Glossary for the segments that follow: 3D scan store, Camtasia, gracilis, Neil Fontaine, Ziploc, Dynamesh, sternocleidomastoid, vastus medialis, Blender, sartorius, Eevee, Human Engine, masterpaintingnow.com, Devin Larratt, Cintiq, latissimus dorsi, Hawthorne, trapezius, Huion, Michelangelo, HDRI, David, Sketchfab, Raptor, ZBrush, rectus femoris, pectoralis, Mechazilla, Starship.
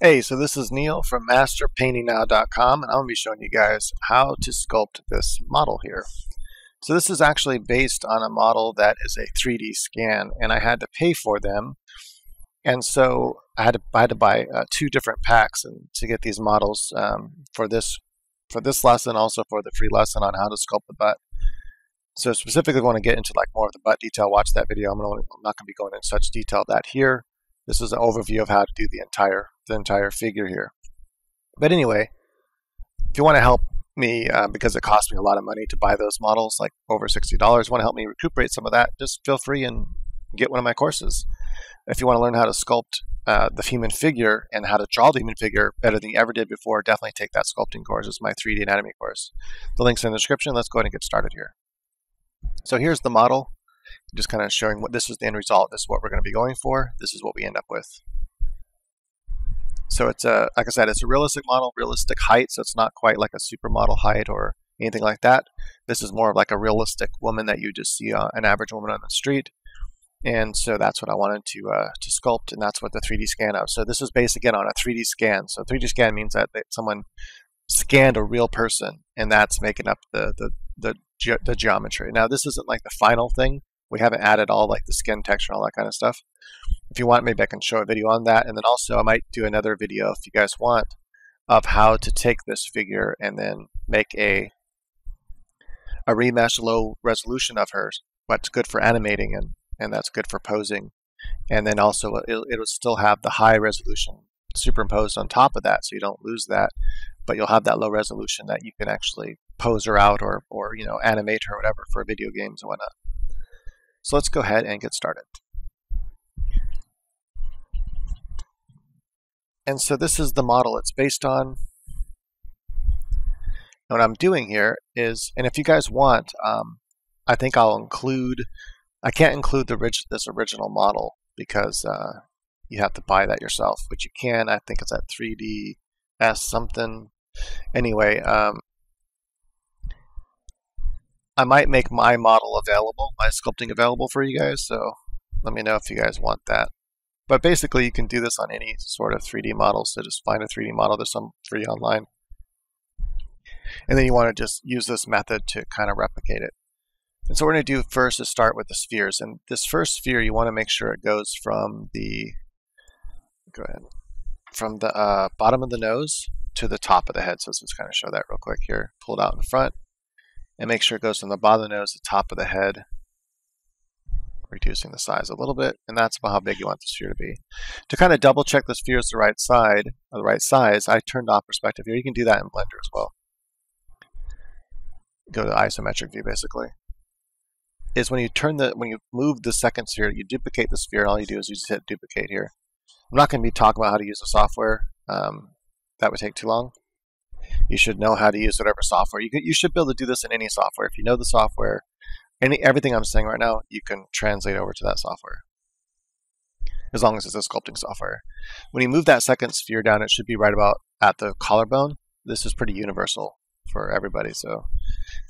Hey, so this is Neil from masterpaintingnow.com, and I'm going to be showing you guys how to sculpt this model here. So this is actually based on a model that is a 3D scan, and I had to pay for them. And so I had to buy two different packs to get these models for this lesson, also for the free lesson on how to sculpt the butt. So specifically want to get into like more of the butt detail, watch that video. I'm not going to be going into such detail of that here. This is an overview of how to do the entire figure here. But anyway, if you want to help me, because it cost me a lot of money to buy those models, like over $60, want to help me recuperate some of that, just feel free and get one of my courses. If you want to learn how to sculpt the human figure and how to draw the human figure better than you ever did before, definitely take that sculpting course. It's my 3D anatomy course. The link's in the description. Let's go ahead and get started here. So here's the model. Just kind of showing what this is the end result. This is what we're going to be going for. This is what we end up with. So it's a, like I said, it's a realistic model, realistic height. So it's not quite like a supermodel height or anything like that. This is more of like a realistic woman that you just see, an average woman on the street. And so that's what I wanted to sculpt, and that's what the 3D scan of. So this is based again on a 3D scan. So 3D scan means that someone scanned a real person, and that's making up the geometry. Now this isn't like the final thing. We haven't added all like the skin texture and all that kind of stuff. If you want, maybe I can show a video on that. And then also I might do another video if you guys want of how to take this figure and then make a remesh low resolution of her. What's good for animating and that's good for posing. And then also it'll still have the high resolution superimposed on top of that. So you don't lose that, but you'll have that low resolution that you can actually pose her out or you know, animate her or whatever for video games and whatnot. So let's go ahead and get started. And so this is the model it's based on. And what I'm doing here is, and if you guys want, I think I'll include, I can't include this original model because you have to buy that yourself, but you can, I think it's at 3DS something. Anyway, I might make my model available, my sculpting available for you guys, so let me know if you guys want that. But basically you can do this on any sort of 3D model, so just find a 3D model, there's some free online. And then you want to just use this method to kind of replicate it. And so what we're going to do first is start with the spheres. And this first sphere, you want to make sure it goes from the, bottom of the nose to the top of the head. So let's just kind of show that real quick here. Pull it out in front. And make sure it goes from the bottom of the nose to the top of the head, reducing the size a little bit, and that's about how big you want the sphere to be. To kind of double check the sphere is the right side, or the right size, I turned off perspective here. You can do that in Blender as well. Go to the isometric view basically. Is when you turn the, when you move the second sphere, you duplicate the sphere, and all you do is you just hit duplicate here. I'm not going to be talking about how to use the software, that would take too long. You should know how to use whatever software. You should be able to do this in any software. If you know the software, everything I'm saying right now, you can translate over to that software, as long as it's a sculpting software. When you move that second sphere down, it should be right about at the collarbone. This is pretty universal for everybody. So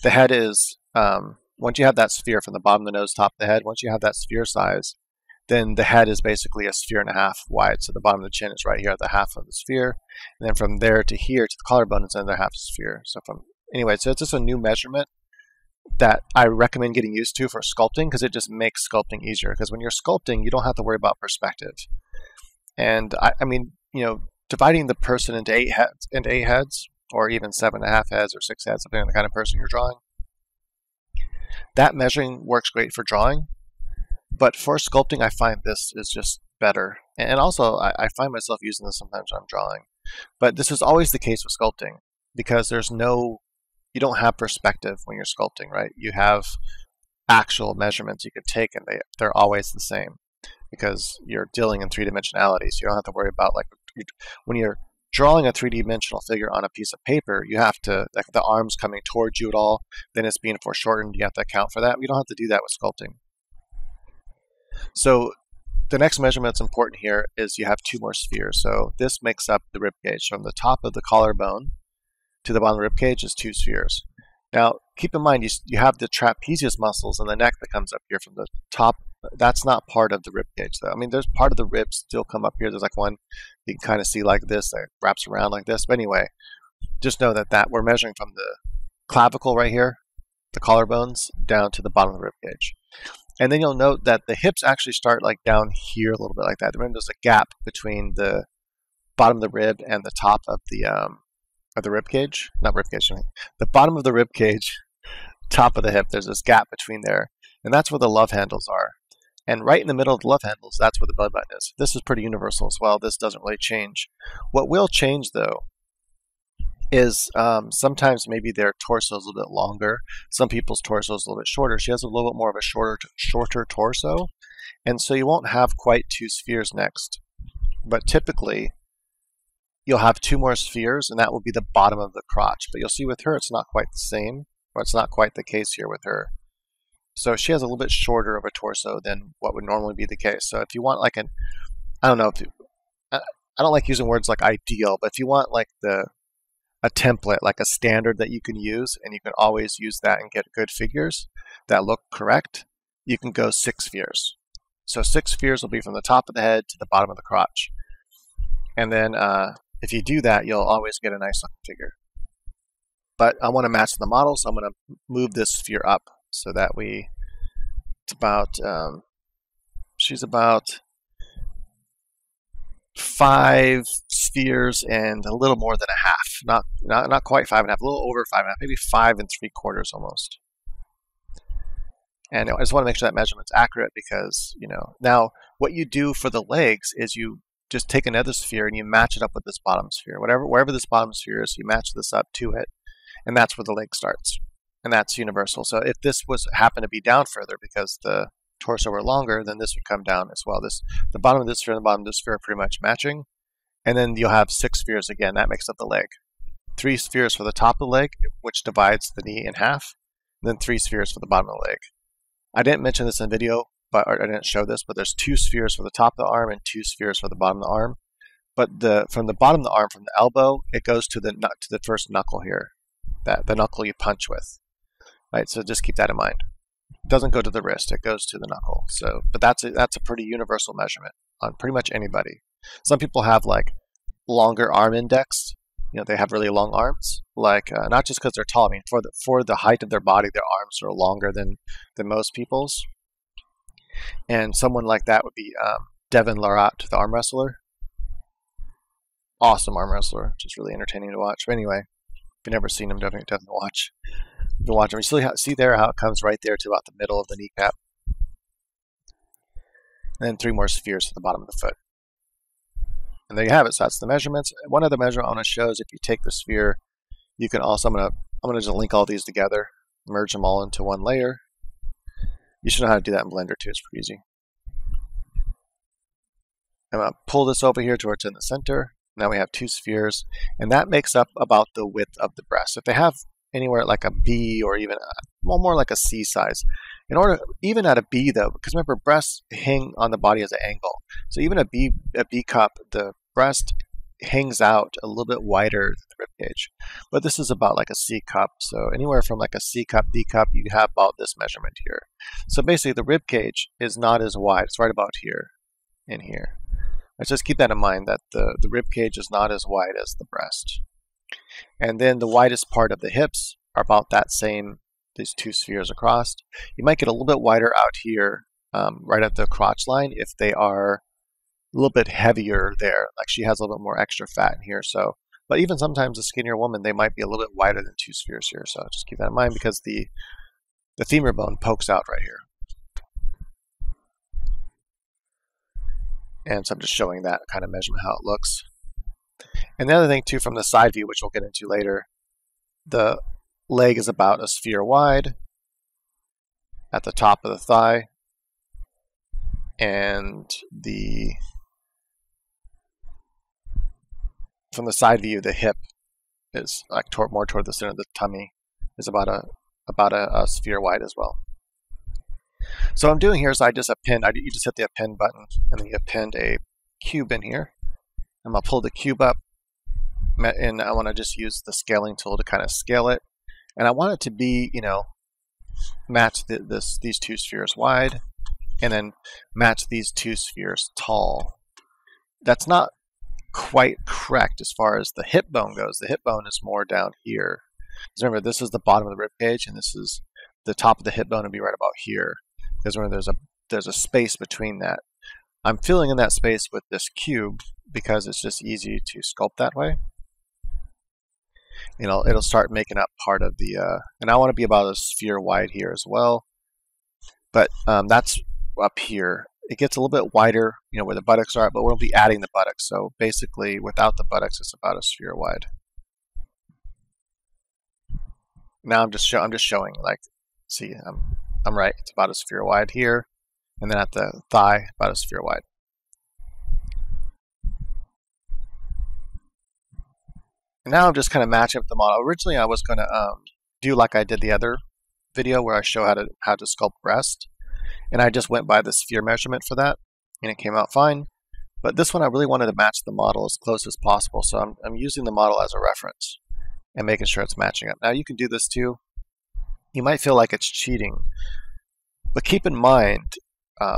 the head is, once you have that sphere from the bottom of the nose, top of the head, once you have that sphere size, then the head is basically a sphere and a half wide. So the bottom of the chin is right here at the half of the sphere. And then from there to here to the collarbone is another half sphere. So anyway, so it's just a new measurement that I recommend getting used to for sculpting because it just makes sculpting easier. Because when you're sculpting, you don't have to worry about perspective. And I mean, you know, dividing the person into eight heads, or even 7.5 heads or 6 heads, depending on the kind of person you're drawing. That measuring works great for drawing. But for sculpting, I find this is just better. And also, I find myself using this sometimes when I'm drawing. But this is always the case with sculpting because there's no, you don't have perspective when you're sculpting, right? You have actual measurements you could take and they're always the same because you're dealing in three dimensionality. So you don't have to worry about like, when you're drawing a three-dimensional figure on a piece of paper, you have to, like the arms coming towards you at all, then it's being foreshortened, you have to account for that. You don't have to do that with sculpting. So the next measurement that's important here is you have two more spheres. So this makes up the rib cage. From the top of the collarbone to the bottom of the rib cage is 2 spheres. Now, keep in mind, you have the trapezius muscles in the neck that comes up here from the top. That's not part of the rib cage, though. I mean, there's part of the ribs still come up here. There's like one you can kind of see like this that wraps around like this. But anyway, just know that, we're measuring from the clavicle right here, the collarbones, down to the bottom of the rib cage. And then you'll note that the hips actually start like down here a little bit like that. Remember, there's a gap between the bottom of the rib and the top of the rib cage. Not rib cage, I mean, the bottom of the rib cage, top of the hip. There's this gap between there, and that's where the love handles are. And right in the middle of the love handles, that's where the belly button is. This is pretty universal as well. This doesn't really change. What will change, though, is sometimes maybe their torso is a little bit longer. Some people's torso is a little bit shorter. She has a little bit more of a shorter torso. And so you won't have quite two spheres next. But typically, you'll have two more spheres, and that will be the bottom of the crotch. But you'll see with her, it's not quite the same, or it's not quite the case here with her. So she has a little bit shorter of a torso than what would normally be the case. So if you want like an, I don't like using words like ideal, but if you want like a template, like a standard that you can use, and you can always use that and get good figures that look correct, you can go 6 spheres. So 6 spheres will be from the top of the head to the bottom of the crotch. And then if you do that, you'll always get a nice looking figure. But I want to match the model, so I'm going to move this sphere up. So that it's about, she's about 5 spheres and a little more than a half. Not quite 5 and a half, a little over 5 and a half, maybe 5 3/4 almost. And I just want to make sure that measurement's accurate because, you know, now what you do for the legs is you just take another sphere and you match it up with this bottom sphere. Wherever this bottom sphere is, you match this up to it, and that's where the leg starts. And that's universal. So if this happened to be down further because the torso were longer, then this would come down as well. The bottom of this sphere and the bottom of this sphere are pretty much matching. And then you'll have 6 spheres again. That makes up the leg. 3 spheres for the top of the leg, which divides the knee in half. And then 3 spheres for the bottom of the leg. I didn't mention this in the video, or I didn't show this, but there's 2 spheres for the top of the arm and 2 spheres for the bottom of the arm. But from the bottom of the arm, from the elbow, it goes to the first knuckle here, the knuckle you punch with. Right, so just keep that in mind. It doesn't go to the wrist, it goes to the knuckle. So, but that's a pretty universal measurement on pretty much anybody. Some people have like longer arm index. You know, they have really long arms, like not just because they're tall. I mean, for the height of their body, their arms are longer than most people's. And someone like that would be Devin Larratt, the arm wrestler. Awesome arm wrestler, just really entertaining to watch. But anyway, if you've never seen him, definitely watch. You can watch them. You see there how it comes right there to about the middle of the kneecap. And then 3 more spheres to the bottom of the foot. And there you have it. So that's the measurements. One other measurement I want to show is if you take the sphere, you can also, I'm gonna just link all these together, merge them all into one layer. You should know how to do that in Blender too. It's pretty easy. I'm gonna pull this over here towards in the center. Now we have 2 spheres, and that makes up about the width of the breast. If they have anywhere like a B or even more like a C size. In order, even at a B though, because remember breasts hang on the body as an angle. So even a B cup, the breast hangs out a little bit wider than the rib cage. But this is about like a C cup. So anywhere from like a C cup, D cup, you have about this measurement here. So basically the rib cage is not as wide. It's right about here and here. Let's just keep that in mind that the rib cage is not as wide as the breast. And then the widest part of the hips are about that same, these 2 spheres across. You might get a little bit wider out here, right at the crotch line, if they are a little bit heavier there. Like she has a little bit more extra fat in here. So, but even sometimes a skinnier woman, they might be a little bit wider than 2 spheres here. So just keep that in mind because the femur bone pokes out right here. And so I'm just showing that kind of measurement, how it looks. And the other thing too, from the side view, which we'll get into later, the leg is about a sphere wide at the top of the thigh, and from the side view, the hip is like more toward the center of the tummy, is about a sphere wide as well. So what I'm doing here is I just append. You just hit the append button, and then you append a cube in here. I'm gonna pull the cube up, and I want to just use the scaling tool to kind of scale it. And I want it to be, you know, match these two spheres wide, and then match these two spheres tall. That's not quite correct as far as the hip bone goes. The hip bone is more down here. Because remember, this is the bottom of the rib cage, and this is the top of the hip bone would be right about here. Because remember, there's a space between that. I'm filling in that space with this cube because it's just easy to sculpt that way. You know, it'll start making up part of the, and I want to be about a sphere wide here as well. But that's up here. It gets a little bit wider, you know, where the buttocks are, but we'll be adding the buttocks. So basically, without the buttocks, it's about a sphere wide. Now I'm just showing, like, see, I'm right. It's about a sphere wide here, and then at the thigh, about a sphere wide. And now I'm just kind of matching up the model. Originally, I was going to do like I did the other video where I show how to sculpt breast, and I just went by the sphere measurement for that, and it came out fine. But this one, I really wanted to match the model as close as possible, so I'm using the model as a reference and making sure it's matching up. Now you can do this too. You might feel like it's cheating, but keep in mind,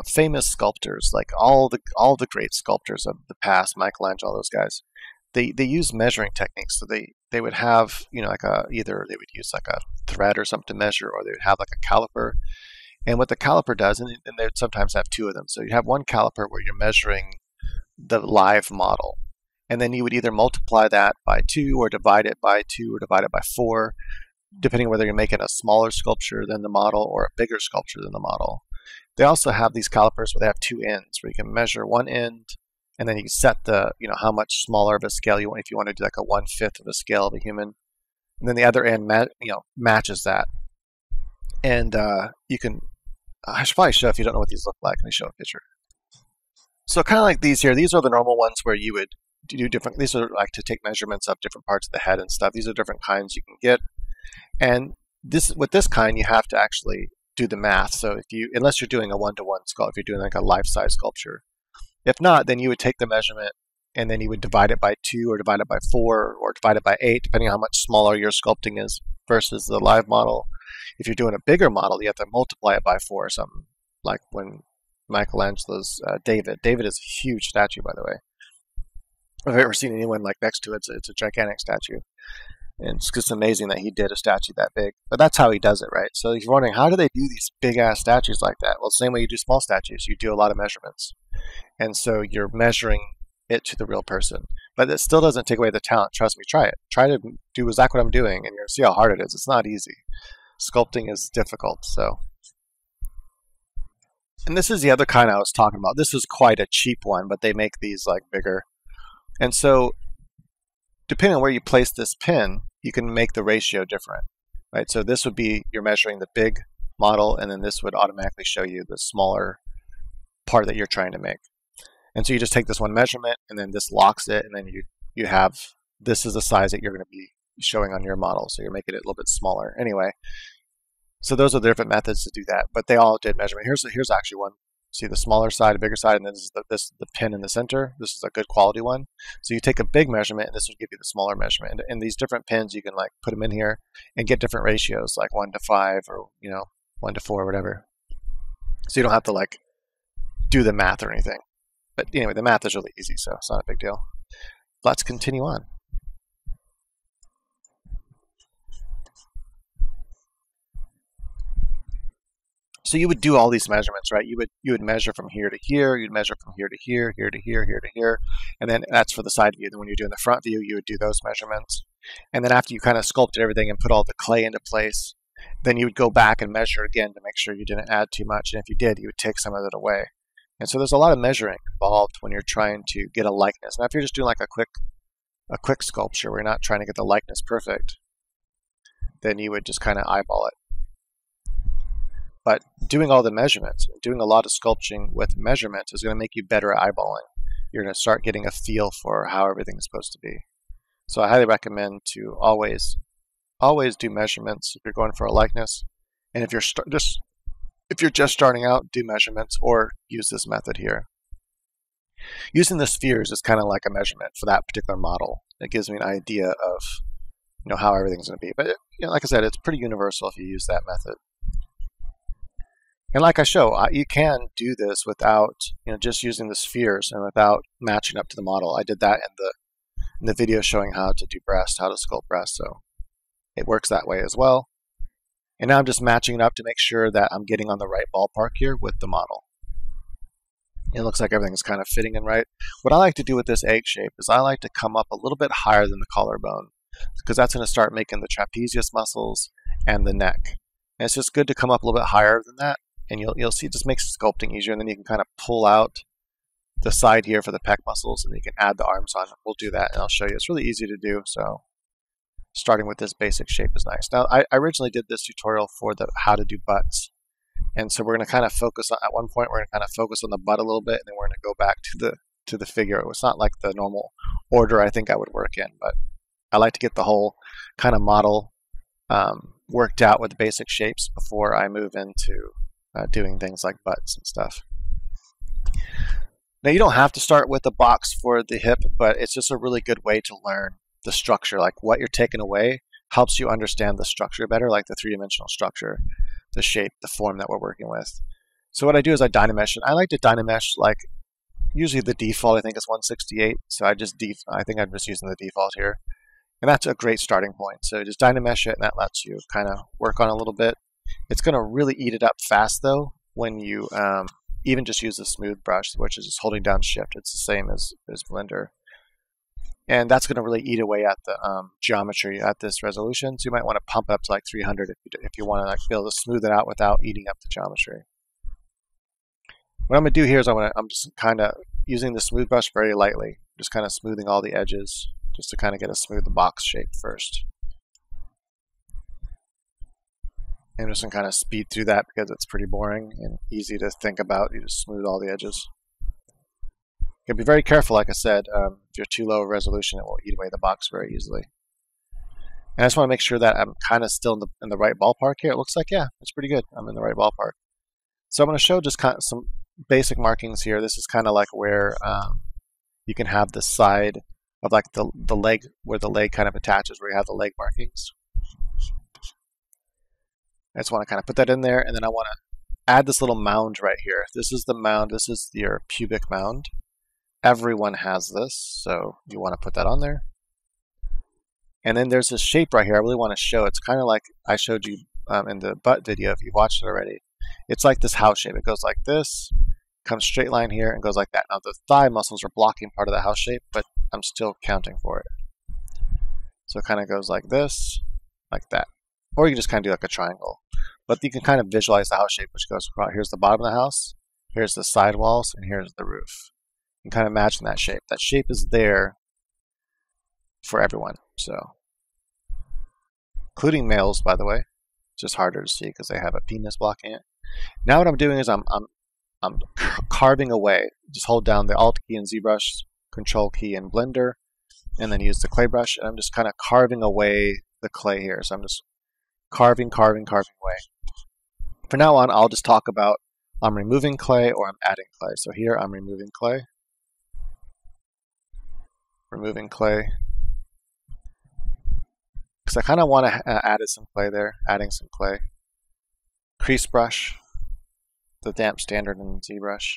famous sculptors, like all the great sculptors of the past, Michelangelo, those guys, they use measuring techniques. So they would have, you know, like either they would use like a thread or something to measure, or they would have like a caliper. And what the caliper does, and they'd sometimes have two of them. So you have one caliper where you're measuring the live model. And then you would either multiply that by 2 or divide it by 2 or divide it by 4, depending on whether you're making a smaller sculpture than the model or a bigger sculpture than the model. They also have these calipers where they have two ends, where you can measure one end, and then you can set the, you know, how much smaller of a scale you want, if you want to do like a 1/5 of a scale of a human. And then the other end, you know, matches that. And you can, I should probably show, if you don't know what these look like, let me show a picture. So kind of like these here, these are the normal ones where you would do different, these are like to take measurements of different parts of the head and stuff. These are different kinds you can get. And this, with this kind, you have to actually do the math. So if you, unless you're doing a one-to-one sculpture, if you're doing like a life-size sculpture. If not, then you would take the measurement and then you would divide it by 2 or divide it by 4 or divide it by 8, depending on how much smaller your sculpting is versus the live model. If you're doing a bigger model, you have to multiply it by 4 or something, like when Michelangelo's David. David is a huge statue, by the way. If I've ever seen anyone like next to it, it's a gigantic statue. And it's just amazing that he did a statue that big. But that's how he does it, right? So if you're wondering, how do they do these big-ass statues like that? Well, same way you do small statues. You do a lot of measurements. And so you're measuring it to the real person. But it still doesn't take away the talent. Trust me, try it. Try to do exactly what I'm doing, and you'll see how hard it is. It's not easy. Sculpting is difficult, so. And this is the other kind I was talking about. This is quite a cheap one, but they make these, like, bigger. And so, depending on where you place this pin, you can make the ratio different, right? So this would be, you're measuring the big model, and then this would automatically show you the smaller part that you're trying to make. And so you just take this one measurement, and then this locks it, and then you have, this is the size that you're going to be showing on your model. So you're making it a little bit smaller. Anyway, so those are the different methods to do that, but they all did measurement. Here's actually one. See the smaller side, a bigger side, and then this is the pin in the center. This is a good quality one. So you take a big measurement, and this would give you the smaller measurement. And these different pins, you can like put them in here and get different ratios, like 1 to 5 or, you know, 1 to 4, whatever. So you don't have to like do the math or anything. But anyway, the math is really easy, so it's not a big deal. Let's continue on. So you would do all these measurements, right? You would measure from here to here, you'd measure from here to here, here to here, here to here, and then that's for the side view. Then when you're doing the front view, you would do those measurements. And then after you kind of sculpted everything and put all the clay into place, then you would go back and measure again to make sure you didn't add too much. And if you did, you would take some of it away. And so there's a lot of measuring involved when you're trying to get a likeness. Now, if you're just doing like a quick sculpture where you're not trying to get the likeness perfect, then you would just kind of eyeball it. But doing all the measurements, doing a lot of sculpting with measurements is going to make you better at eyeballing. You're going to start getting a feel for how everything is supposed to be. So I highly recommend to always do measurements if you're going for a likeness. And if you're just starting out, do measurements or use this method here. Using the spheres is kind of like a measurement for that particular model. It gives me an idea of you know, how everything's going to be. But you know, like I said, it's pretty universal if you use that method. And like I show, you can do this without, you know, just using the spheres and without matching up to the model. I did that in the video showing how to do breast, how to sculpt breast. So it works that way as well. And now I'm just matching it up to make sure that I'm getting on the right ballpark here with the model. It looks like everything's kind of fitting in right. What I like to do with this egg shape is I like to come up a little bit higher than the collarbone, because that's going to start making the trapezius muscles and the neck. And it's just good to come up a little bit higher than that. And you'll see it just makes sculpting easier. And then you can kind of pull out the side here for the pec muscles, and you can add the arms on. We'll do that, and I'll show you. It's really easy to do, so starting with this basic shape is nice. Now, I originally did this tutorial for the how to do butts. And so we're going to kind of focus on, at one point, we're going to kind of focus on the butt a little bit, and then we're going to go back to the figure. It's not like the normal order I think I would work in, but I like to get the whole kind of model worked out with the basic shapes before I move into doing things like butts and stuff. Now, you don't have to start with a box for the hip, but it's just a really good way to learn the structure. Like what you're taking away helps you understand the structure better, like the three-dimensional structure, the shape, the form that we're working with. So what I do is I Dynamesh, and I like to Dynamesh like usually the default I think is 168. So I think I'm just using the default here, and that's a great starting point. So just Dynamesh it, and that lets you kind of work on a little bit. It's going to really eat it up fast though when you even just use the smooth brush, which is just holding down shift. It's the same as Blender. And that's going to really eat away at the geometry at this resolution. So you might want to pump it up to like 300 if you want to like be able to smooth it out without eating up the geometry. What I'm going to do here is I'm just kind of using the smooth brush very lightly, just kind of smoothing all the edges just to kind of get a smooth box shape first. And I'm just going to kind of speed through that because it's pretty boring and easy to think about. You just smooth all the edges. You can be very careful, like I said, if you're too low of resolution, it will eat away the box very easily. And I just want to make sure that I'm kind of still in the right ballpark here. It looks like, yeah, it's pretty good. I'm in the right ballpark. So I'm going to show just kind of some basic markings here. This is kind of like where you can have the side of like the leg, where the leg kind of attaches, where you have the leg markings. I just want to kind of put that in there, and then I want to add this little mound right here. This is the mound. This is your pubic mound. Everyone has this, so you want to put that on there. And then there's this shape right here I really want to show. It's kind of like I showed you in the butt video if you've watched it already. It's like this house shape. It goes like this, comes straight line here, and goes like that. Now the thigh muscles are blocking part of the house shape, but I'm still counting for it. So it kind of goes like this, like that. Or you can just kind of do like a triangle. But you can kind of visualize the house shape, which goes across. Here's the bottom of the house, here's the side walls, and here's the roof. And kind of imagine that shape. That shape is there for everyone, so including males, by the way. It's just harder to see because they have a penis blocking it. Now what I'm doing is I'm carving away. Just hold down the Alt key in ZBrush, Control key in Blender, and then use the clay brush. And I'm just kind of carving away the clay here. So I'm just carving away. From now on, I'll just talk about I'm removing clay or I'm adding clay. So here I'm removing clay. Removing clay, because I kind of want to add some clay there, adding some clay. Crease brush, the damp standard in ZBrush.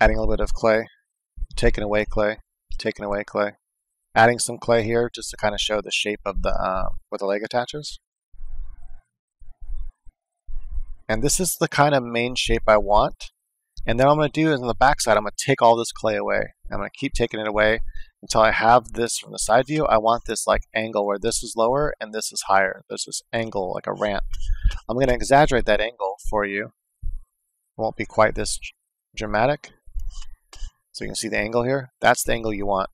Adding a little bit of clay, taking away clay, taking away clay. Adding some clay here just to kind of show the shape of the where the leg attaches. And this is the kind of main shape I want. And then what I'm going to do is on the back side, I'm going to take all this clay away. I'm going to keep taking it away until I have this from the side view. I want this like angle where this is lower and this is higher. There's this angle like a ramp. I'm going to exaggerate that angle for you. It won't be quite this dramatic. So you can see the angle here. That's the angle you want.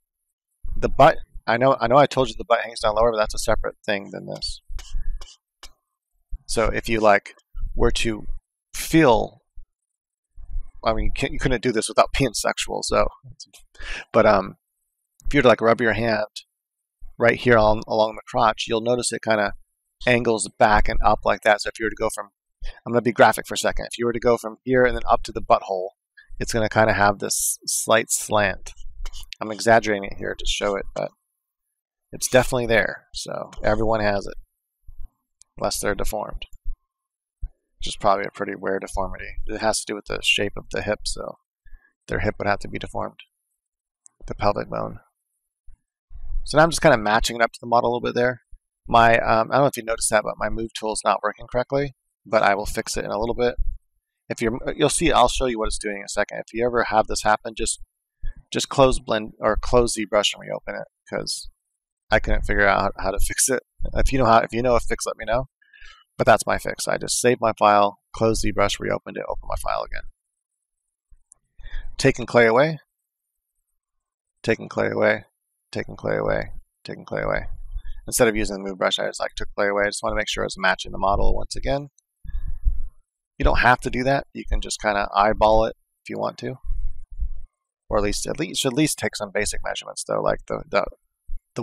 The butt, I know I told you the butt hangs down lower, but that's a separate thing than this. So if you like were to feel, I mean, you couldn't do this without being sexual. So, but if you were to like rub your hand right here along the crotch, you'll notice it kind of angles back and up like that. So if you were to go from, I'm going to be graphic for a second. If you were to go from here and then up to the butthole, it's going to kind of have this slight slant. I'm exaggerating it here to show it, but it's definitely there. So everyone has it, unless they're deformed, which is probably a pretty rare deformity. It has to do with the shape of the hip, so their hip would have to be deformed, the pelvic bone. So now I'm just kind of matching it up to the model a little bit there. My, I don't know if you noticed that, but my move tool is not working correctly, but I will fix it in a little bit. If you'll see, I'll show you what it's doing in a second. If you ever have this happen, just close Blend or close ZBrush and reopen it, because I couldn't figure out how to fix it. If you know a fix, let me know. But that's my fix. I just saved my file, closed ZBrush, reopened it, opened my file again. Taking clay away. Taking clay away. Taking clay away. Taking clay away. Instead of using the move brush, I just took clay away. I just want to make sure it's matching the model once again. You don't have to do that. You can just kind of eyeball it if you want to, or at least take some basic measurements though, like the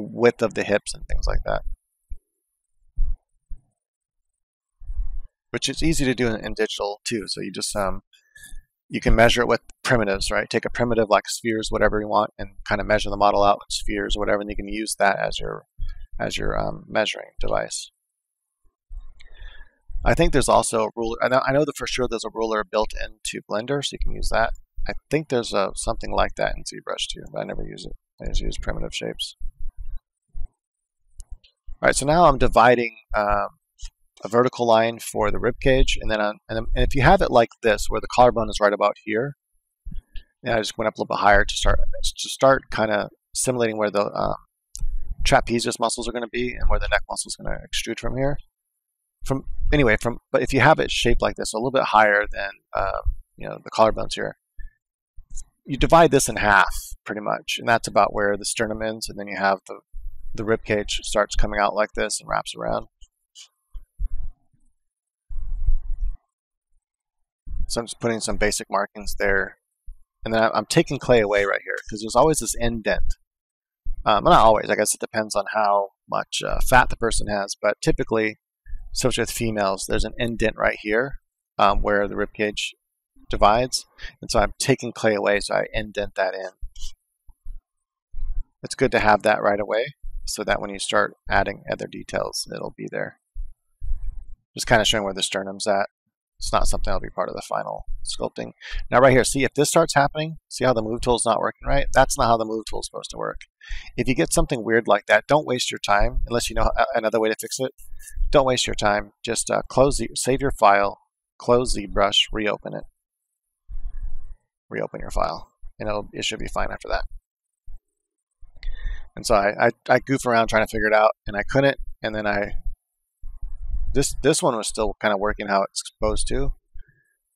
width of the hips and things like that, which is easy to do in digital too. So you just you can measure it with primitives, right? Take a primitive like spheres, whatever you want, and kind of measure the model out with spheres or whatever, and you can use that as your measuring device. I think there's also a ruler. I know that for sure there's a ruler built into Blender, so you can use that. I think there's something like that in ZBrush too, but I never use it. I just use primitive shapes. All right, so now I'm dividing a vertical line for the rib cage, and if you have it like this, where the collarbone is right about here, and I just went up a little bit higher to start kind of simulating where the trapezius muscles are going to be and where the neck muscle is going to extrude from here. But if you have it shaped like this, a little bit higher than the collarbones here, you divide this in half pretty much, and that's about where the sternum ends, and then you have the rib cage starts coming out like this and wraps around. So I'm just putting some basic markings there, and then I'm taking clay away right here because there's always this indent. Well, not always, I guess it depends on how much fat the person has, but typically, especially with females, there's an indent right here where the ribcage divides. And so I'm taking clay away, so I indent that in. It's good to have that right away so that when you start adding other details, it'll be there. Just kind of showing where the sternum's at. It's not something that'll be part of the final sculpting. Now right here, see if this starts happening, see how the move tool's not working right? That's not how the move tool's supposed to work. If you get something weird like that, don't waste your time, unless you know another way to fix it. Don't waste your time, just save your file, close ZBrush, reopen it. Reopen your file, and it should be fine after that. And so I goof around trying to figure it out, and I couldn't, and then This one was still kind of working how it's supposed to.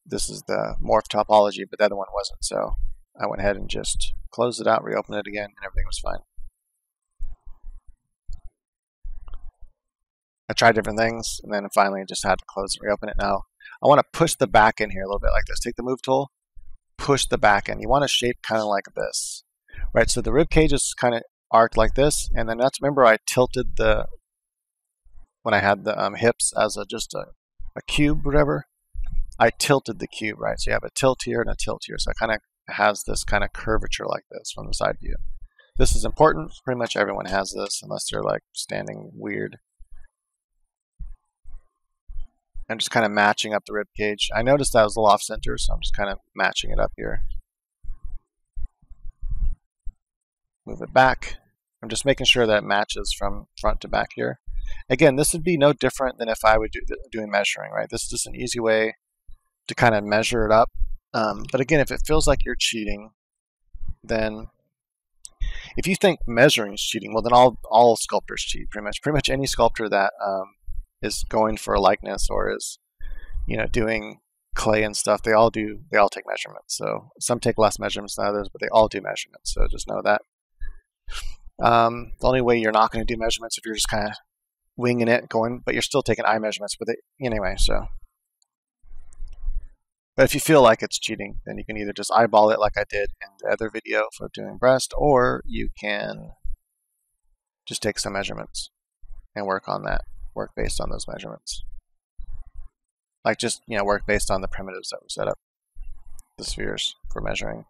This is the morph topology, but the other one wasn't. So I went ahead and just closed it out, reopened it again, and everything was fine. I tried different things, and then finally just had to close and reopen it. Now I want to push the back in here a little bit like this. Take the move tool, push the back in. You want to shape kind of like this, right? So the rib cage is kind of arced like this, and then that's, remember I tilted the, when I had the hips as just a cube, whatever, I tilted the cube, right? So you have a tilt here and a tilt here. So it kind of has this kind of curvature like this from the side view. This is important. Pretty much everyone has this unless they're like standing weird. I'm just kind of matching up the rib cage. I noticed that was a little off center, so I'm just kind of matching it up here. Move it back. I'm just making sure that it matches from front to back here. Again, this would be no different than if I would doing measuring, right? This is just an easy way to kind of measure it up. But again, if it feels like you're cheating, then if you think measuring is cheating, well, then all sculptors cheat pretty much. Pretty much any sculptor that is going for a likeness or is, doing clay and stuff, they all take measurements. So some take less measurements than others, but they all do measurements. So just know that. The only way you're not going to do measurements if you're just kind of winging it, but you're still taking eye measurements with it anyway, so. But if you feel like it's cheating, then you can either just eyeball it like I did in the other video for doing breast, or you can just take some measurements and work on that, work based on those measurements. Like just, work based on the primitives that we set up, the spheres for measuring.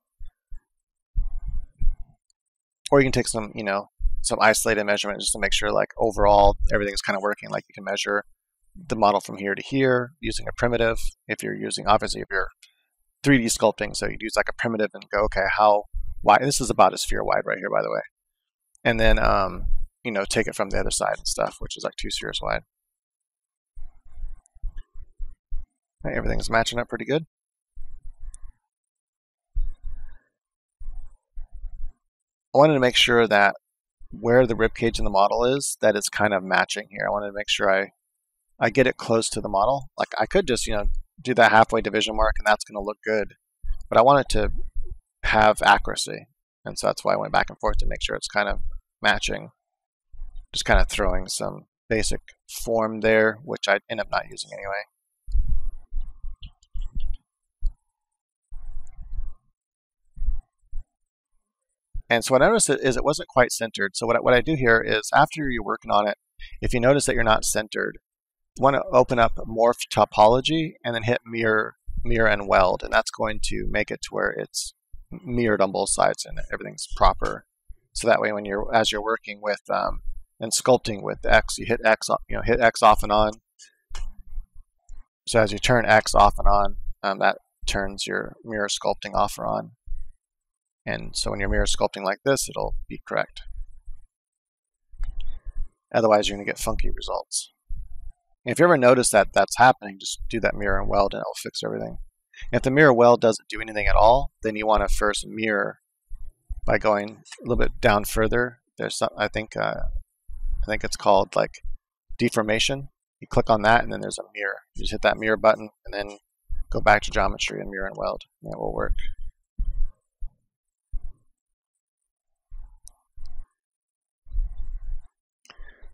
Or you can take some, you know, some isolated measurement just to make sure like overall everything's kind of working. Like you can measure the model from here to here using a primitive. If you're using, obviously if you're 3D sculpting, so you'd use like a primitive and go, okay, how wide? This is about a sphere wide right here, by the way. And then, you know, take it from the other side and stuff, which is like 2 spheres wide. Right, everything's matching up pretty good. I wanted to make sure that where the rib cage in the model is, that it's kind of matching here. I wanted to make sure I get it close to the model. Like I could just, you know, do that halfway division mark and that's going to look good, but I wanted to have accuracy. And so that's why I went back and forth to make sure it's kind of matching. Just kind of throwing some basic form there, which I end up not using anyway. And so what I noticed is it wasn't quite centered. So what I do here is after you're working on it, if you notice that you're not centered, you want to open up Morph Topology and then hit Mirror and Weld. And that's going to make it to where it's mirrored on both sides and everything's proper. So that way, when you're, as you're working with and sculpting with X, you hit X, you know, hit X off and on. So as you turn X off and on, that turns your mirror sculpting off or on. And so when you're mirror sculpting like this, it'll be correct. Otherwise, you're going to get funky results. And if you ever notice that that's happening, just do that mirror and weld and it'll fix everything. And if the mirror weld doesn't do anything at all, then you want to first mirror by going a little bit down further. There's some, I think it's called like deformation. You click on that and then there's a mirror. You just hit that mirror button and then go back to geometry and mirror and weld. And that will work.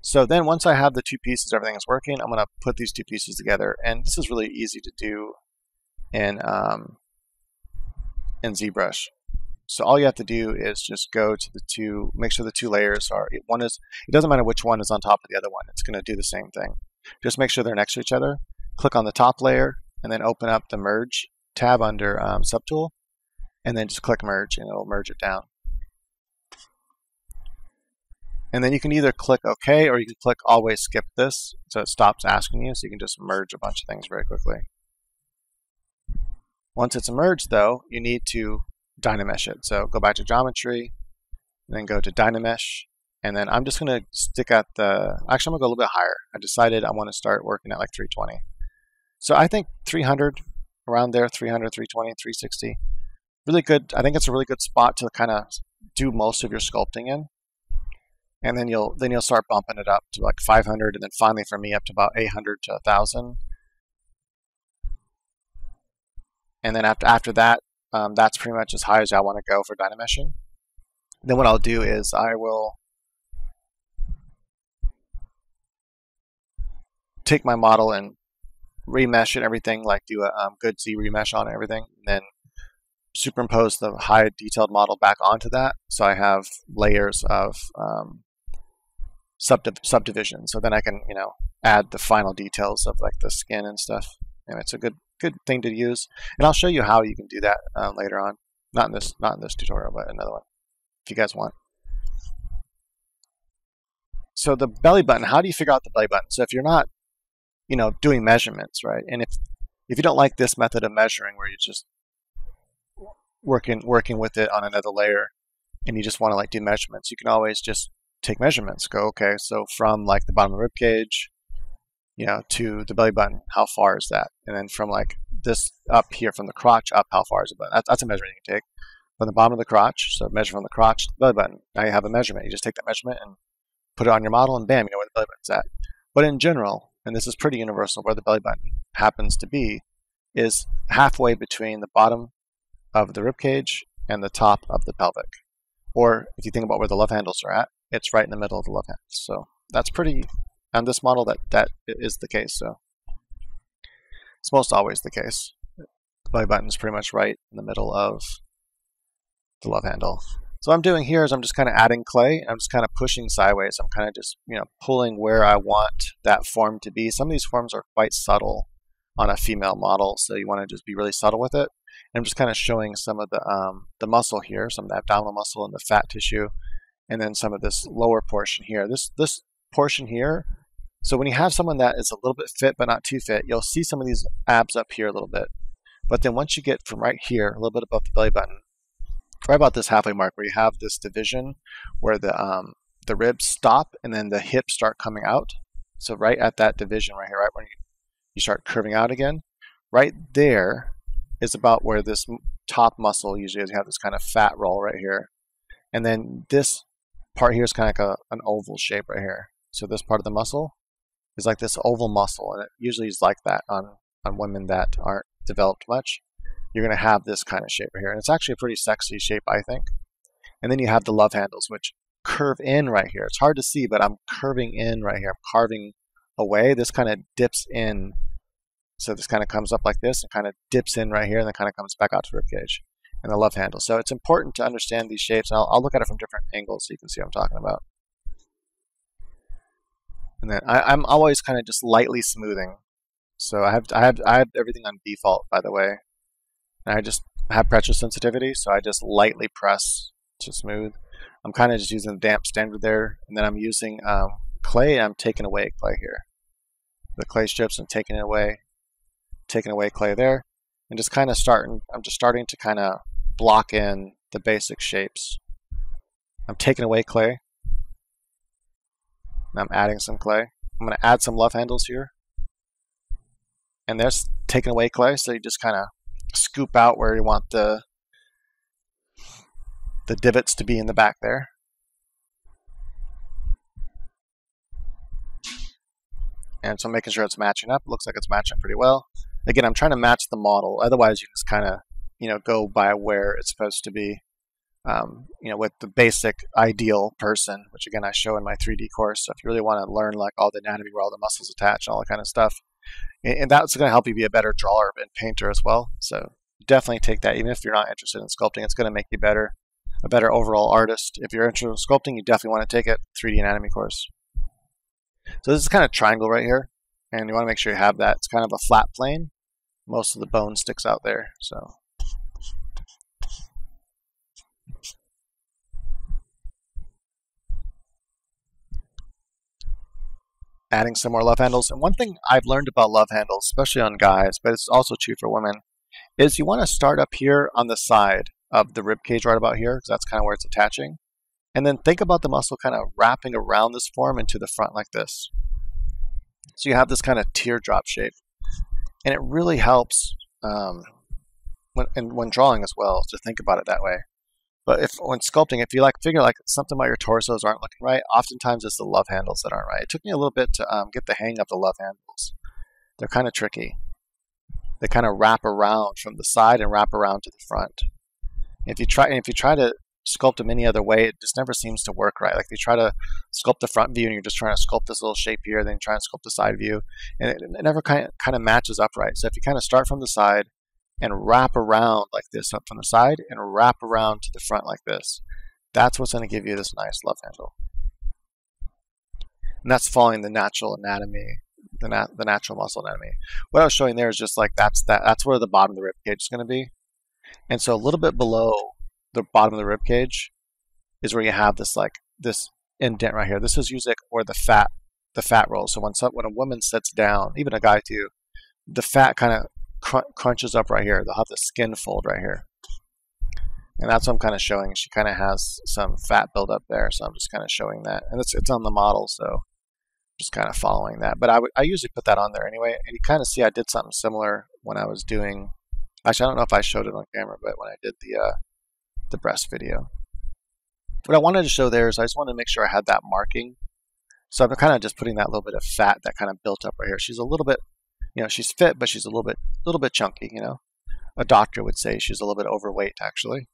So then once I have the 2 pieces, everything is working, I'm going to put these 2 pieces together. And this is really easy to do in ZBrush. So all you have to do is just go to the two, make sure the 2 layers are, one is, it doesn't matter which one is on top of the other one. It's going to do the same thing. Just make sure they're next to each other. Click on the top layer and then open up the merge tab under subtool and then just click merge and it'll merge it down. And then you can either click OK or you can click always skip this so it stops asking you, so you can just merge a bunch of things very quickly. Once it's merged though, you need to Dynamesh it. So go back to geometry, and then go to Dynamesh, and then I'm just going to stick at the, actually I'm going to go a little bit higher. I decided I want to start working at like 320. So I think 300, around there, 300, 320, 360. Really good, I think it's a really good spot to kind of do most of your sculpting in. And then you'll start bumping it up to like 500, and then finally for me up to about 800 to 1,000. And then after that, that's pretty much as high as I want to go for dynameshing. Then what I'll do is I will take my model and remesh and everything, like do a good Z remesh on everything, and then superimpose the high detailed model back onto that. So I have layers of subdivision. So then I can, you know, add the final details of like the skin and stuff. And it's a good thing to use, and I'll show you how you can do that later on. Not in this tutorial, but another one if you guys want. So the belly button, how do you figure out the belly button? So if you're not, you know, doing measurements, right? And if you don't like this method of measuring where you're just working with it on another layer, and you just want to like do measurements, you can always just take measurements. Go, okay, so from like the bottom of the rib cage, you know, to the belly button, how far is that? And then from like this up here, from the crotch up, how far is the button? That's a measurement you can take. From the bottom of the crotch, so measure from the crotch to the belly button. Now you have a measurement. You just take that measurement and put it on your model and bam, you know where the belly button's at. But in general, and this is pretty universal, where the belly button happens to be is halfway between the bottom of the rib cage and the top of the pelvic. Or if you think about where the love handles are at, it's right in the middle of the love handles. So that's pretty... On this model, that is the case. So it's most always the case. The belly button is pretty much right in the middle of the love handle. So what I'm doing here is I'm just kind of adding clay. I'm just kind of pushing sideways. I'm kind of just, you know, pulling where I want that form to be. Some of these forms are quite subtle on a female model, so you want to just be really subtle with it. And I'm just kind of showing some of the muscle here, some of the abdominal muscle and the fat tissue, and then some of this lower portion here. This portion here, so when you have someone that is a little bit fit but not too fit, you'll see some of these abs up here a little bit. But then once you get from right here, a little bit above the belly button, right about this halfway mark where you have this division where the ribs stop and then the hips start coming out. So right at that division right here, right when you start curving out again, right there is about where this top muscle usually is. You have this kind of fat roll right here. And then this part here is kind of like an oval shape right here. So this part of the muscle is like this oval muscle, and it usually is like that on women that aren't developed much. You're going to have this kind of shape right here, and it's actually a pretty sexy shape, I think. And then you have the love handles, which curve in right here. It's hard to see, but I'm curving in right here. I'm carving away. This kind of dips in. So this kind of comes up like this and kind of dips in right here, and then kind of comes back out to the ribcage and the love handle. So it's important to understand these shapes, and I'll look at it from different angles so you can see what I'm talking about. And then I'm always kind of just lightly smoothing. So I have everything on default, by the way. And I just have pressure sensitivity, so I just lightly press to smooth. I'm kind of just using the damp standard there, and then I'm using clay, and I'm taking away clay here. The clay strips, I'm taking away clay there, and just kind of starting, I'm just starting to kind of block in the basic shapes. I'm taking away clay, and I'm adding some clay. I'm going to add some love handles here, and there's taking away clay, so you just kind of scoop out where you want the divots to be in the back there. And so I'm making sure it's matching up. It looks like it's matching pretty well. Again, I'm trying to match the model. Otherwise, you just kind of, you know, go by where it's supposed to be, you know, with the basic ideal person, which again, I show in my 3D course. So if you really want to learn like all the anatomy, where all the muscles attach and all that kind of stuff, and that's going to help you be a better drawer and painter as well. So definitely take that. Even if you're not interested in sculpting, it's going to make you better, a better overall artist. If you're interested in sculpting, you definitely want to take it, 3D anatomy course. So this is kind of triangle right here, and you want to make sure you have that. It's kind of a flat plane. Most of the bone sticks out there. So adding some more love handles. And one thing I've learned about love handles, especially on guys, but it's also true for women, is you want to start up here on the side of the rib cage right about here, because that's kind of where it's attaching. And then think about the muscle kind of wrapping around this form into the front like this. So you have this kind of teardrop shape. And it really helps when drawing as well, to think about it that way. But when sculpting, if you like figure like something about your torsos aren't looking right, oftentimes it's the love handles that aren't right. It took me a little bit to get the hang of the love handles. They're kind of tricky. They kind of wrap around from the side and wrap around to the front. If you try to sculpt them any other way, it just never seems to work right. Like if you try to sculpt the front view and you're just trying to sculpt this little shape here, then you try and sculpt the side view, and it never kind of matches up right. So if you kind of start from the side and wrap around like this up from the side and wrap around to the front like this, that's what's going to give you this nice love handle. And that's following the natural anatomy, the natural muscle anatomy. What I was showing there is just like that's where the bottom of the rib cage is going to be. And so a little bit below the bottom of the rib cage is where you have this like this indent right here. This is usually where the fat rolls. So when a woman sits down, even a guy too, the fat kind of crunches up right here. They'll have the skin fold right here, and that's what I'm kind of showing. She kind of has some fat buildup there, so I'm just kind of showing that, and it's on the model, so just kind of following that. But I usually put that on there anyway, and you kind of see I did something similar when I was doing. Actually, I don't know if I showed it on camera, but when I did the breast video, what I wanted to show there is I just wanted to make sure I had that marking. So I'm kind of just putting that little bit of fat that kind of built up right here. She's a little bit, you know, she's fit, but she's a little bit chunky. You know, a doctor would say she's a little bit overweight, actually.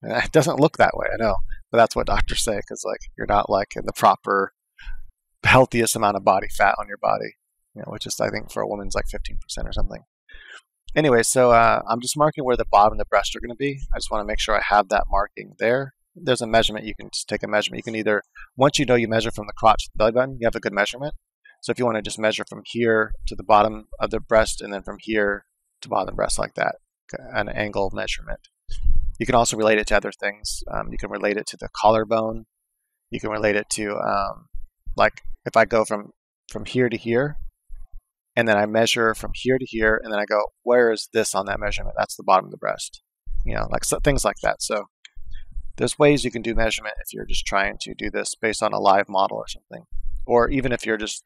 And it doesn't look that way, I know, but that's what doctors say, because like you're not like in the proper healthiest amount of body fat on your body, you know, which is I think for a woman's like 15% or something. Anyway, so I'm just marking where the bottom and the breast are going to be. I just want to make sure I have that marking there. There's a measurement. You can just take a measurement. You can either, once you know you measure from the crotch to the belly button, you have a good measurement. So if you want to just measure from here to the bottom of the breast, and then from here to bottom breast like that, an angle measurement. You can also relate it to other things. You can relate it to the collarbone. you can relate it to like if I go from here to here, and then I measure from here to here, and then I go, where is this on that measurement? That's the bottom of the breast, you know, like so, things like that. So there's ways you can do measurement if you're just trying to do this based on a live model or something, or even if you're just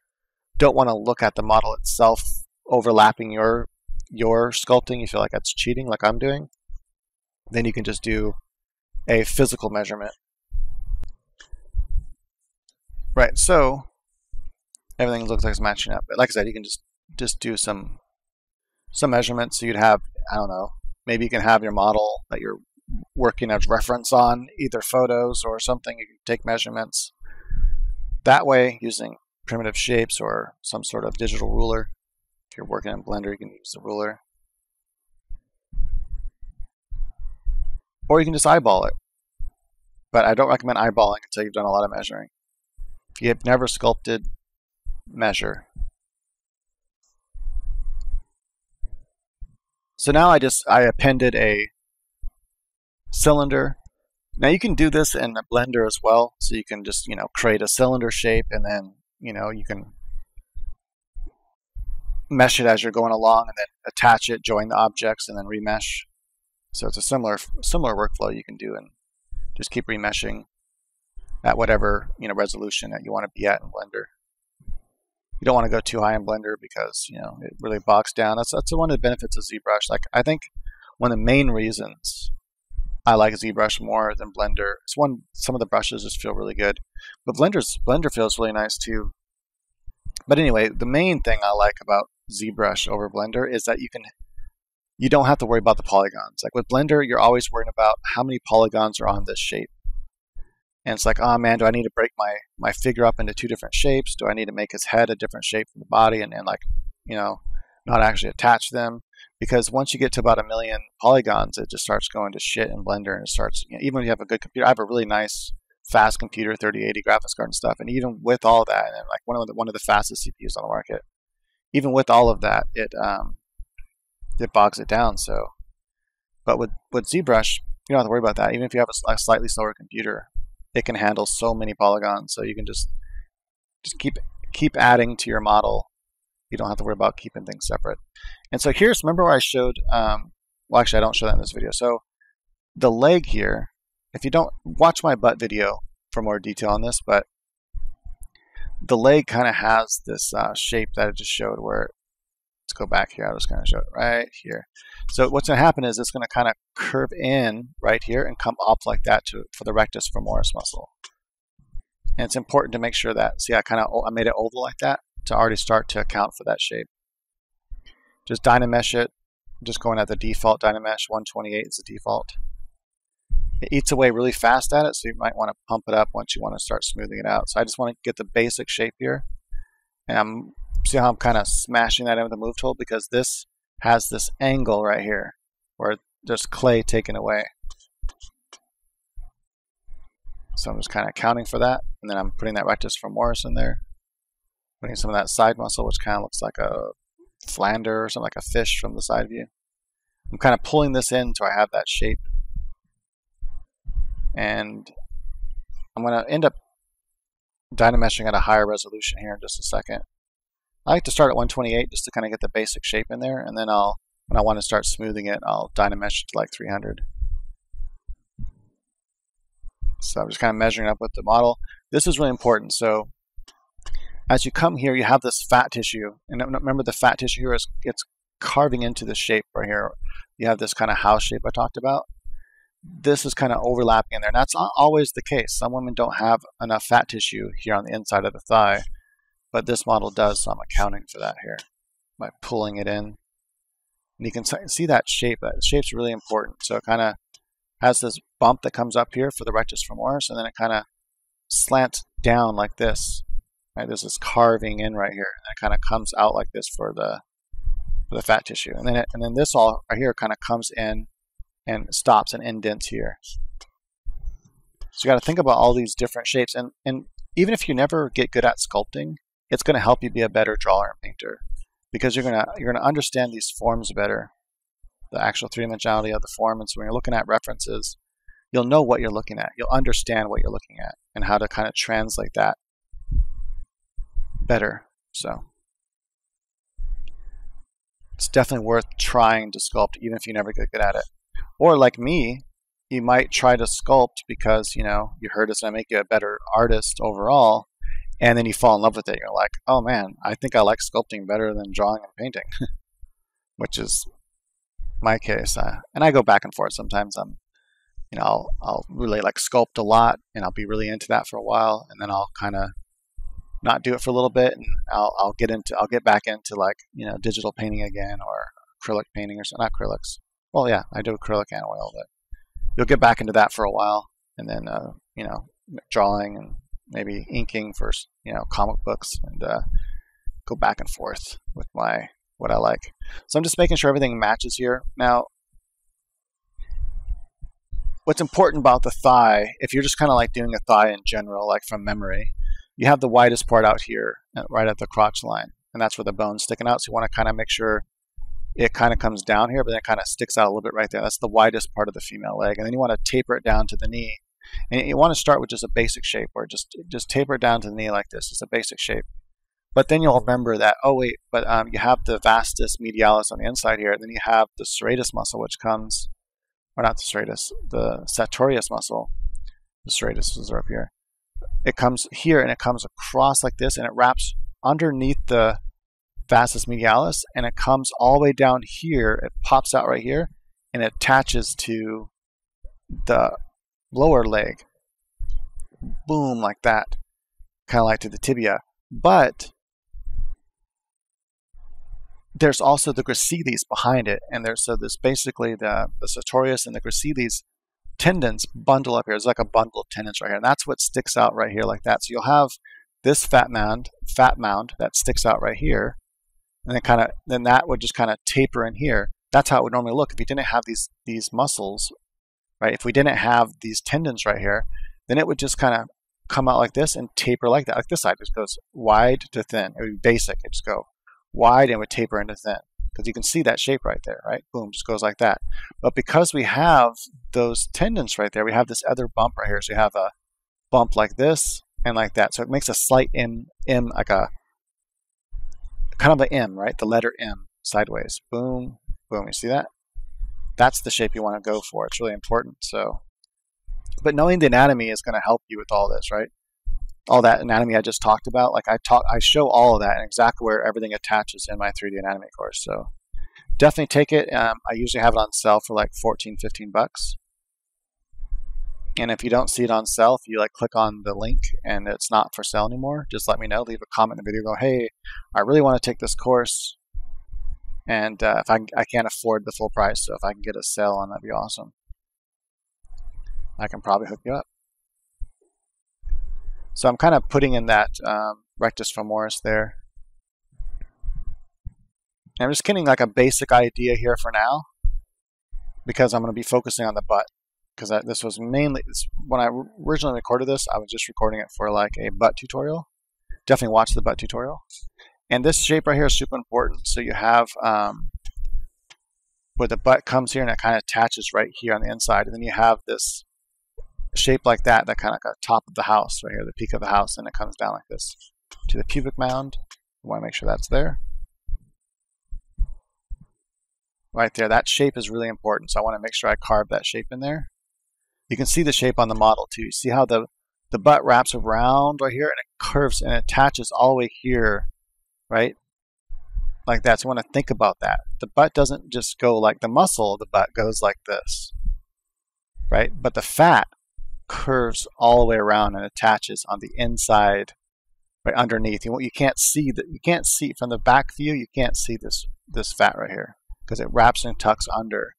don't want to look at the model itself overlapping your sculpting, you feel like that's cheating, like I'm doing, then you can just do a physical measurement. Right, so everything looks like it's matching up. But like I said, you can just do some measurements. So you'd have, I don't know, maybe you can have your model that you're working as reference on, either photos or something. You can take measurements that way using primitive shapes or some sort of digital ruler. If you're working in Blender, you can use the ruler. Or you can just eyeball it. But I don't recommend eyeballing until you've done a lot of measuring. If you have never sculpted, measure. So now I appended a cylinder. Now you can do this in a Blender as well. So you can just, you know, create a cylinder shape and then, you know, you can mesh it as you're going along and then attach it, join the objects, and then remesh. So it's a similar workflow you can do, and just keep remeshing at whatever, you know, resolution that you want to be at in Blender. You don't want to go too high in Blender because, you know, it really bogs down. That's one of the benefits of ZBrush. Like, I think one of the main reasons I like ZBrush more than Blender is one, some of the brushes just feel really good, but Blender feels really nice too. But anyway, the main thing I like about ZBrush over Blender is that you don't have to worry about the polygons. Like with Blender, you're always worrying about how many polygons are on this shape. And it's like, oh man, do I need to break my figure up into two different shapes? Do I need to make his head a different shape from the body and like, you know, not actually attach them? Because once you get to about 1 million polygons, it just starts going to shit in Blender, and it starts, you know, even when you have a good computer. I have a really nice, fast computer, 3080 graphics card and stuff, and even with all that, and like one of the fastest CPUs on the market, even with all of that, it bogs it down. So, but with ZBrush, you don't have to worry about that. Even if you have a slightly slower computer, it can handle so many polygons. So you can just keep adding to your model. You don't have to worry about keeping things separate. And so here's, remember where I showed? Well, actually, I don't show that in this video. So the leg here. If you don't, watch my butt video for more detail on this, but the leg kind of has this shape that I just showed where, let's go back here, I'll just kind of show it right here. So what's going to happen is it's going to kind of curve in right here and come up like that for the rectus femoris muscle. And it's important to make sure that, see, I made it oval like that to already start to account for that shape. Just Dynamesh it, just going at the default Dynamesh, 128 is the default. It eats away really fast at it, so you might want to pump it up once you want to start smoothing it out. So I just want to get the basic shape here. And see how I'm kind of smashing that in with the move tool? Because this has this angle right here where there's clay taken away. So I'm just kind of accounting for that. And then I'm putting that rectus femoris in there. Putting some of that side muscle, which kind of looks like a flounder or something, like a fish from the side view. I'm kind of pulling this in so I have that shape. And I'm going to end up dynameshing at a higher resolution here in just a second. I like to start at 128 just to kind of get the basic shape in there, and then when I want to start smoothing it, I'll dynamesh it to like 300. So I'm just kind of measuring up with the model. This is really important. So as you come here, you have this fat tissue, and remember the fat tissue here is it's carving into the shape right here. You have this kind of house shape I talked about. This is kind of overlapping in there, and that's not always the case. Some women don't have enough fat tissue here on the inside of the thigh, but this model does, so I'm accounting for that here by pulling it in. And you can see that shape. That shape's really important. So it kind of has this bump that comes up here for the rectus femoris, and then it kind of slants down like this. Right? This is carving in right here, and it kind of comes out like this for the fat tissue, and then this all right here kind of comes in and stops and indents here. So you got to think about all these different shapes. And even if you never get good at sculpting, it's going to help you be a better drawer and painter, because you're going to understand these forms better, the actual three-dimensionality of the form. And so when you're looking at references, you'll know what you're looking at. You'll understand what you're looking at and how to kind of translate that better. So it's definitely worth trying to sculpt, even if you never get good at it. Or like me, you might try to sculpt because, you know, you heard it's going to make you a better artist overall. And then you fall in love with it. You're like, oh man, I think I like sculpting better than drawing and painting, which is my case. And I go back and forth sometimes. You know, I'll really like sculpt a lot and I'll be really into that for a while. And then I'll kind of not do it for a little bit, and I'll get back into, like, you know, digital painting again, or acrylic painting or something. Not acrylics. Well, yeah, I do acrylic and oil, but you'll get back into that for a while. And then, you know, drawing and maybe inking for, you know, comic books, and go back and forth with what I like. So I'm just making sure everything matches here. Now, what's important about the thigh, if you're just kind of like doing a thigh in general, like from memory, you have the widest part out here, right at the crotch line, and that's where the bone's sticking out. So you want to kind of make sure it kind of comes down here, but then it kind of sticks out a little bit right there. That's the widest part of the female leg. And then you want to taper it down to the knee. And you want to start with just a basic shape, or just taper it down to the knee like this. It's a basic shape. But then you'll remember that, oh wait, but you have the vastus medialis on the inside here, and then you have the serratus muscle, which comes, or not the serratus, the sartorius muscle. The serratuses are up here. It comes here, and it comes across like this, and it wraps underneath the vastus medialis, and it comes all the way down here. It pops out right here, and it attaches to the lower leg. Boom, like that. Kind of like to the tibia. But there's also the gracilis behind it, and there's, so there's basically the sartorius and the gracilis tendons bundle up here. It's like a bundle of tendons right here, and that's what sticks out right here like that. So you'll have this fat mound that sticks out right here, and then kind of, then that would just kind of taper in here. That's how it would normally look if you didn't have these muscles, right? If we didn't have these tendons right here, then it would just kind of come out like this and taper like that. Like this side just goes wide to thin. It would be basic. It just go wide and would taper into thin, because you can see that shape right there, right? Boom, just goes like that. But because we have those tendons right there, we have this other bump right here. So you have a bump like this and like that. So it makes a slight M, like a kind of an M, right? The letter M sideways. Boom, boom. You see that? That's the shape you want to go for. It's really important. So, but knowing the anatomy is going to help you with all this, right? All that anatomy I just talked about, like I show all of that and exactly where everything attaches in my 3D anatomy course. So definitely take it. I usually have it on sale for like 14, 15 bucks. And if you don't see it on sale, if you like click on the link and it's not for sale anymore, just let me know. Leave a comment in the video. Go, hey, I really want to take this course, and if I can't afford the full price, so if I can get a sale on, that'd be awesome. I can probably hook you up. So I'm kind of putting in that rectus femoris there. And I'm just getting like a basic idea here for now, because I'm going to be focusing on the butt. Because this was mainly, when I originally recorded this, I was just recording it for like a butt tutorial. Definitely watch the butt tutorial. And this shape right here is super important. So you have where the butt comes here and it kind of attaches right here on the inside. And then you have this shape like that, that kind of got top of the house right here, the peak of the house, and it comes down like this to the pubic mound. We want to make sure that's there. Right there, that shape is really important, so I want to make sure I carve that shape in there. You can see the shape on the model too. You see how the butt wraps around right here, and it curves and attaches all the way here, right? Like that. So I want to think about that. The butt doesn't just go like the muscle of the butt goes like this, right? But the fat curves all the way around and attaches on the inside, right underneath. You can't see that. You can't see from the back view. You can't see this fat right here because it wraps and tucks under.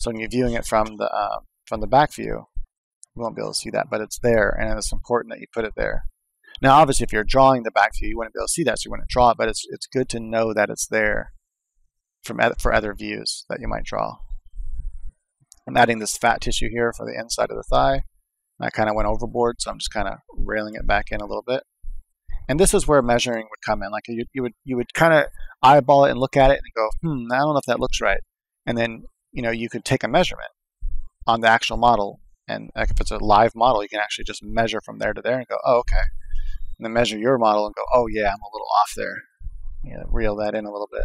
So when you're viewing it from the back view, you won't be able to see that, but it's there, and it's important that you put it there. Now, obviously, if you're drawing the back view, you wouldn't be able to see that, so you wouldn't draw it. But it's good to know that it's there for other views that you might draw. I'm adding this fat tissue here for the inside of the thigh. I kind of went overboard, so I'm just kind of railing it back in a little bit. And this is where measuring would come in. Like you would kind of eyeball it and look at it and go, I don't know if that looks right. And then, you know, you could take a measurement on the actual model And like if it's a live model, you can actually just measure from there to there and go, oh, okay. And then measure your model and go, oh yeah, I'm a little off there. Yeah, reel that in a little bit.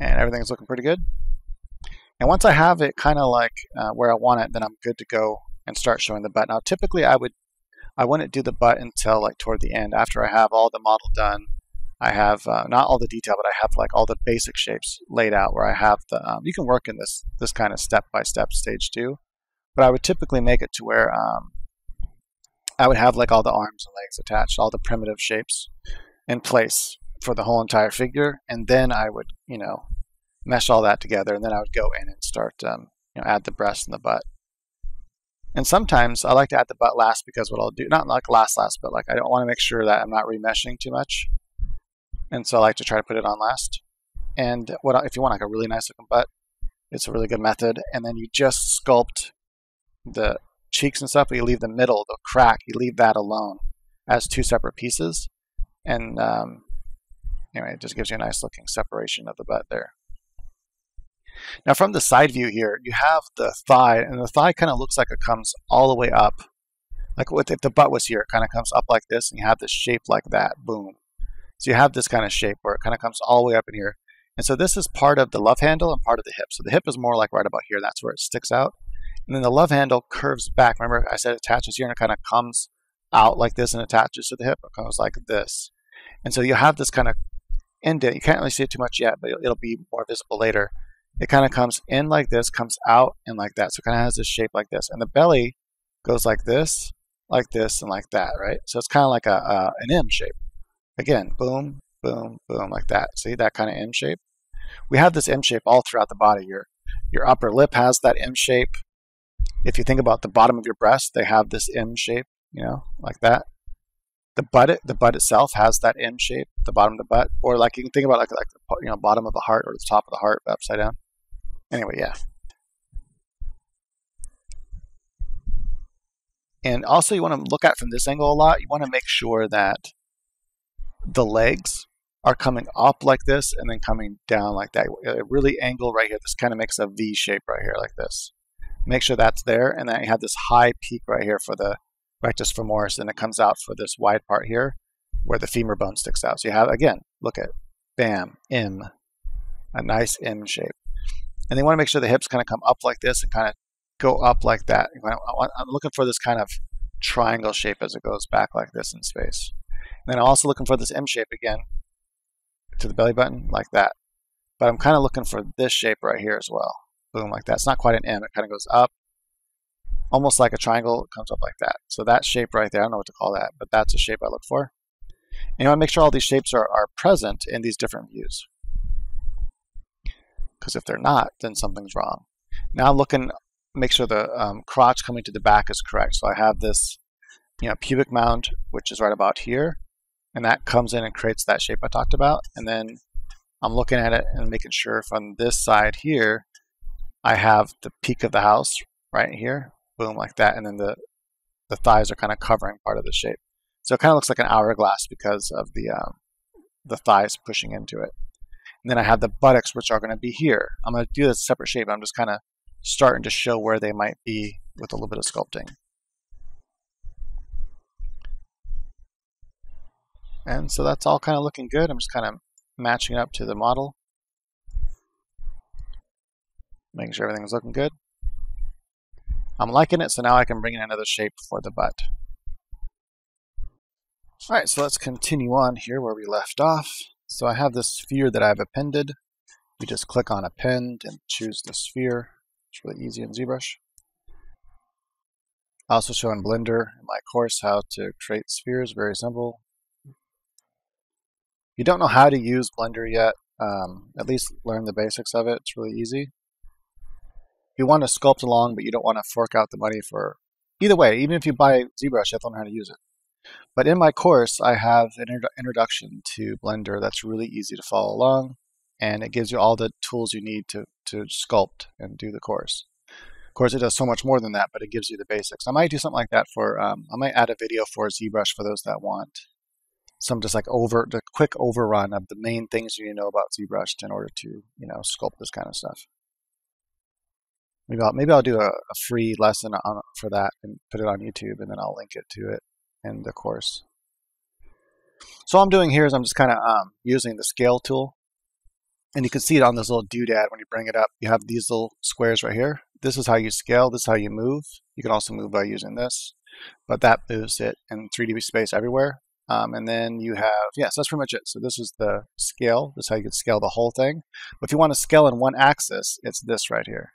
And everything's looking pretty good. And once I have it kind of like where I want it, then I'm good to go and start showing the butt. Now, typically I wouldn't do the butt until like toward the end. After I have all the model done, I have not all the detail, but I have like all the basic shapes laid out where I have the, you can work in this kind of step-by-step stage too. But I would typically make it to where I would have like all the arms and legs attached, all the primitive shapes in place for the whole entire figure. And then I would, you know, mesh all that together, and then I would go in and start, you know, add the breast and the butt. And sometimes I like to add the butt last because what I'll do, not like last, but like I don't want to make sure that I'm not remeshing too much. And so I like to try to put it on last. And what if you want like a really nice looking butt, it's a really good method. And then you just sculpt the cheeks and stuff, but you leave the middle, the crack, you leave that alone as two separate pieces. And anyway, it just gives you a nice looking separation of the butt there. Now from the side view here, you have the thigh, and the thigh kind of looks like it comes all the way up. Like if the butt was here, it kind of comes up like this, and you have this shape like that, boom. So you have this kind of shape where it kind of comes all the way up in here. And so this is part of the love handle and part of the hip. So the hip is more like right about here, that's where it sticks out. And then the love handle curves back. Remember I said attaches here, and it kind of comes out like this and attaches to the hip, it comes like this. And so you have this kind of indent, you can't really see it too much yet, but it'll be more visible later. It kind of comes in like this, comes out and like that. So it kind of has this shape like this. And the belly goes like this, and like that, right? So it's kind of like an M shape. Again, boom, boom, boom, like that. See that kind of M shape? We have this M shape all throughout the body. Your upper lip has that M shape. If you think about the bottom of your breast, they have this M shape, you know, like that. The butt itself has that M shape, the bottom of the butt, or like you can think about like you know, bottom of the heart or the top of the heart upside down. Anyway, yeah. And also you want to look at from this angle a lot. You want to make sure that the legs are coming up like this and then coming down like that. A really angle right here. This kind of makes a V shape right here like this. Make sure that's there, and then you have this high peak right here for the rectus femoris, and it comes out for this wide part here where the femur bone sticks out. So you have, again, look at, bam, M, a nice M shape. And you want to make sure the hips kind of come up like this and kind of go up like that. I'm looking for this kind of triangle shape as it goes back like this in space. And then I'm also looking for this M shape again to the belly button like that. But I'm kind of looking for this shape right here as well. Boom, like that. It's not quite an M. It kind of goes up, almost like a triangle. It comes up like that. So that shape right there, I don't know what to call that, but that's a shape I look for. And you want to make sure all these shapes are present in these different views. Because if they're not, then something's wrong. Now I'm looking, make sure the crotch coming to the back is correct. So I have this, you know, pubic mound, which is right about here. And that comes in and creates that shape I talked about. And then I'm looking at it and making sure from this side here, I have the peak of the house right here, boom, like that. And then the thighs are kind of covering part of the shape. So it kind of looks like an hourglass because of the thighs pushing into it. And then I have the buttocks, which are going to be here. I'm going to do this separate shape. I'm just kind of starting to show where they might be with a little bit of sculpting. And so that's all kind of looking good. I'm just kind of matching it up to the model. Making sure everything's looking good. I'm liking it, so now I can bring in another shape for the butt. All right, so let's continue on here where we left off. So I have this sphere that I've appended. We just click on append and choose the sphere. It's really easy in ZBrush. I also show in Blender in my course how to create spheres, very simple. If you don't know how to use Blender yet, at least learn the basics of it. It's really easy. You want to sculpt along, but you don't want to fork out the money for... Either way, even if you buy ZBrush, you have to learn how to use it. But in my course, I have an introduction to Blender that's really easy to follow along, and it gives you all the tools you need to sculpt and do the course. Of course, it does so much more than that, but it gives you the basics. I might do something like that for... I might add a video for ZBrush for those that want some just like the quick overrun of the main things you need to know about ZBrush in order to, you know, sculpt this kind of stuff. Maybe I'll do a free lesson on for that and put it on YouTube, and then I'll link it to it in the course. So what I'm doing here is I'm just kind of using the scale tool, and you can see it on this little doodad when you bring it up. You have these little squares right here. This is how you scale. This is how you move. You can also move by using this, but that moves it in 3D space everywhere. And then you have, yeah, so that's pretty much it. So this is the scale. This is how you could scale the whole thing. But if you want to scale in one axis, it's this right here.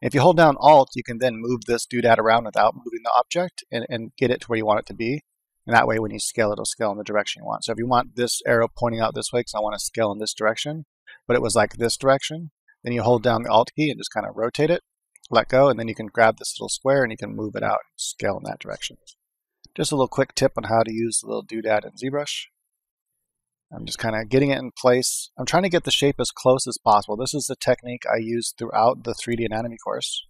If you hold down Alt, you can then move this doodad around without moving the object and get it to where you want it to be. And that way, when you scale, it'll scale in the direction you want. So if you want this arrow pointing out this way, because I want to scale in this direction, but it was like this direction, then you hold down the Alt key and just kind of rotate it, let go, and then you can grab this little square and you can move it out and scale in that direction. Just a little quick tip on how to use the little doodad in ZBrush. I'm just kind of getting it in place. I'm trying to get the shape as close as possible. This is the technique I use throughout the 3D anatomy course,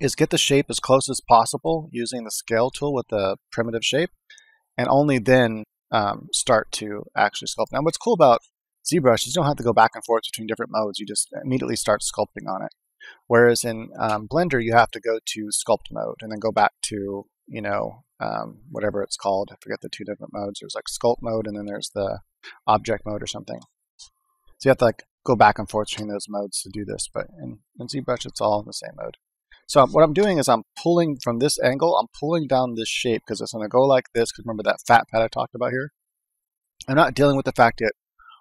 is get the shape as close as possible using the scale tool with the primitive shape, and only then start to actually sculpt. Now what's cool about ZBrush is you don't have to go back and forth between different modes. You just immediately start sculpting on it. Whereas in Blender, you have to go to sculpt mode and then go back to, you know, whatever it's called. I forget the two different modes. There's like sculpt mode and then there's the object mode or something. So you have to like go back and forth between those modes to do this, but in ZBrush, it's all in the same mode. So what I'm doing is I'm pulling from this angle, I'm pulling down this shape because it's going to go like this, because remember that fat pad I talked about here? I'm not dealing with the fact it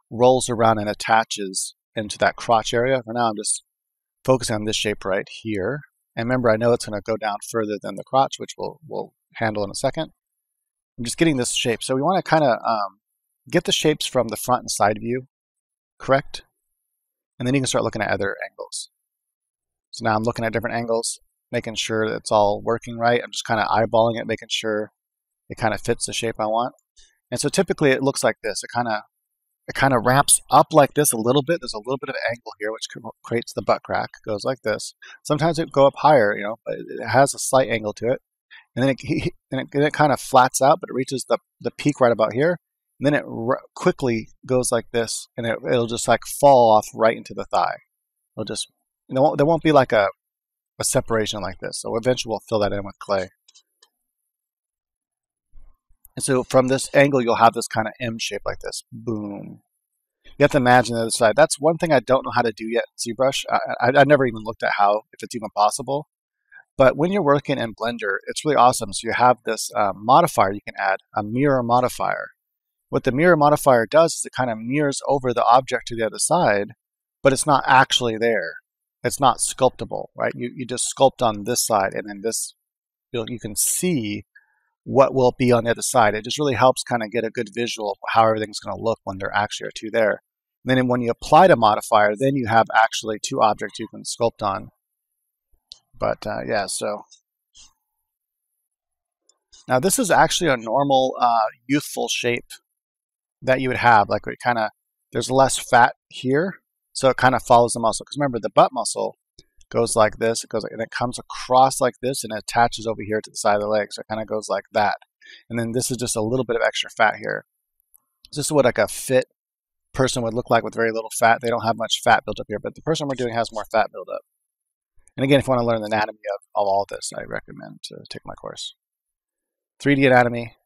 rolls around and attaches into that crotch area. For now, I'm just focusing on this shape right here. And remember, I know it's going to go down further than the crotch, which we'll handle in a second. I'm just getting this shape. So we want to kind of get the shapes from the front and side view, correct? And then you can start looking at other angles. So now I'm looking at different angles, making sure that it's all working right. I'm just kind of eyeballing it, making sure it kind of fits the shape I want. And so typically it looks like this. It kind of wraps up like this a little bit. There's a little bit of angle here, which creates the butt crack. It goes like this. Sometimes it go up higher, you know, but it has a slight angle to it. And then it kind of flats out, but it reaches the peak right about here. And then it quickly goes like this, and it'll just like fall off right into the thigh. It'll just... There won't be like a separation like this. So eventually we'll fill that in with clay. And so from this angle, you'll have this kind of M shape like this. Boom. You have to imagine the other side. That's one thing I don't know how to do yet in ZBrush. I never even looked at how, if it's even possible. But when you're working in Blender, it's really awesome. So you have this modifier you can add, a mirror modifier. What the mirror modifier does is it kind of mirrors over the object to the other side, but it's not actually there. It's not sculptable, right? You just sculpt on this side, and then this, you can see what will be on the other side. It just really helps kind of get a good visual of how everything's going to look when there actually are two there. And then when you apply the modifier, then you have actually two objects you can sculpt on. But yeah, so. Now this is actually a normal youthful shape that you would have. Like it kind of, there's less fat here. So it kind of follows the muscle. Because remember, the butt muscle goes like this. It goes, and it comes across like this, and it attaches over here to the side of the leg. So it kind of goes like that. And then this is just a little bit of extra fat here. This is what like a fit person would look like with very little fat. They don't have much fat built up here, but the person we're doing has more fat built up. And again, if you want to learn the anatomy of all this, I recommend to take my course. 3D Anatomy,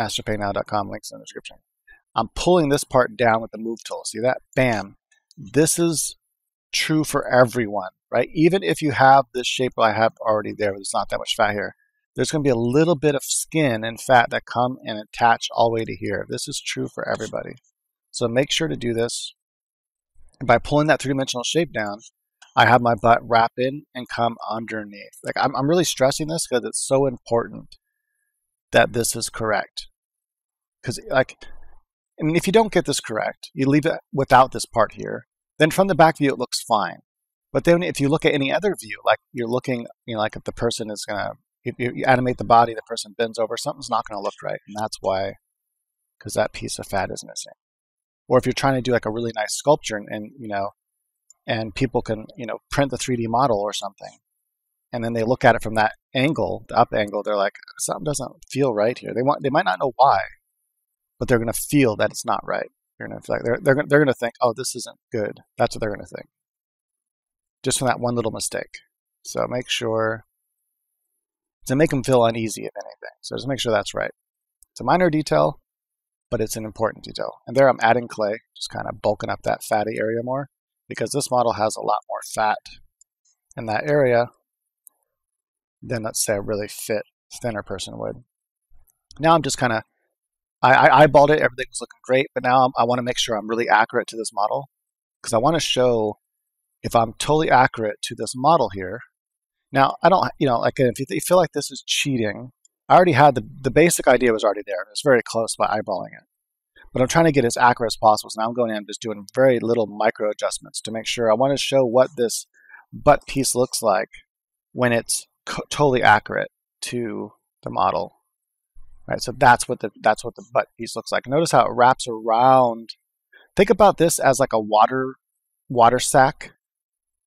masterpaintingnow.com, links in the description. I'm pulling this part down with the move tool. See that? Bam. This is true for everyone, right? Even if you have this shape I have already there, but it's not that much fat here, there's going to be a little bit of skin and fat that come and attach all the way to here. This is true for everybody. So make sure to do this. And by pulling that three-dimensional shape down, I have my butt wrap in and come underneath. Like I'm really stressing this because it's so important that this is correct. Because like... I mean, if you don't get this correct, you leave it without this part here, then from the back view, it looks fine. But then if you look at any other view, like you're looking, you know, like if the person is going to, if you animate the body, the person bends over, something's not going to look right. And that's why, because that piece of fat is missing. Or if you're trying to do like a really nice sculpture and you know, and people can, you know, print the 3D model or something. And then they look at it from that angle, the up angle, they're like, something doesn't feel right here. They might not know why. but they're going to feel that it's not right. You're going to feel like they're going to think, oh, this isn't good. That's what they're going to think. Just from that one little mistake. So make sure to make them feel uneasy, if anything. So just make sure that's right. It's a minor detail, but it's an important detail. And there I'm adding clay, just kind of bulking up that fatty area more, because this model has a lot more fat in that area than, let's say, a really fit, thinner person would. Now I'm just kind of, I eyeballed it, everything was looking great, but now I want to make sure I'm really accurate to this model, because I want to show if I'm totally accurate to this model here. Now, I don't, you know, like if you feel like this is cheating, I already had the basic idea was already there. It was very close by eyeballing it. But I'm trying to get as accurate as possible. So now I'm going in and just doing very little micro adjustments to make sure I want to show what this butt piece looks like when it's totally accurate to the model. All right, so that's what the butt piece looks like. Notice how it wraps around. Think about this as like a water sack.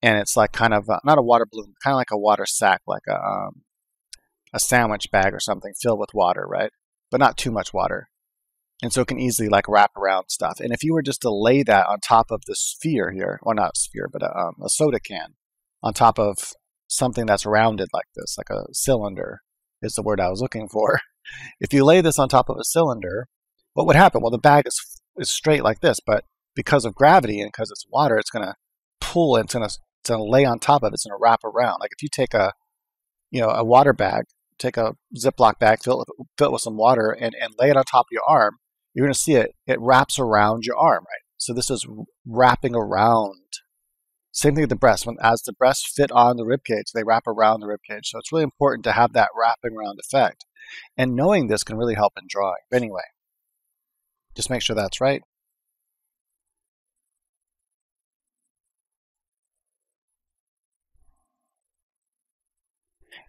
And it's like kind of, not a water balloon, kind of like a water sack, like a sandwich bag or something filled with water, right? But not too much water. And so it can easily like wrap around stuff. And if you were just to lay that on top of the sphere here, well, not a sphere, but a soda can on top of something that's rounded like this, like a cylinder is the word I was looking for. If you lay this on top of a cylinder, what would happen? Well, the bag is straight like this, but because of gravity and because it's water, it's going to pull and it's going to lay on top of it. It's going to wrap around. Like if you take a, you know, a water bag, take a Ziploc bag, fill it with some water and lay it on top of your arm, you're going to see it wraps around your arm, right? So this is wrapping around. Same thing with the breasts. As the breasts fit on the ribcage, they wrap around the ribcage. So it's really important to have that wrapping around effect. And knowing this can really help in drawing. But anyway, just make sure that's right.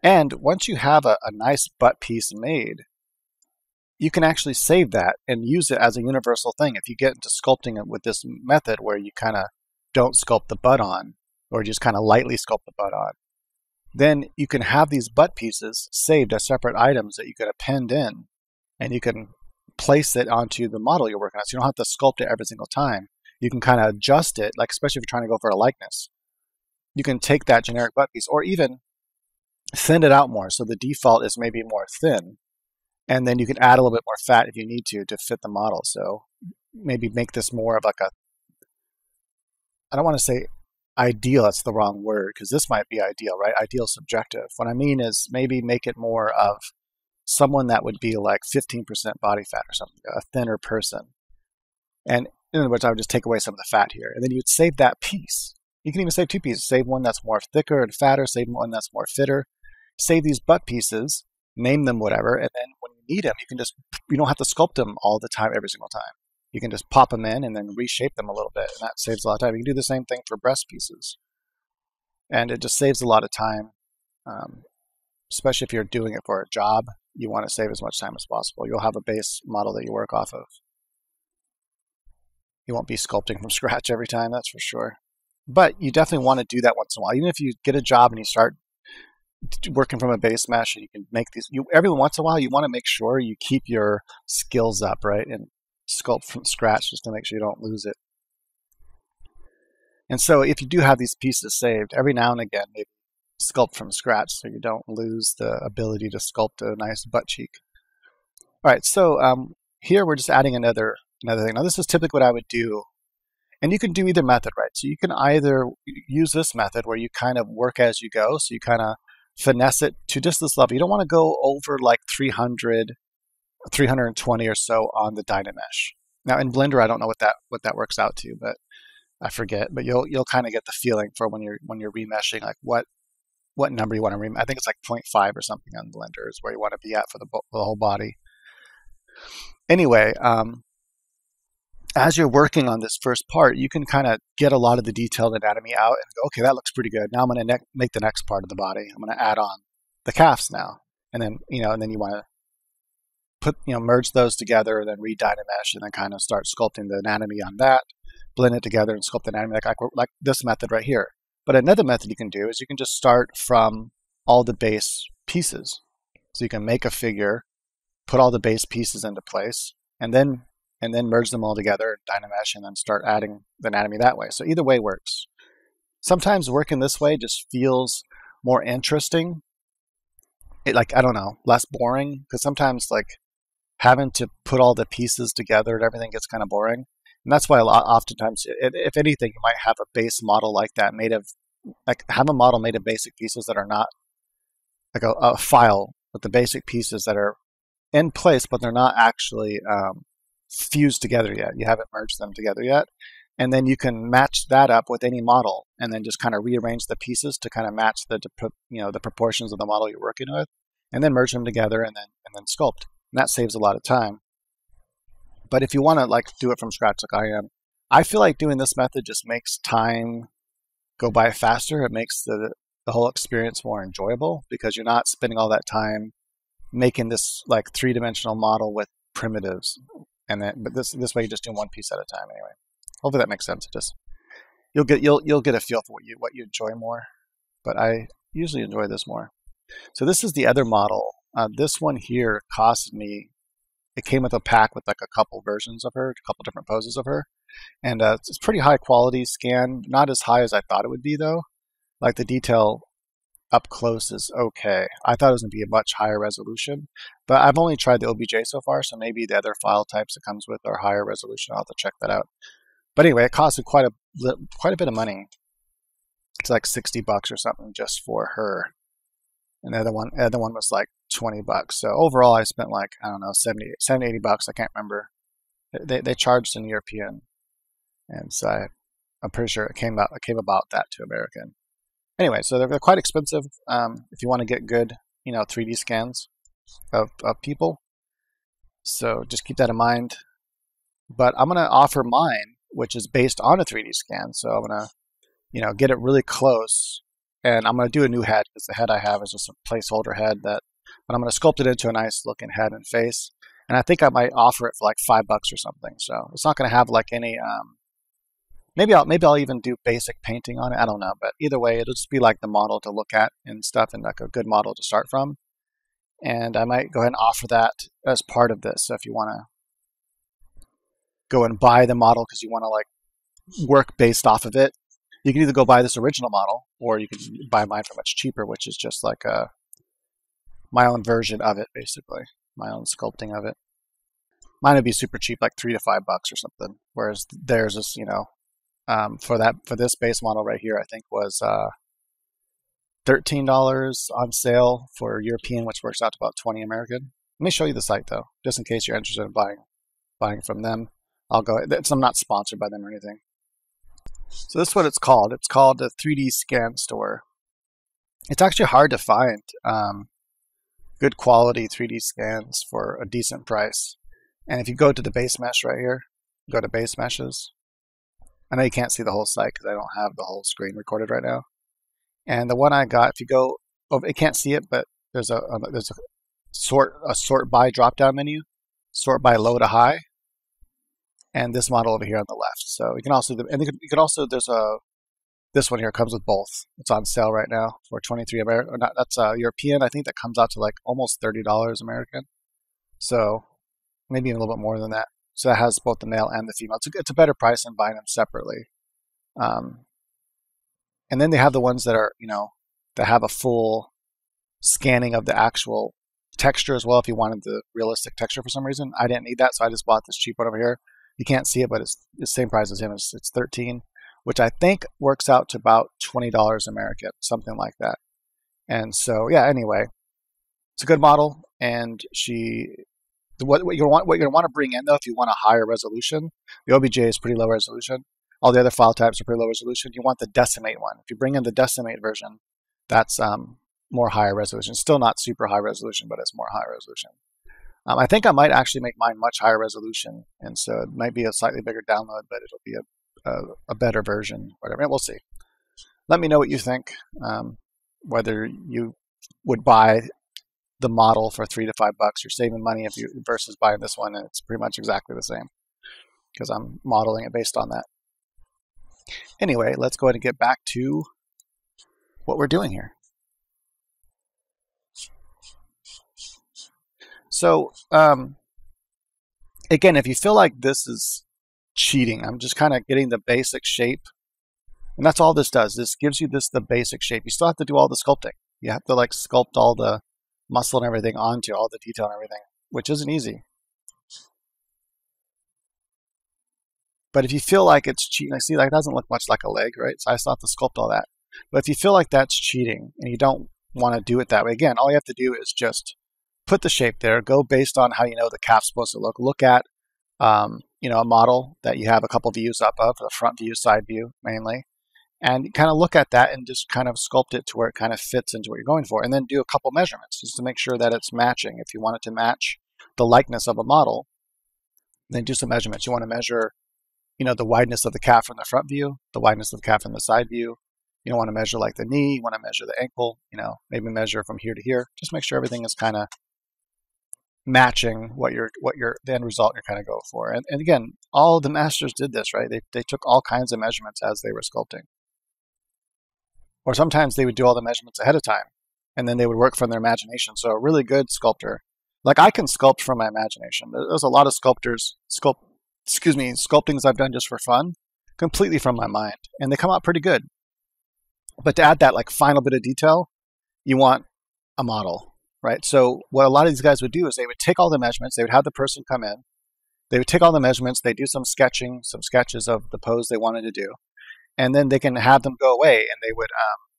And once you have a nice butt piece made, you can actually save that and use it as a universal thing. If you get into sculpting it with this method where you kind of don't sculpt the butt on, or just kind of lightly sculpt the butt on, then you can have these butt pieces saved as separate items that you could append in, and you can place it onto the model you're working on. So you don't have to sculpt it every single time. You can kind of adjust it, like especially if you're trying to go for a likeness. You can take that generic butt piece, or even thin it out more, so the default is maybe more thin, and then you can add a little bit more fat if you need to fit the model. So maybe make this more of like a, I don't want to say ideal, that's the wrong word, because this might be ideal, right? Ideal subjective. What I mean is maybe make it more of someone that would be like 15% body fat or something, a thinner person. And in other words, I would just take away some of the fat here, and then you'd save that piece. You can even save two pieces. Save one that's more thicker and fatter, save one that's more fitter. Save these butt pieces, name them whatever, and then when you need them, you can just, you don't have to sculpt them all the time, every single time. You can just pop them in and then reshape them a little bit, and that saves a lot of time. You can do the same thing for breast pieces. And it just saves a lot of time, especially if you're doing it for a job. You want to save as much time as possible. You'll have a base model that you work off of. You won't be sculpting from scratch every time, that's for sure. But you definitely want to do that once in a while. Even if you get a job and you start working from a base mesh, and you can make these, every once in a while, you want to make sure you keep your skills up, right? And sculpt from scratch just to make sure you don't lose it. And so if you do have these pieces saved, every now and again, maybe sculpt from scratch so you don't lose the ability to sculpt a nice butt cheek. All right, so here we're just adding another thing. Now this is typically what I would do. And you can do either method, right? So you can either use this method where you kind of work as you go. So you kind of finesse it to just this level. You don't want to go over like 300, 320 or so on the Dynamesh. Now in Blender, I don't know what that works out to, but I forget. But you'll kind of get the feeling for when you're remeshing, like what number you want to remesh. I think it's like 0.5 or something on Blender is where you want to be at for the whole body. Anyway, as you're working on this first part, you can kind of get a lot of the detailed anatomy out and go, okay, that looks pretty good. Now I'm going to make the next part of the body. I'm going to add on the calves now. And then, you know, and then you want to put, you know, merge those together and then re-Dynamesh and then kind of start sculpting the anatomy on that, blend it together and sculpt the anatomy like this method right here. But another method you can do is you can just start from all the base pieces. So you can make a figure, put all the base pieces into place, and then and then merge them all together, Dynamesh, and then start adding the anatomy that way. So either way works. Sometimes working this way just feels more interesting. It, like, I don't know, less boring, because sometimes like having to put all the pieces together and everything gets kind of boring. And that's why a lot, oftentimes, if anything, you might have a base model like that made of, like, have a model made of basic pieces that are not, like a file with the basic pieces that are in place, but they're not actually fused together yet. You haven't merged them together yet. And then you can match that up with any model and then just kind of rearrange the pieces to kind of match the, you know, the proportions of the model you're working with, and then merge them together and then sculpt. And that saves a lot of time. But if you want to like do it from scratch like I am, I feel like doing this method just makes time go by faster. It makes the whole experience more enjoyable because you're not spending all that time making this like three-dimensional model with primitives. And then, but this way you just do one piece at a time anyway. Hopefully that makes sense. It just you'll get a feel for what you enjoy more. But I usually enjoy this more. So this is the other model. This one here cost me. It came with a pack with like a couple versions of her, a couple different poses of her, and it's pretty high quality scan. Not as high as I thought it would be though. Like the detail up close is okay. I thought it was going to be a much higher resolution, but I've only tried the OBJ so far, so maybe the other file types it comes with are higher resolution. I'll have to check that out. But anyway, it costed quite a bit of money. It's like $60 or something just for her, and the other one was like $20. So overall, I spent like, I don't know, $70, $80. I can't remember. They charged in European, and so I'm pretty sure it came about that to American. Anyway, so they're quite expensive if you want to get good, you know, 3D scans of people. So just keep that in mind. But I'm going to offer mine, which is based on a 3D scan. So I'm going to, you know, get it really close. And I'm going to do a new head because the head I have is just a placeholder head that, but I'm going to sculpt it into a nice looking head and face. And I think I might offer it for like $5 or something. So it's not going to have like any... Maybe I'll even do basic painting on it. I don't know, but either way, it'll just be like the model to look at and stuff, and like a good model to start from. And I might go ahead and offer that as part of this. So if you want to go and buy the model because you want to like work based off of it, you can either go buy this original model or you can buy mine for much cheaper, which is just like my own version of it, basically my own sculpting of it. Mine would be super cheap, like $3 to $5 or something, whereas theirs is, you know. For this base model right here, I think was $13 on sale for European, which works out to about $20 American. Let me show you the site though, just in case you're interested in buying from them. I'll go. I'm not sponsored by them or anything. So this is what it's called. It's called the 3D Scan Store. It's actually hard to find good quality 3D scans for a decent price. And if you go to the base mesh right here, go to base meshes. I know you can't see the whole site because I don't have the whole screen recorded right now. And the one I got, if you go over, you can't see it, but there's a sort by drop down menu, sort by low to high, and this model over here on the left. So you can also this one here comes with both. It's on sale right now for $23 American. Or not, that's European. I think that comes out to like almost $30 American. So maybe even a little bit more than that. So that has both the male and the female. It's a better price than buying them separately. And then they have the ones that are, you know, that have a full scanning of the actual texture as well. If you wanted the realistic texture for some reason, I didn't need that, so I just bought this cheap one over here. You can't see it, but it's the same price as him. It's $13, which I think works out to about $20 American, something like that. And so, yeah. Anyway, it's a good model, and she. What you're going to want to bring in, though, if you want a higher resolution, the OBJ is pretty low resolution. All the other file types are pretty low resolution. You want the decimate one. If you bring in the decimate version, that's more higher resolution. Still not super high resolution, but it's more high resolution. I think I might actually make mine much higher resolution, and so it might be a slightly bigger download, but it'll be a better version, whatever. We'll see. Let me know what you think, whether you would buy the model for $3 to $5. You're saving money if you versus buying this one, and it's pretty much exactly the same because I'm modeling it based on that. Anyway, let's go ahead and get back to what we're doing here. So again, if you feel like this is cheating, I'm just kind of getting the basic shape. And that's all this does. This gives you the basic shape. You still have to do all the sculpting. You have to like sculpt all the muscle and everything onto all the detail and everything, which isn't easy. But if you feel like it's cheating, like see, like it doesn't look much like a leg, right? So I still have to sculpt all that. But if you feel like that's cheating and you don't want to do it that way, again, all you have to do is just put the shape there. Go based on how you know the calf's supposed to look. Look at you know, a model that you have a couple views up of, the front view, side view mainly. And kind of look at that and just kind of sculpt it to where it kind of fits into what you're going for. And then do a couple measurements just to make sure that it's matching. If you want it to match the likeness of a model, then do some measurements. You want to measure, you know, the wideness of the calf from the front view, the wideness of the calf from the side view. You want to measure like the knee, you want to measure the ankle, you know, maybe measure from here to here. Just make sure everything is kind of matching what the end result you're kind of going for. And again, all the masters did this, right? They took all kinds of measurements as they were sculpting. Or sometimes they would do all the measurements ahead of time, and then they would work from their imagination. So a really good sculptor, like I can sculpt from my imagination. There's a lot of sculptings I've done just for fun, completely from my mind, and they come out pretty good. But to add that like final bit of detail, you want a model, right? So what a lot of these guys would do is they would take all the measurements, they would have the person come in, they would take all the measurements, they do some sketching, some sketches of the pose they wanted to do, and then they can have them go away and they would,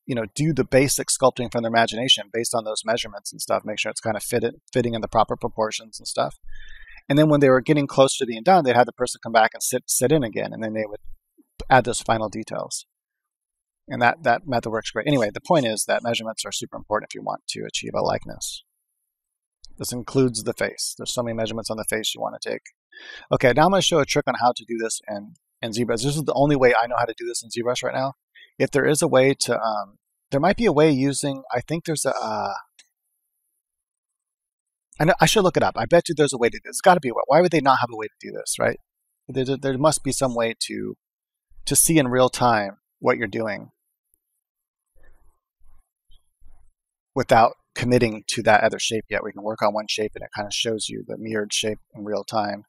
you know, do the basic sculpting from their imagination based on those measurements and stuff, make sure it's kind of fitting in the proper proportions and stuff. And then when they were getting close to being done, they'd have the person come back and sit in again, and then they would add those final details. And that method works great. Anyway, the point is that measurements are super important if you want to achieve a likeness. This includes the face. There's so many measurements on the face you want to take. Okay, now I'm going to show a trick on how to do this in ZBrush. This is the only way I know how to do this in ZBrush right now. If there is a way to, there might be a way using, I think there's a, I know, I should look it up. I bet you there's a way to do this. It's got to be a way. Why would they not have a way to do this, right? There must be some way to see in real time what you're doing without committing to that other shape yet. We can work on one shape and it kind of shows you the mirrored shape in real time.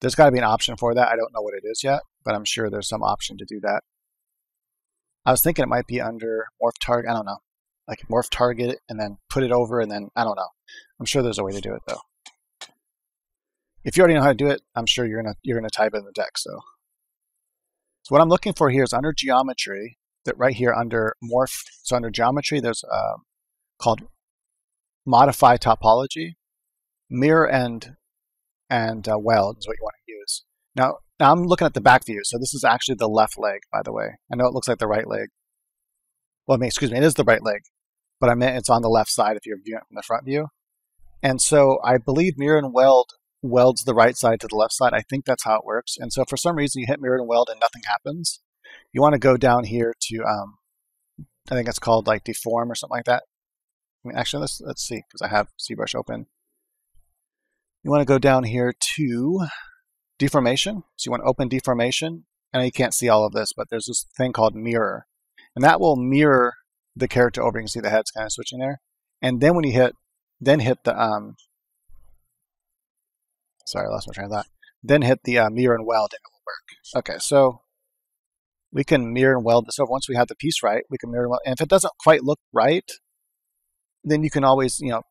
There's got to be an option for that. I don't know what it is yet, but I'm sure there's some option to do that. I was thinking it might be under morph target. I don't know, like morph target and then put it over and then, I don't know. I'm sure there's a way to do it though. If you already know how to do it, I'm sure you're gonna type it in the deck. So what I'm looking for here is under geometry, that right here under morph. So under geometry, there's called modify topology, mirror and weld is what you want to use. Now I'm looking at the back view. So this is actually the left leg, by the way. I know it looks like the right leg. Well, I mean, excuse me, it is the right leg, but I meant it's on the left side if you're viewing it from the front view. And so I believe mirror and weld welds the right side to the left side. I think that's how it works. And so for some reason you hit mirror and weld and nothing happens. You want to go down here to, I think it's called like deform or something like that. I mean, actually, let's see, because I have ZBrush open. You want to go down here to deformation. So you want to open deformation. I know you can't see all of this, but there's this thing called mirror. And that will mirror the character over. You can see the head's kind of switching there. And then when you hit the, sorry, I lost my train of thought. Then hit the mirror and weld and it will work. Okay, so we can mirror and weld this over. Once we have the piece right, we can mirror and weld. And if it doesn't quite look right, then you can always, you know,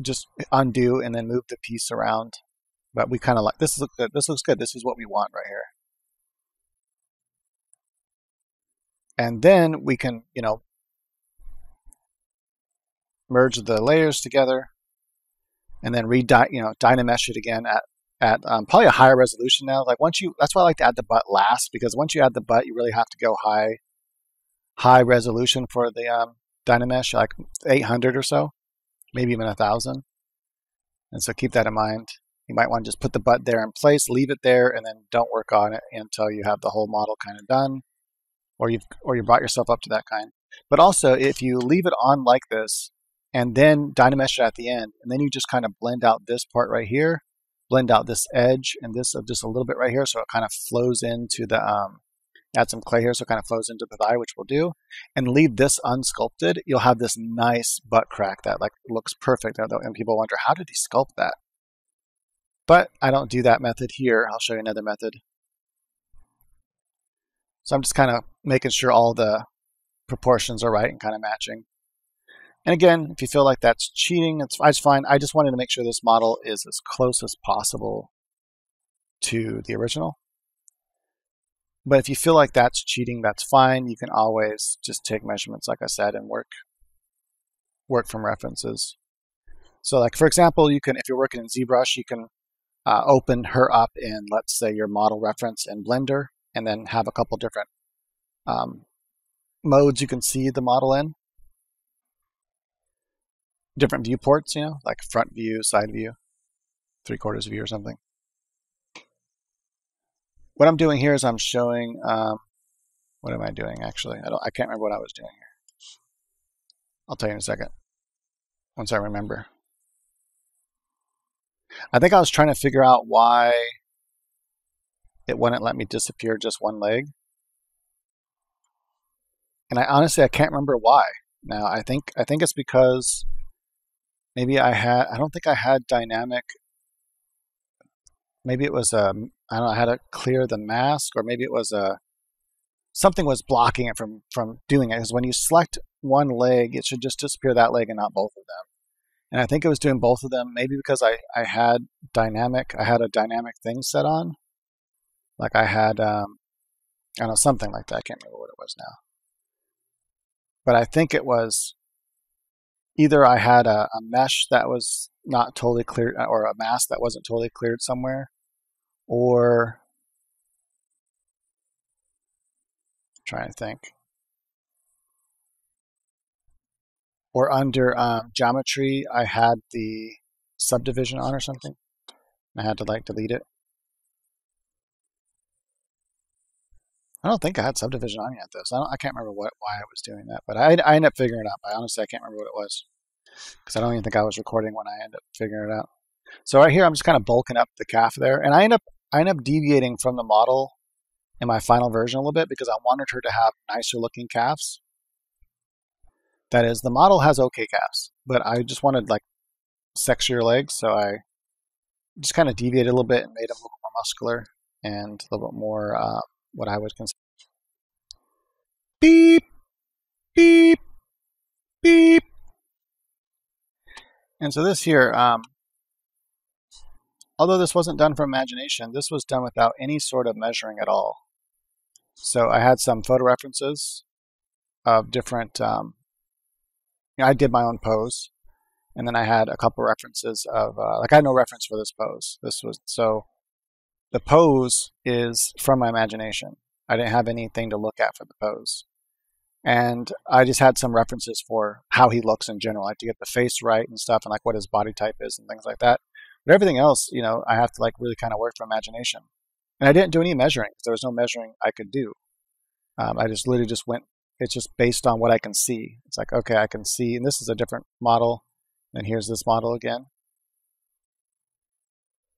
just undo and then move the piece around. But we kind of like, this looks good. This looks good. This is what we want right here. And then we can, you know, merge the layers together and then dynamesh it again at probably a higher resolution now. Like once you, that's why I like to add the butt last, because once you add the butt, you really have to go high resolution for the dynamesh, like 800 or so, maybe even 1,000. And so keep that in mind. You might want to just put the butt there in place, leave it there, and then don't work on it until you have the whole model kind of done, or you brought yourself up to that kind. But also, if you leave it on like this, and then dynamesh it at the end, and then you just kind of blend out this part right here, blend out this edge, and this just a little bit right here, so it kind of flows into the, add some clay here, so it kind of flows into the thigh, which we'll do, and leave this unsculpted, you'll have this nice butt crack that like looks perfect, and people wonder, how did he sculpt that? But I don't do that method here. I'll show you another method. So I'm just kind of making sure all the proportions are right and kind of matching. And again, if you feel like that's cheating, it's fine. I just wanted to make sure this model is as close as possible to the original. But if you feel like that's cheating, that's fine. You can always just take measurements, like I said, and work from references. So like, for example, you can, if you're working in ZBrush, you can open her up in, let's say, your model reference in Blender, and then have a couple different modes you can see the model in. Different viewports, you know, like front view, side view, three-quarters view or something. What I'm doing here is I'm showing, what am I doing actually? I can't remember what I was doing here. I'll tell you in a second, once I remember. I think I was trying to figure out why it wouldn't let me disappear just one leg. And honestly, I can't remember why. Now I think it's because maybe I don't think I had dynamic. Maybe it was a, I don't know how to clear the mask, or maybe it was a, something was blocking it from doing it. Because when you select one leg, it should just disappear that leg and not both of them. And I think it was doing both of them, maybe because I had a dynamic thing set on. Like I had, I don't know, something like that. I can't remember what it was now. But I think it was either I had a mesh that was not totally cleared, or a mask that wasn't totally cleared somewhere, or I'm trying to think, or under geometry I had the subdivision on or something. I had to like delete it. I don't think I had subdivision on yet though, so I can't remember why I was doing that. But I ended up figuring it out. I honestly can't remember what it was, because I don't even think I was recording when I ended up figuring it out. So right here I'm just kind of bulking up the calf there, and I end up deviating from the model in my final version a little bit because I wanted her to have nicer looking calves. That is, the model has okay calves, but I just wanted like sexier legs, so I just kind of deviated a little bit and made them a little more muscular and a little bit more what I would consider. Beep, beep, beep. And so this here, although this wasn't done from imagination, this was done without any sort of measuring at all. So I had some photo references of different, you know, I did my own pose, and then I had a couple references of, like I had no reference for this pose. This was, so the pose is from my imagination. I didn't have anything to look at for the pose. And I just had some references for how he looks in general, like to get the face right and stuff, and like what his body type is and things like that. But everything else, you know, I have to like really kind of work from imagination. And I didn't do any measuring, because there was no measuring I could do. I just literally just went, it's just based on what I can see. It's like, okay, I can see, and this is a different model, and here's this model again.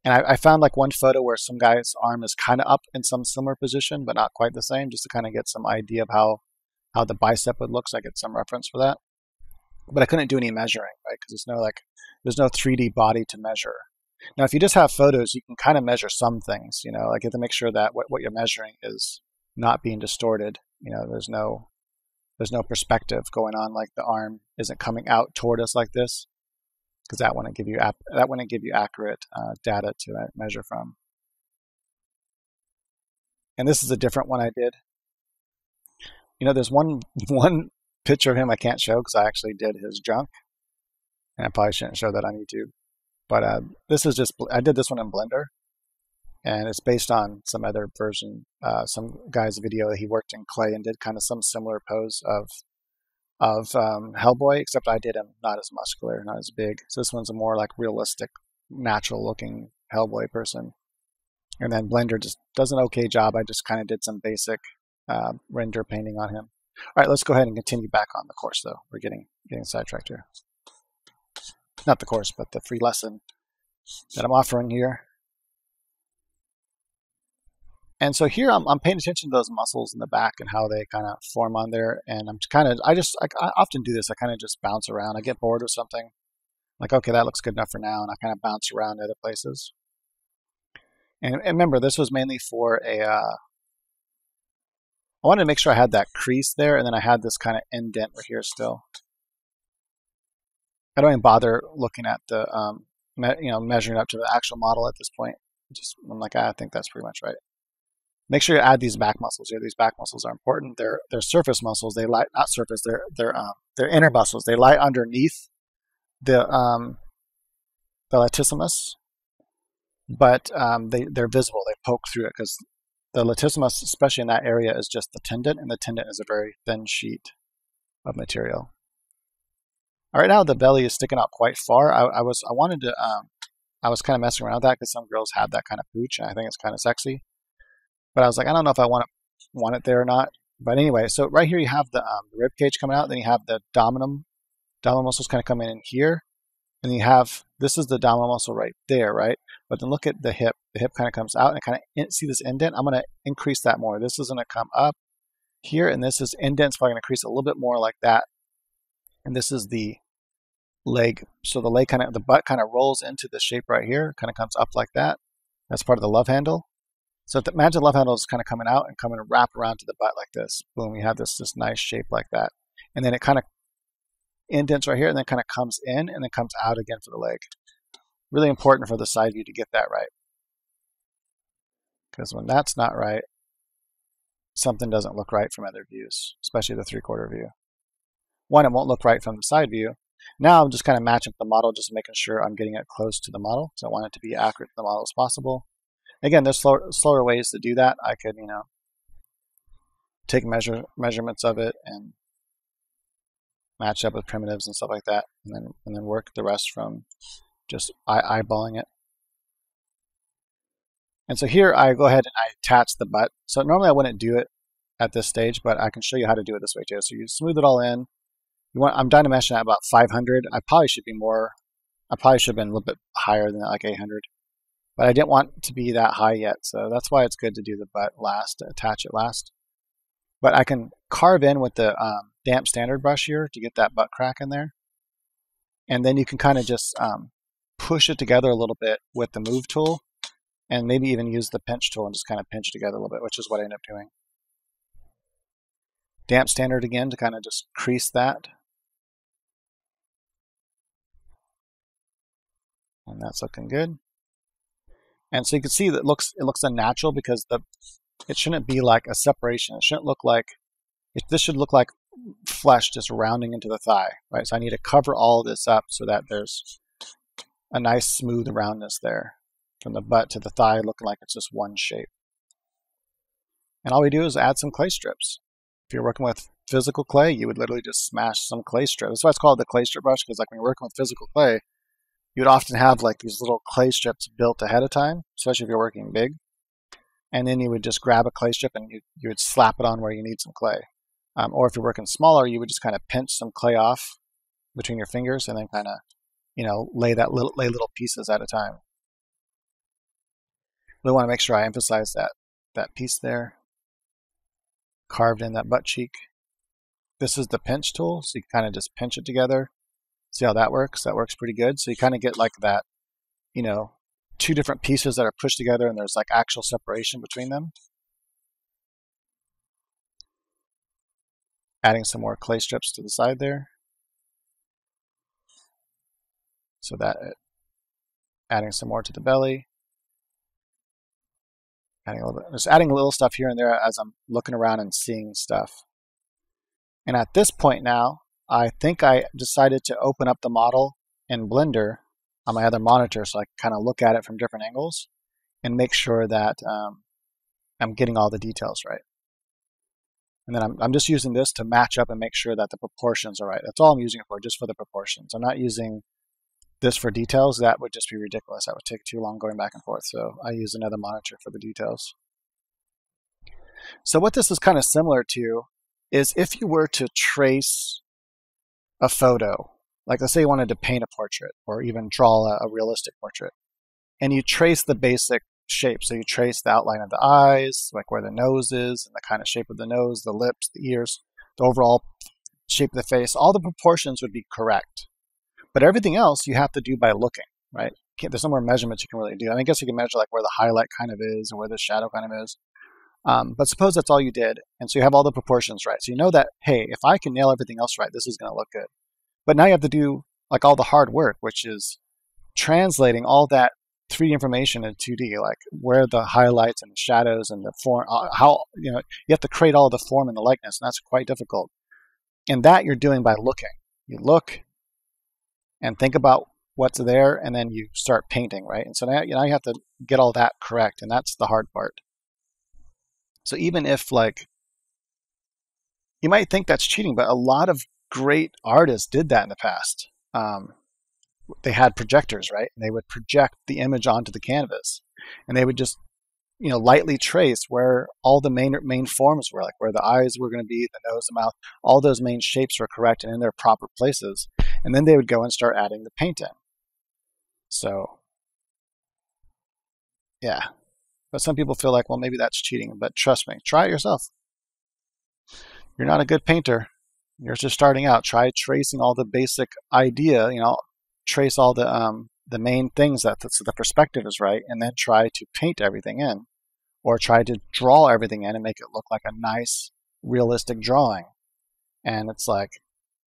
And I found like one photo where some guy's arm is kind of up in some similar position, but not quite the same, just to kind of get some idea of how the bicep would look, so I get some reference for that. But I couldn't do any measuring, right? Because there's no 3D body to measure. Now, if you just have photos, you can kind of measure some things, you know, like you have to make sure that what you're measuring is not being distorted. You know, there's no perspective going on, like the arm isn't coming out toward us like this, because that wouldn't give you accurate data to measure from. And this is a different one I did. You know, there's one picture of him I can't show because I actually did his junk, and I probably shouldn't show that on YouTube. But this is just, I did this one in Blender, and it's based on some other version, some guy's video that he worked in clay and did kind of some similar pose of Hellboy, except I did him not as muscular, not as big. So this one's a more like realistic, natural looking Hellboy person. And then Blender just does an okay job. I just kind of did some basic render painting on him. All right, let's go ahead and continue back on the course though. We're getting sidetracked here. Not the course, but the free lesson that I'm offering here. And so here I'm paying attention to those muscles in the back and how they kind of form on there. And I'm kind of, I often do this. I kind of just bounce around. I get bored with something. Like, okay, that looks good enough for now. And I kind of bounce around to other places. And remember, this was mainly for a, I wanted to make sure I had that crease there, and then I had this kind of indent right here still. I don't even bother looking at the, measuring up to the actual model at this point. Just, I'm like, I think that's pretty much right. Make sure you add these back muscles here. These back muscles are important. They're surface muscles. They lie, not surface, they're inner muscles. They lie underneath the latissimus, but they're visible. They poke through it because the latissimus, especially in that area, is just the tendon, and the tendon is a very thin sheet of material. All right, now the belly is sticking out quite far. I was kind of messing around with that because some girls have that kind of pooch, and I think it's kind of sexy. But I was like, I don't know if I want it there or not. But anyway, so right here you have the rib cage coming out. Then you have the dominum muscles kind of coming in here. And you have, this is the dominal muscle right there, right? But then look at the hip. The hip kind of comes out and kind of see this indent. I'm going to increase that more. This is going to come up here, and this is indents. So I'm going to increase a little bit more like that. And this is the leg. So the leg kind of, the butt kind of rolls into the shape right here, kind of comes up like that. That's part of the love handle. So imagine the love handle is kind of coming out and coming to wrap around to the butt like this. Boom, you have this nice shape like that. And then it kind of indents right here, and then kind of comes in and then comes out again for the leg. Really important for the side view to get that right. Because when that's not right, something doesn't look right from other views, especially the three-quarter view. One, it won't look right from the side view. Now I'm just kind of matching the model, just making sure I'm getting it close to the model. So I want it to be accurate to the model as possible. Again, there's slower ways to do that. I could, take measurements of it and match up with primitives and stuff like that, and then work the rest from just eyeballing it. And so here I go ahead and I attach the butt. So normally I wouldn't do it at this stage, but I can show you how to do it this way too. So you smooth it all in. I'm dynameshing at about 500. I probably should be more. I probably should have been a little bit higher than that, like 800. But I didn't want to be that high yet, so that's why it's good to do the butt last, attach it last. But I can carve in with the damp standard brush here to get that butt crack in there. And then you can kind of just push it together a little bit with the move tool, and maybe even use the pinch tool and just kind of pinch it together a little bit, which is what I end up doing. Damp standard again to kind of just crease that. And that's looking good. And so you can see that it looks unnatural because it shouldn't be like a separation. It shouldn't look like, this should look like flesh just rounding into the thigh, right? So I need to cover all this up so that there's a nice smooth roundness there from the butt to the thigh, looking like it's just one shape. And all we do is add some clay strips. If you're working with physical clay, you would literally just smash some clay strips. That's why it's called the clay strip brush, because like when you're working with physical clay, you'd often have like these little clay strips built ahead of time, especially if you're working big. And then you would just grab a clay strip and you would slap it on where you need some clay. Or if you're working smaller, you would just kind of pinch some clay off between your fingers and then kind of, lay little pieces at a time. Really want to make sure I emphasize that piece there. Carved in that butt cheek. This is the pinch tool, so you kind of just pinch it together. See how that works? That works pretty good. So you kind of get like that, two different pieces that are pushed together and there's like actual separation between them. Adding some more clay strips to the side there. So that, adding some more to the belly. Adding a little bit, just adding a little stuff here and there as I'm looking around and seeing stuff. And at this point now, I think I decided to open up the model in Blender on my other monitor so I can kind of look at it from different angles and make sure that I'm getting all the details right. And then I'm just using this to match up and make sure that the proportions are right. That's all I'm using it for, just for the proportions. I'm not using this for details. That would just be ridiculous. That would take too long going back and forth. So I use another monitor for the details. So what this is kind of similar to is if you were to trace a photo, like let's say you wanted to paint a portrait or even draw a realistic portrait, and you trace the basic shape. So you trace the outline of the eyes, like where the nose is and the kind of shape of the nose, the lips, the ears, the overall shape of the face, all the proportions would be correct. But everything else you have to do by looking, right? there's no more measurements you can really do. And I guess you can measure like where the highlight kind of is and where the shadow kind of is. But suppose that's all you did. And so you have all the proportions right. So you know that, hey, if I can nail everything else right, this is going to look good. But now you have to do like all the hard work, which is translating all that 3D information in 2D, like where the highlights and the shadows and the form, how, you know, you have to create all the form and the likeness, and that's quite difficult. And that you're doing by looking. You look and think about what's there, and then you start painting, right? And so now, you know, you have to get all that correct, and that's the hard part. So even if, like, you might think that's cheating, but a lot of great artists did that in the past. They had projectors, right? And they would project the image onto the canvas, and they would just, you know, lightly trace where all the main forms were, like where the eyes were going to be, the nose, the mouth, all those main shapes were correct and in their proper places. And then they would go and start adding the paint in. So, yeah. But some people feel like, well, maybe that's cheating, but trust me, try it yourself. You're not a good painter. You're just starting out. Try tracing all the basic idea, you know, trace all the main things so the perspective is right, and then try to paint everything in, or try to draw everything in and make it look like a nice, realistic drawing. And it's like,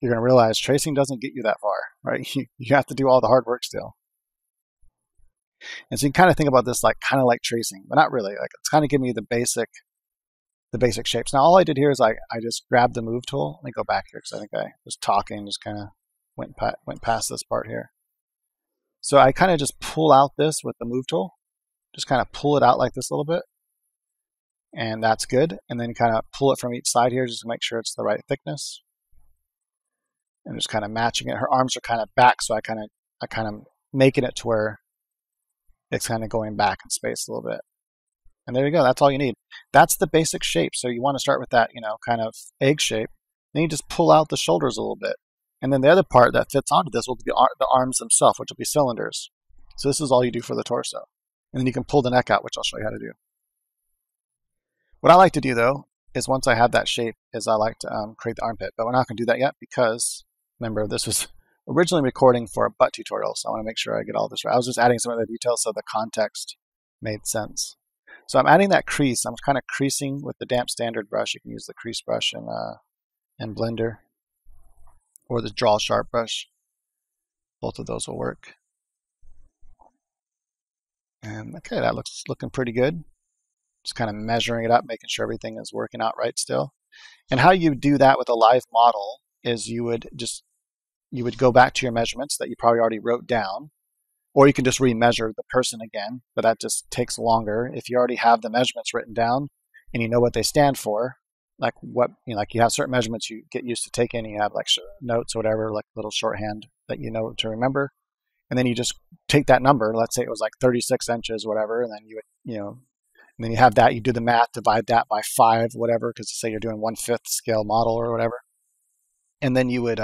you're going to realize tracing doesn't get you that far, right? You have to do all the hard work still. And so you can kind of think about this like kind of like tracing, but not really. Like, it's kind of giving you the basic shapes. Now, all I did here is I just grabbed the move tool. Let me go back here because I think I was talking, just kind of went past this part here. So I kind of just pull out this with the move tool, just kind of pull it out like this a little bit. And that's good. And then kind of pull it from each side here just to make sure it's the right thickness. And just kind of matching it. Her arms are kind of back, so I kind of making it to where it's kind of going back in space a little bit. And there you go. That's all you need. That's the basic shape. So you want to start with that, you know, kind of egg shape. Then you just pull out the shoulders a little bit. And then the other part that fits onto this will be the arms themselves, which will be cylinders. So this is all you do for the torso. And then you can pull the neck out, which I'll show you how to do. What I like to do, though, is once I have that shape, is I like to create the armpit. But we're not going to do that yet because, remember, this was originally recording for a butt tutorial, so I want to make sure I get all this right. I was just adding some of the details so the context made sense. So I'm adding that crease. I'm kind of creasing with the damp standard brush. You can use the crease brush in Blender, or the draw sharp brush. Both of those will work. And okay, that looks looking pretty good. Just kind of measuring it up, making sure everything is working out right still. And how you do that with a live model is you would go back to your measurements that you probably already wrote down, or you can just remeasure the person again, but that just takes longer. If you already have the measurements written down and you know what they stand for, like what, you know, like you have certain measurements you get used to taking, and you have like notes or whatever, like little shorthand that you know to remember. And then you just take that number, let's say it was like 36 inches, whatever, and then you would, you know, and then you have that, you do the math, divide that by 5, whatever, because say you're doing 1/5 scale model or whatever. And then you would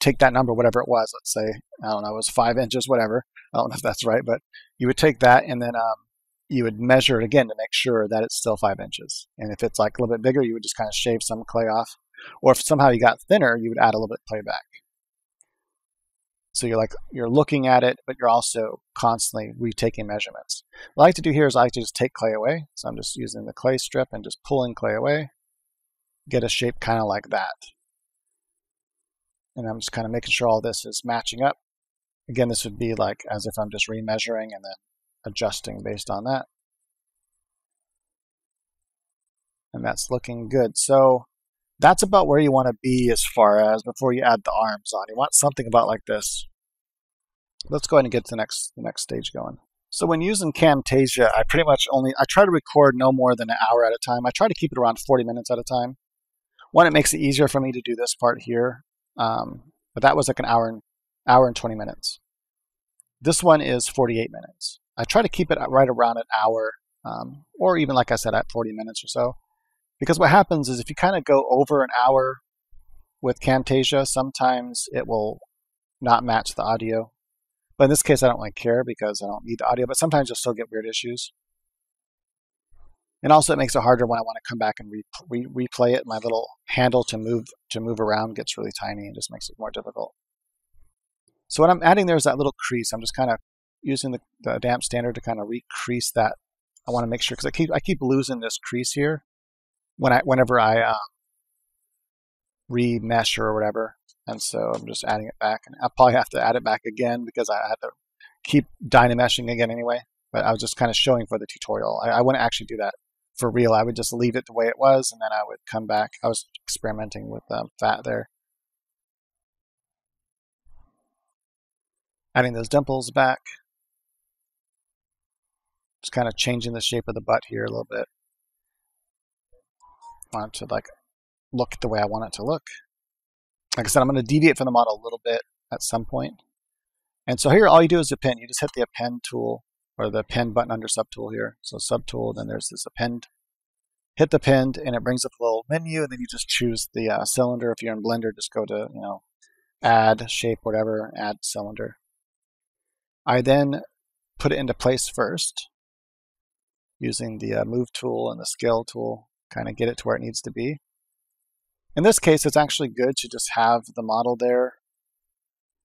take that number, whatever it was, let's say, I don't know, it was 5 inches, whatever. I don't know if that's right, but you would take that and then you would measure it again to make sure that it's still 5 inches. And if it's like a little bit bigger, you would just kind of shave some clay off. Or if somehow you got thinner, you would add a little bit of clay back. So you're like, you're looking at it, but you're also constantly retaking measurements. What I like to do here is I like to just take clay away. So I'm just using the clay strip and just pulling clay away, get a shape kind of like that. And I'm just kind of making sure all this is matching up. Again, this would be like as if I'm just remeasuring and then adjusting based on that. And that's looking good. So that's about where you want to be as far as before you add the arms on. You want something about like this. Let's go ahead and get to the next stage going. So when using Camtasia, I pretty much I try to record no more than an hour at a time. I try to keep it around 40 minutes at a time. One, it makes it easier for me to do this part here. But that was like an hour and 20 minutes. This one is 48 minutes. I try to keep it right around an hour, or even like I said, at 40 minutes or so. Because what happens is if you kind of go over an hour with Camtasia, sometimes it will not match the audio. But in this case, I don't really care because I don't need the audio, but sometimes you'll still get weird issues. And also it makes it harder when I want to come back and replay it. My little handle to move around gets really tiny and just makes it more difficult. So what I'm adding there is that little crease. I'm just kind of using the damp standard to kind of recrease that. I want to make sure, because I keep losing this crease here whenever I remesh or whatever, and so I'm just adding it back, and I'll probably have to add it back again because I had to keep dynameshing again anyway. But I was just kind of showing for the tutorial. I wouldn't actually do that for real. I would just leave it the way it was, and then I would come back. I was experimenting with fat there, adding those dimples back. Just kind of changing the shape of the butt here a little bit. I want it to like look the way I want it to look. Like I said, I'm going to deviate from the model a little bit at some point. And so here, all you do is append. You just hit the append tool or the append button under subtool here. So subtool, then there's this append. Hit the append, and it brings up a little menu. And then you just choose the cylinder. If you're in Blender, just go to add shape, whatever, add cylinder. I then put it into place first, using the move tool and the scale tool, kind of get it to where it needs to be. In this case, it's actually good to just have the model there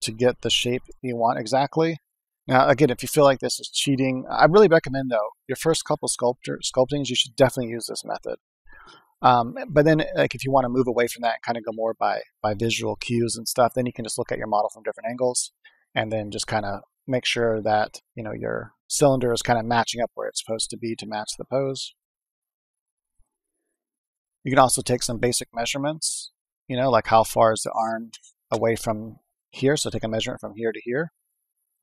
to get the shape you want exactly. Now, again, if you feel like this is cheating, I really recommend, though, your first couple sculptings, you should definitely use this method. But then, like, if you want to move away from that and kind of go more by visual cues and stuff, then you can just look at your model from different angles and then just kind of make sure that, your cylinder is kind of matching up where it's supposed to be to match the pose. You can also take some basic measurements, like how far is the arm away from here. So take a measurement from here to here.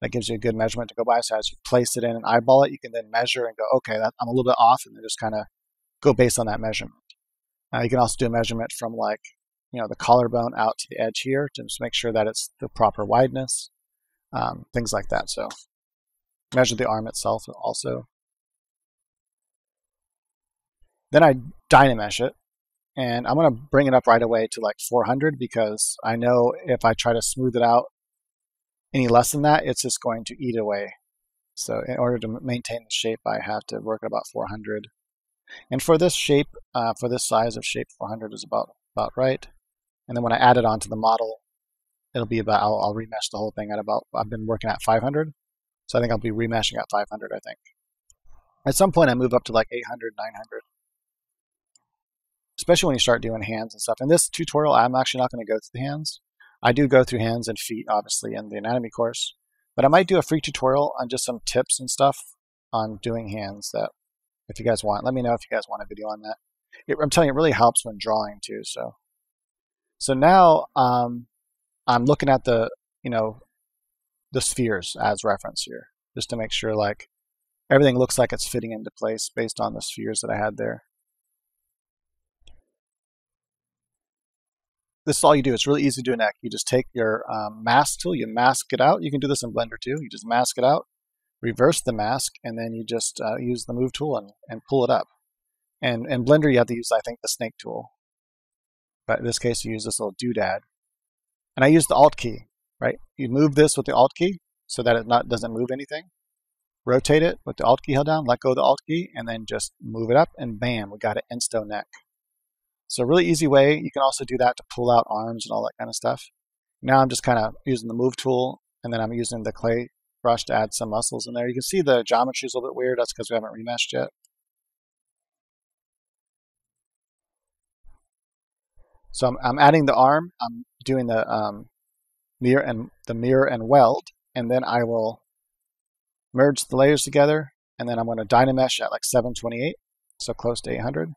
That gives you a good measurement to go by. So as you place it in and eyeball it, you can then measure and go, okay, I'm a little bit off, and then just kind of go based on that measurement. You can also do a measurement from the collarbone out to the edge here to just make sure that it's the proper wideness. Things like that. So measure the arm itself also. Then I dynamesh it, and I'm going to bring it up right away to like 400 because I know if I try to smooth it out any less than that, it's just going to eat away. So in order to maintain the shape, I have to work at about 400. And for this shape, for this size of shape, 400 is about right. And then when I add it onto the model, it'll be about, I'll remesh the whole thing at about, I've been working at 500. So I think I'll be remeshing at 500, I think. At some point I move up to like 800, 900. Especially when you start doing hands and stuff. In this tutorial, I'm actually not going to go through the hands. I do go through hands and feet, obviously, in the anatomy course. But I might do a free tutorial on just some tips and stuff on doing hands that, if you guys want, let me know if you guys want a video on that. I'm telling you, it really helps when drawing too, so. So now, I'm looking at the, the spheres as reference here, just to make sure like everything looks like it's fitting into place based on the spheres that I had there. This is all you do. It's really easy to do a neck. You just take your mask tool, you mask it out. You can do this in Blender too. You just mask it out, reverse the mask, and then you just use the move tool and pull it up. And in Blender, you have to use, I think, the snake tool. But in this case, you use this little doodad. And I use the Alt key, right? You move this with the Alt key so that it doesn't move anything. Rotate it with the Alt key held down, let go of the Alt key, and then just move it up, and bam, we got an insto neck. So a really easy way. You can also do that to pull out arms and all that kind of stuff. Now I'm just kind of using the move tool, and then I'm using the clay brush to add some muscles in there. You can see the geometry is a little bit weird. That's because we haven't remeshed yet. So I'm adding the arm. I'm doing the mirror and weld, and then I will merge the layers together, and then I'm going to dynamesh at like 728, so close to 800.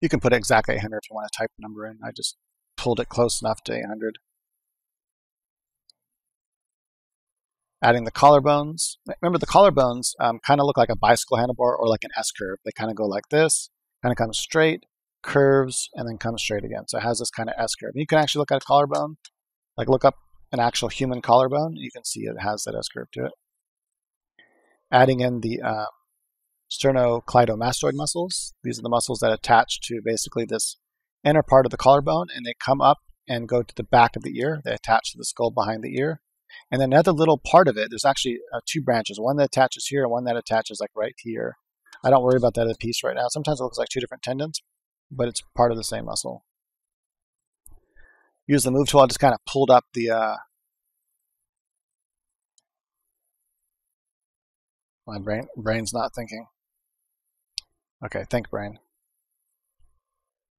You can put exactly 800 if you want to type the number in. I just pulled it close enough to 800. Adding the collarbones. Remember, the collarbones kind of look like a bicycle handlebar or like an S curve. They kind of go like this, kind of come straight, curves, and then comes straight again. So it has this kind of S curve. You can actually look at a collarbone, like look up an actual human collarbone. You can see it has that S curve to it. Adding in the sternocleidomastoid muscles. These are the muscles that attach to basically this inner part of the collarbone, and they come up and go to the back of the ear. They attach to the skull behind the ear. And then another little part of it, there's actually two branches, one that attaches here and one that attaches like right here. I don't worry about that other piece right now. Sometimes it looks like two different tendons, but it's part of the same muscle. Use the move tool. I just kind of pulled up My brain's not thinking. Okay, think brain.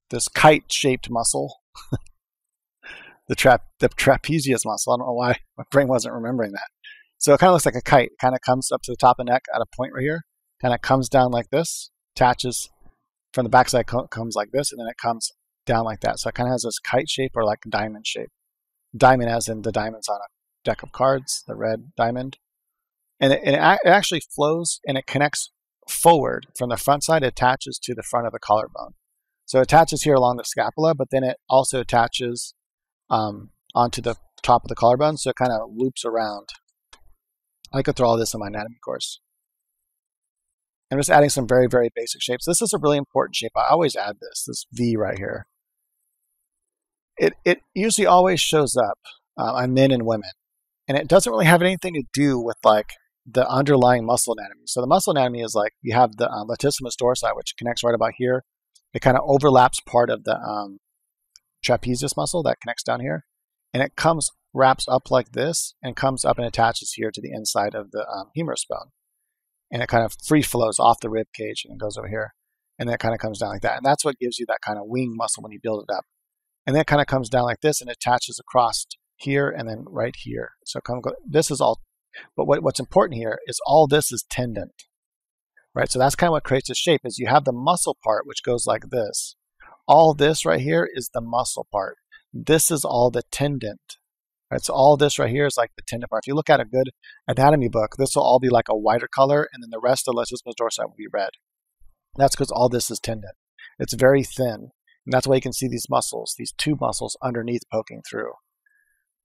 This kite-shaped muscle, the trapezius muscle. I don't know why my brain wasn't remembering that. So it kind of looks like a kite. Kind of comes up to the top of neck at a point right here. Kind of comes down like this. Attaches from the backside, comes like this, and then it comes down like that. So it kind of has this kite shape or like diamond shape. Diamond as in the diamonds on a deck of cards, the red diamond. And it actually flows and it connects forward from the front side. It attaches to the front of the collarbone. So it attaches here along the scapula, but then it also attaches onto the top of the collarbone. So it kind of loops around. I could throw all this in my anatomy course. I'm just adding some very, very basic shapes. This is a really important shape. I always add this V right here. It usually always shows up on men and women. And it doesn't really have anything to do with like the underlying muscle anatomy. So the muscle anatomy is like you have the latissimus dorsi, which connects right about here. It kind of overlaps part of the trapezius muscle that connects down here. And it comes, wraps up like this, and comes up and attaches here to the inside of the humerus bone. And it kind of free flows off the rib cage and it goes over here. And then it kind of comes down like that. And that's what gives you that kind of wing muscle when you build it up. And then it kind of comes down like this and attaches across here and then right here. So kind of this is all, but what's important here is all this is tendon, right? So that's kind of what creates the shape is you have the muscle part, which goes like this. All this right here is the muscle part. This is all the tendon. Right, so all this right here is like the tendon part. If you look at a good anatomy book, this will all be like a whiter color, and then the rest of the latissimus dorsi will be red. That's because all this is tendon. It's very thin, and that's why you can see these muscles, these two muscles underneath poking through.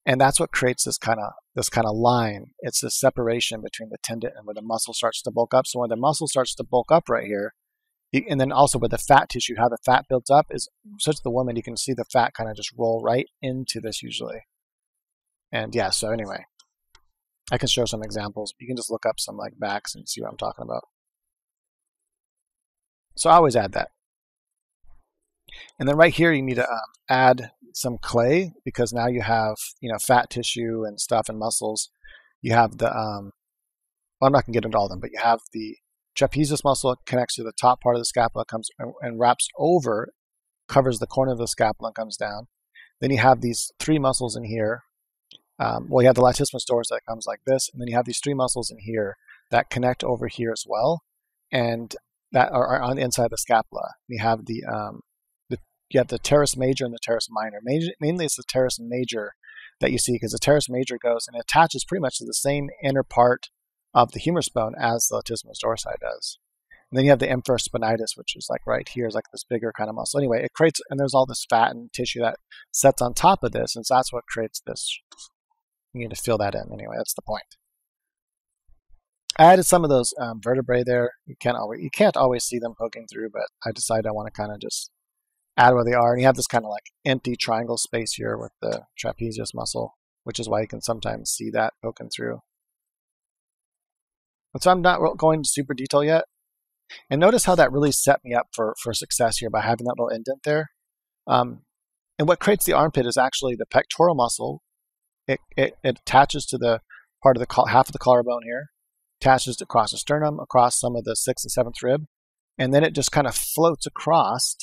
And that's what creates this kind of line. It's this separation between the tendon and where the muscle starts to bulk up. So when the muscle starts to bulk up right here, and then also with the fat tissue, how the fat builds up is such the woman, you can see the fat kind of just roll right into this usually. And yeah, so anyway, I can show some examples. You can just look up some like backs and see what I'm talking about. So I always add that. And then right here, you need to add some clay because now you have, you know, fat tissue and stuff and muscles. You have the, well, I'm not going to get into all of them, but you have the trapezius muscle. It connects to the top part of the scapula, comes and wraps over, covers the corner of the scapula and comes down. Then you have these three muscles in here. Well, you have the latissimus dorsi that comes like this, and then you have these three muscles in here that connect over here as well, and that are on the inside of the scapula. You have the teres major and the teres minor. Mainly it's the teres major that you see because the teres major goes and attaches pretty much to the same inner part of the humerus bone as the latissimus dorsi does. And then you have the inferior spinatus, which is like right here, is like this bigger kind of muscle. Anyway, it creates, and there's all this fat and tissue that sets on top of this, and so that's what creates this. You need to fill that in. Anyway, that's the point. I added some of those vertebrae there. You can't always see them poking through, but I decided I want to kind of just add where they are. And you have this kind of like empty triangle space here with the trapezius muscle, which is why you can sometimes see that poking through. But so I'm not going into super detail yet. And notice how that really set me up for success here by having that little indent there. And what creates the armpit is actually the pectoral muscle. It attaches to the part of the half of the collarbone here, attaches across the sternum, across some of the 6th and 7th rib, and then it just kind of floats across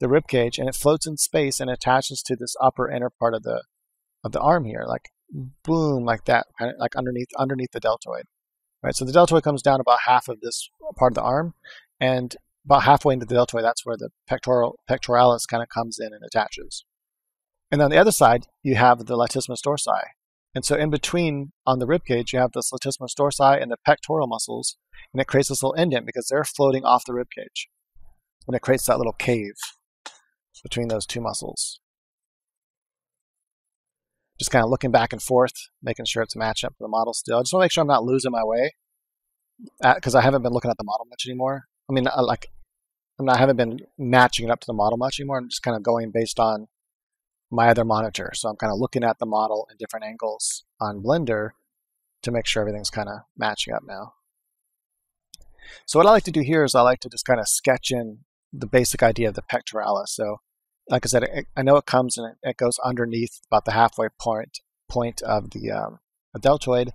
the rib cage, and it floats in space and attaches to this upper inner part of the arm here, like boom, like that, kind of like underneath the deltoid, right? So the deltoid comes down about half of this part of the arm, and about halfway into the deltoid, that's where the pectoralis kind of comes in and attaches. And on the other side, you have the latissimus dorsi. And so in between on the rib cage, you have this latissimus dorsi and the pectoral muscles, and it creates this little indent because they're floating off the rib cage. And it creates that little cave between those two muscles. Just kind of looking back and forth, making sure it's matched up to the model still. I just want to make sure I'm not losing my way because I haven't been looking at the model much anymore. I mean, I haven't been matching it up to the model much anymore. I'm just kind of going based on my other monitor. So I'm kind of looking at the model in different angles on Blender to make sure everything's kind of matching up now. So what I like to do here is I like to just kind of sketch in the basic idea of the pectoralis. So like I said, I know it comes and it goes underneath about the halfway point of the deltoid,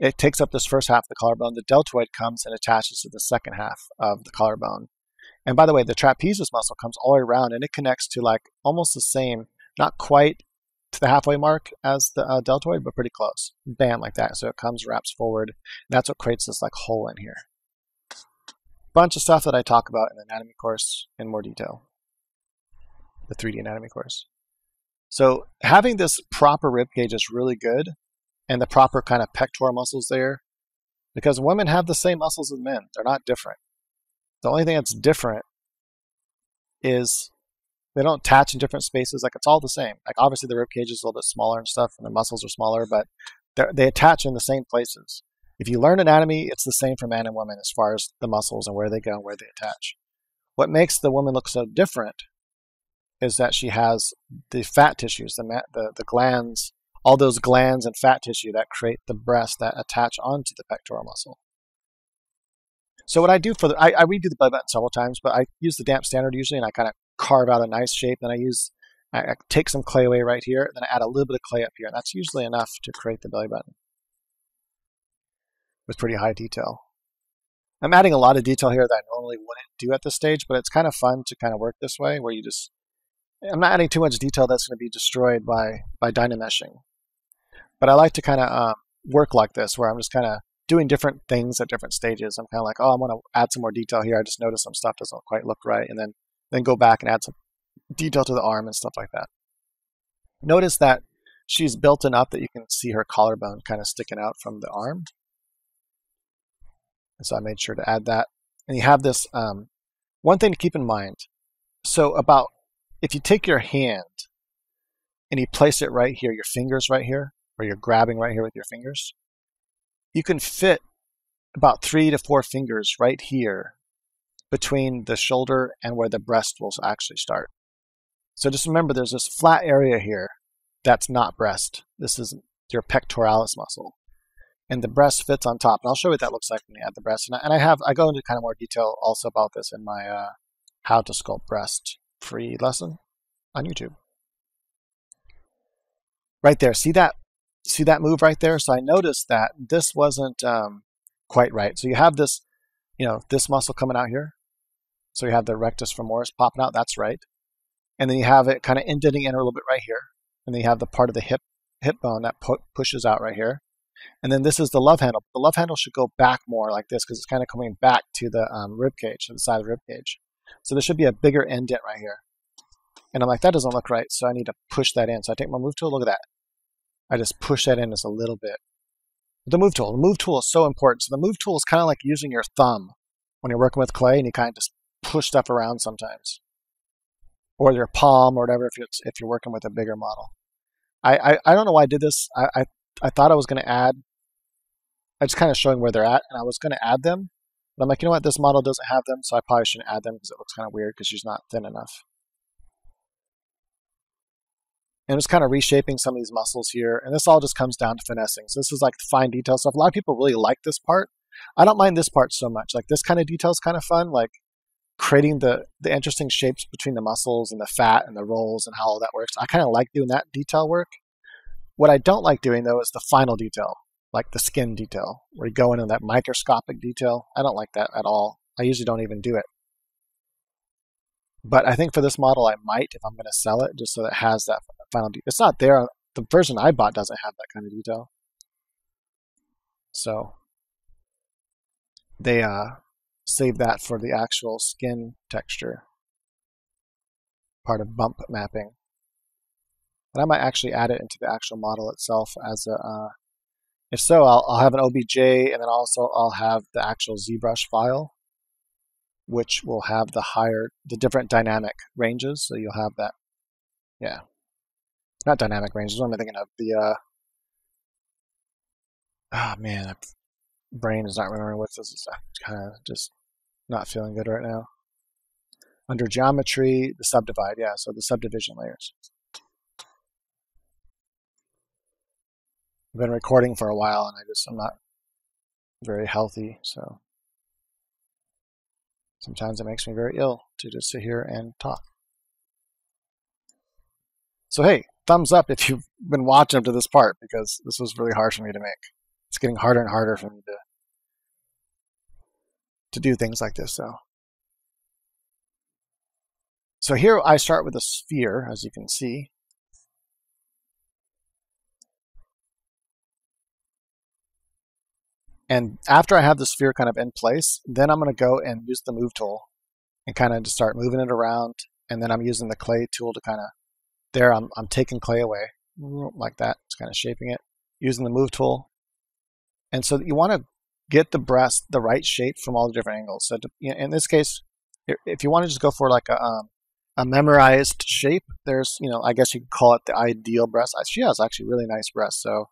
It takes up this first half of the collarbone. The deltoid comes and attaches to the second half of the collarbone. And by the way, the trapezius muscle comes all the way around, and it connects to like almost the same, not quite to the halfway mark as the deltoid, but pretty close. Bam, like that. So it comes, wraps forward. And that's what creates this like hole in here. Bunch of stuff that I talk about in the anatomy course in more detail, the 3D anatomy course. So having this proper rib cage is really good, and the proper kind of pectoral muscles there, because women have the same muscles as men. They're not different. The only thing that's different is they don't attach in different spaces. Like, it's all the same. Like, obviously the rib cage is a little bit smaller and stuff, and the muscles are smaller, but they attach in the same places. If you learn anatomy, it's the same for man and woman as far as the muscles and where they go and where they attach. What makes the woman look so different is that she has the fat tissues, the glands, all those glands and fat tissue that create the breast that attach onto the pectoral muscle. So what I do for the, I redo the belly button several times, but I use the damp standard usually, and I kind of carve out a nice shape. Then I take some clay away right here, and then I add a little bit of clay up here, and that's usually enough to create the belly button with pretty high detail. I'm adding a lot of detail here that I normally wouldn't do at this stage, but it's kind of fun to kind of work this way, where you just, I'm not adding too much detail that's going to be destroyed by dynameshing. But I like to kind of work like this, where I'm just kind of doing different things at different stages. I'm kind of like, oh, I want to add some more detail here. I just noticed some stuff doesn't quite look right. And then go back and add some detail to the arm and stuff like that. Notice that she's built enough that you can see her collarbone kind of sticking out from the arm. And so I made sure to add that. And you have this one thing to keep in mind. So about, if you take your hand and you place it right here, your fingers right here, or you're grabbing right here with your fingers, you can fit about 3 to 4 fingers right here between the shoulder and where the breast will actually start. So just remember, there's this flat area here that's not breast. This is your pectoralis muscle. And the breast fits on top. And I'll show you what that looks like when you add the breast. And I go into kind of more detail also about this in my How to Sculpt Breast free lesson on YouTube. Right there. See that move right there? So I noticed that this wasn't quite right. So you have this, you know, this muscle coming out here. So you have the rectus femoris popping out. That's right. And then you have it kind of indenting in a little bit right here. And then you have the part of the hip bone that pushes out right here. And then this is the love handle. The love handle should go back more like this, because it's kind of coming back to the rib cage, to the side of the rib cage. So there should be a bigger indent right here. And I'm like, that doesn't look right, so I need to push that in. So I take my move tool, look at that. I just push that in just a little bit. The move tool is so important. So the move tool is kind of like using your thumb when you're working with clay, and you kind of just push stuff around sometimes. Or your palm or whatever if you're working with a bigger model. I don't know why I did this. I thought I was going to add, I just kind of showing where they're at, and I was going to add them. But I'm like, you know what, this model doesn't have them, so I probably shouldn't add them because it looks kind of weird because she's not thin enough. And just kind of reshaping some of these muscles here. And this all just comes down to finessing. So this is like fine detail stuff. A lot of people really like this part. I don't mind this part so much. Like, this kind of detail is kind of fun, like creating the interesting shapes between the muscles and the fat and the rolls and how all that works. I kind of like doing that detail work. What I don't like doing, though, is the final detail, like the skin detail, where you go into that microscopic detail. I don't like that at all. I usually don't even do it. But I think for this model, I might, if I'm going to sell it, just so that it has that final detail. It's not there. The version I bought doesn't have that kind of detail. So they save that for the actual skin texture, part of bump mapping. And I might actually add it into the actual model itself as a, if so, I'll have an OBJ, and then also I'll have the actual ZBrush file, which will have the different dynamic ranges. So you'll have that, yeah. Not dynamic ranges, what am I thinking of? The, oh man, my brain is not remembering what this is. I'm kind of just not feeling good right now. Under geometry, the subdivide, yeah, so the subdivision layers. I've been recording for a while, and I'm not very healthy, so sometimes it makes me very ill to just sit here and talk. So hey, thumbs up if you've been watching up to this part, because this was really hard for me to make. it's getting harder and harder for me to do things like this, though. So here I start with a sphere, as you can see. And after I have the sphere kind of in place, then I'm going to go and use the move tool and kind of just start moving it around. And then I'm using the clay tool to kind of, there I'm taking clay away like that. It's kind of shaping it using the move tool. And so you want to get the breast, the right shape from all the different angles. So to, in this case, if you want to just go for like a memorized shape, there's, you know, I guess you could call it the ideal breast. She has actually really nice breasts. So,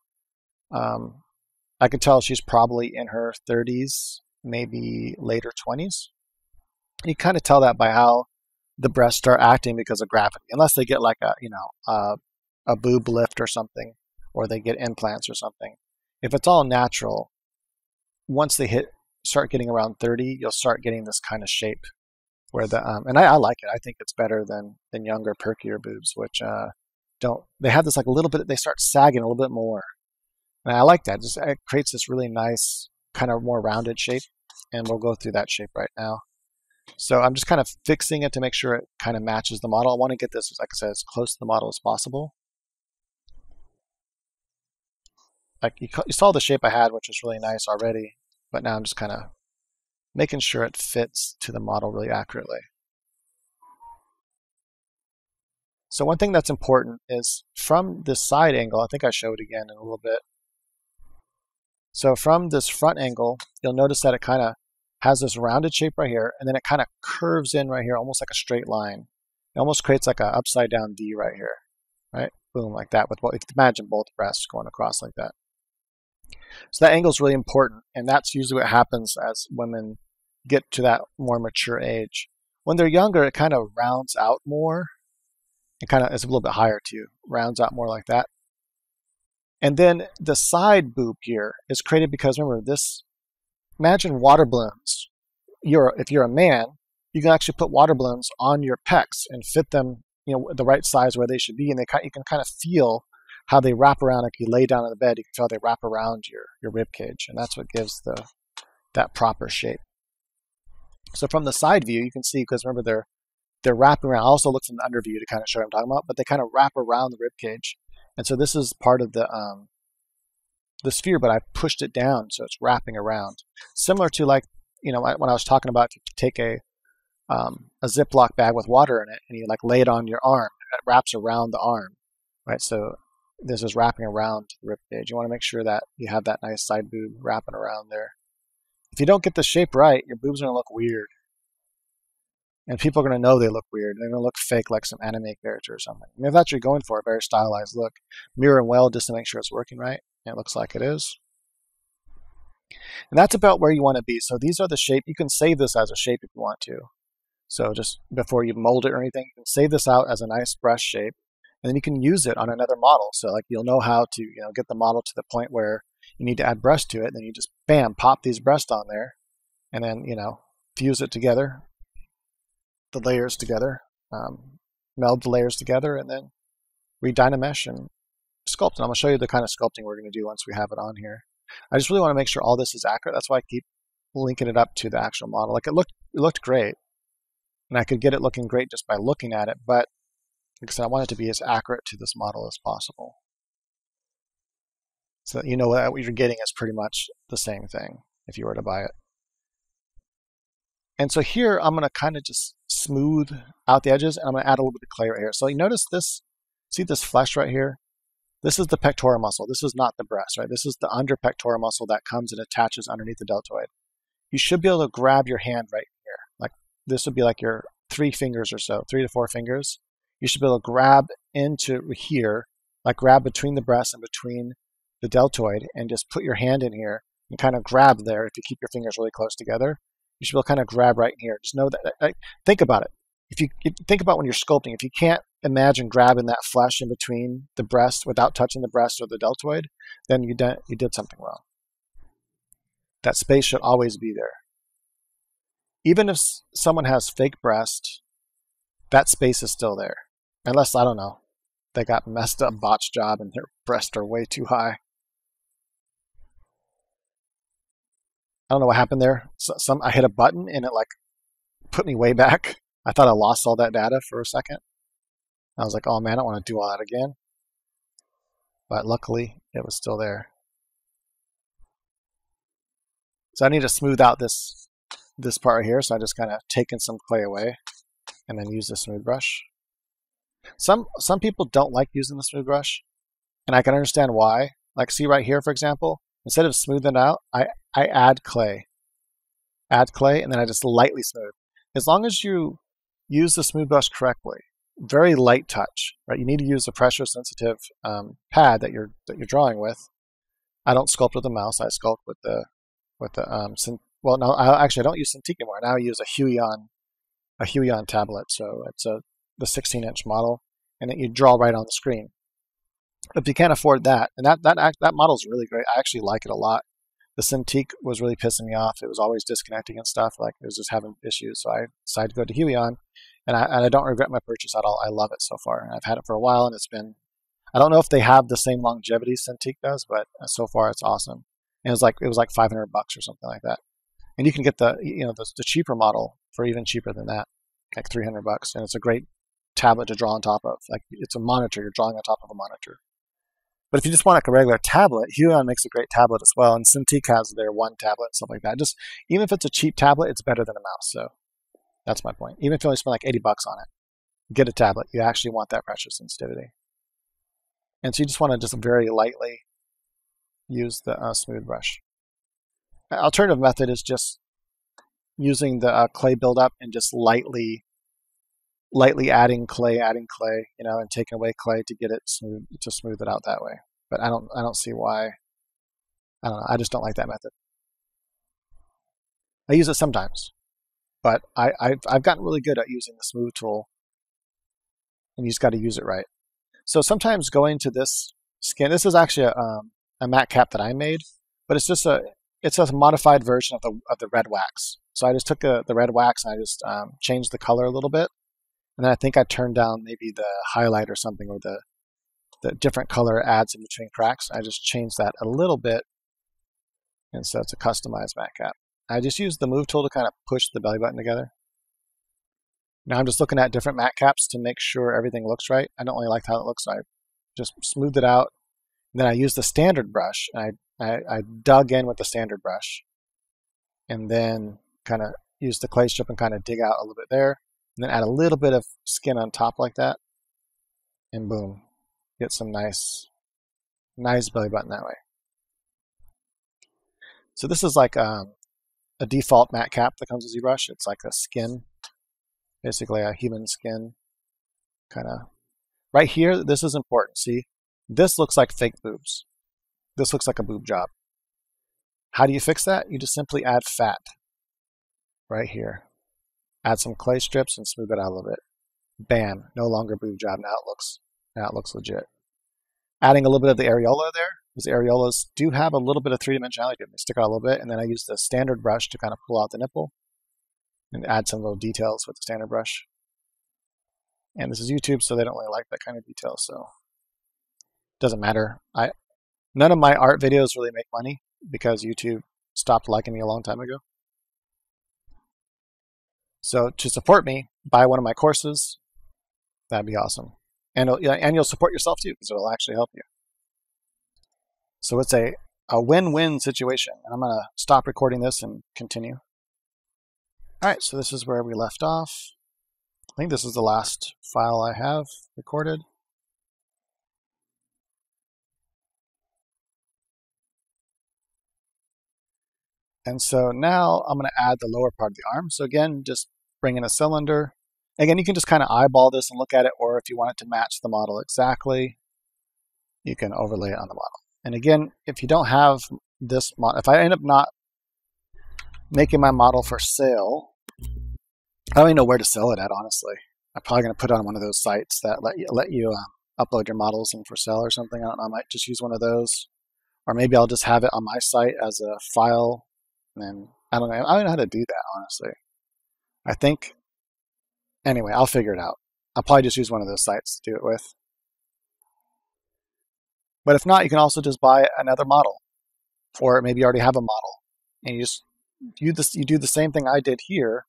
I can tell she's probably in her 30s, maybe later 20s. You kind of tell that by how the breasts start acting because of gravity, unless they get like a, you know, a boob lift or something, or they get implants or something. If it's all natural, once they start getting around 30, you'll start getting this kind of shape where the and I like it. I think it's better than younger, perkier boobs, which don't. They have this like a little bit. They start sagging a little bit more. And I like that. Just, it creates this really nice, kind of more rounded shape. And we'll go through that shape right now. So I'm just kind of fixing it to make sure it kind of matches the model. I want to get this, like I said, as close to the model as possible. Like you saw the shape I had, which was really nice already. But now I'm just kind of making sure it fits to the model really accurately. So one thing that's important is from this side angle, I think I show it again in a little bit. So from this front angle, you'll notice that it kind of has this rounded shape right here, and then it kind of curves in right here, almost like a straight line. It almost creates like an upside down V right here, right? Boom, like that. With, imagine both breasts going across like that. So that angle is really important, and that's usually what happens as women get to that more mature age. When they're younger, it kind of rounds out more. It kind of is a little bit higher too, rounds out more like that. And then the side boob here is created because, remember this, imagine water balloons. If you're a man, you can actually put water balloons on your pecs and fit them, you know, the right size where they should be. And you can kind of feel how they wrap around. If you lay down on the bed, you can feel they wrap around your rib cage. And that's what gives that proper shape. So from the side view, you can see, because remember they're wrapping around. I also looked in the under view to kind of show what I'm talking about, but they kind of wrap around the rib cage. And so this is part of the sphere, but I pushed it down, so it's wrapping around. Similar to, like, you know, when I was talking about, if you take a Ziploc bag with water in it and you like lay it on your arm, it wraps around the arm, right? So this is wrapping around the rib cage. You want to make sure that you have that nice side boob wrapping around there. If you don't get the shape right, your boobs are going to look weird. And people are going to know they look weird. They're going to look fake, like some anime character or something. I mean, if that's what you're going for, a very stylized look, mirror and weld just to make sure it's working right. And it looks like it is. And that's about where you want to be. So these are the shape. You can save this as a shape if you want to. So just before you mold it or anything, you can save this out as a nice brush shape. And then you can use it on another model. So like you'll know how to, you know, get the model to the point where you need to add breasts to it. And then you just, bam, pop these breasts on there. And then, you know, fuse it together. The layers together, meld the layers together, and then we dynamesh and sculpt. And I'm going to show you the kind of sculpting we're going to do once we have it on here. I just really want to make sure all this is accurate. That's why I keep linking it up to the actual model. Like it looked great, and I could get it looking great just by looking at it. But like I said, I want it to be as accurate to this model as possible, so that you know that what you're getting is pretty much the same thing if you were to buy it. And so here I'm going to kind of just smooth out the edges, and I'm going to add a little bit of clay right here. So you notice this, see this flesh right here? This is the pectoral muscle. This is not the breast, right? This is the under pectoral muscle that comes and attaches underneath the deltoid. You should be able to grab your hand right here. Like this would be like your 3 fingers or so, 3 to 4 fingers. You should be able to grab into here, like grab between the breast and between the deltoid, and just put your hand in here and kind of grab there if you keep your fingers really close together. You should be able to kind of grab right in here. Just know that, think about it. If you think about when you're sculpting, if you can't imagine grabbing that flesh in between the breast without touching the breast or the deltoid, then you did something wrong. That space should always be there. Even if someone has fake breast, that space is still there. Unless, I don't know, they got messed up, botched job and their breasts are way too high. I don't know what happened there. I hit a button and it like put me way back. I thought I lost all that data for a second. I was like, oh man, I don't want to do all that again. But luckily it was still there. So I need to smooth out this part right here. So I just kind of taken some clay away and then use the smooth brush. Some people don't like using the smooth brush, and I can understand why. Like see right here, for example, instead of smoothing it out, I add clay, and then I just lightly smooth. As long as you use the smooth brush correctly, very light touch, right? You need to use a pressure sensitive pad that you're drawing with. I don't sculpt with the mouse. I sculpt with I don't use Cintiq anymore. Now I use a Huion tablet. So it's the 16-inch model, and then you draw right on the screen. If you can't afford that, and that model's really great. I actually like it a lot. The Cintiq was really pissing me off. It was always disconnecting and stuff. Like it was just having issues. So I decided to go to Huion, and I don't regret my purchase at all. I love it so far. And I've had it for a while, and it's been, I don't know if they have the same longevity Cintiq does, but so far it's awesome. And it was like $500 or something like that. And you can get the cheaper model for even cheaper than that, like $300. And it's a great tablet to draw on top of. Like it's a monitor. You're drawing on top of a monitor. But if you just want like a regular tablet, Huion makes a great tablet as well, and Cintiq has their one tablet and stuff like that. Just even if it's a cheap tablet, it's better than a mouse. So that's my point. Even if you only spend like $80 on it, get a tablet. You actually want that pressure sensitivity, and so you just want to just very lightly use the smooth brush. Alternative method is just using the clay buildup and just lightly adding clay, you know, and taking away clay to get it smooth, to smooth it out that way. But I don't see why. I don't know. I just don't like that method. I use it sometimes, but I've gotten really good at using the smooth tool, and you just got to use it right. So sometimes going to this skin, this is actually a matte cap that I made, but it's just a modified version of the red wax. So I just took the red wax and I just changed the color a little bit. And then I think I turned down maybe the highlight or something, or the different color adds in between cracks. I just changed that a little bit. And so it's a customized matte cap. I just used the move tool to kind of push the belly button together. Now I'm just looking at different matte caps to make sure everything looks right. I don't really like how it looks, so I just smoothed it out. And then I used the standard brush, and I dug in with the standard brush. And then kind of used the clay strip and kind of dig out a little bit there. And then add a little bit of skin on top like that, and boom, get some nice belly button that way. So this is like a default matte cap that comes with ZBrush. It's like a skin, basically a human skin, kind of. Right here, this is important. See, this looks like fake boobs. This looks like a boob job. How do you fix that? You just simply add fat right here. Add some clay strips and smooth it out a little bit. Bam, no longer boob job. Now it looks legit. Adding a little bit of the areola there, because areolas do have a little bit of three-dimensionality. They stick out a little bit, and then I use the standard brush to kind of pull out the nipple and add some little details with the standard brush. And this is YouTube, so they don't really like that kind of detail, so it doesn't matter. None of my art videos really make money because YouTube stopped liking me a long time ago. So to support me, buy one of my courses. That'd be awesome. And you'll support yourself too, because it'll actually help you. So it's a win-win situation. And I'm going to stop recording this and continue. All right, so this is where we left off. I think this is the last file I have recorded. And so now I'm going to add the lower part of the arm. So again, just bring in a cylinder. Again, you can just kind of eyeball this and look at it, or if you want it to match the model exactly, you can overlay it on the model. And again, if you don't have this model, if I end up not making my model for sale, I don't even know where to sell it at, honestly. I'm probably going to put it on one of those sites that let you upload your models and for sale or something. I might just use one of those, or maybe I'll just have it on my site as a file. And I don't know how to do that, honestly. Anyway, I'll figure it out. I'll probably just use one of those sites to do it with. But if not, you can also just buy another model, or maybe you already have a model and you just you do the same thing I did here,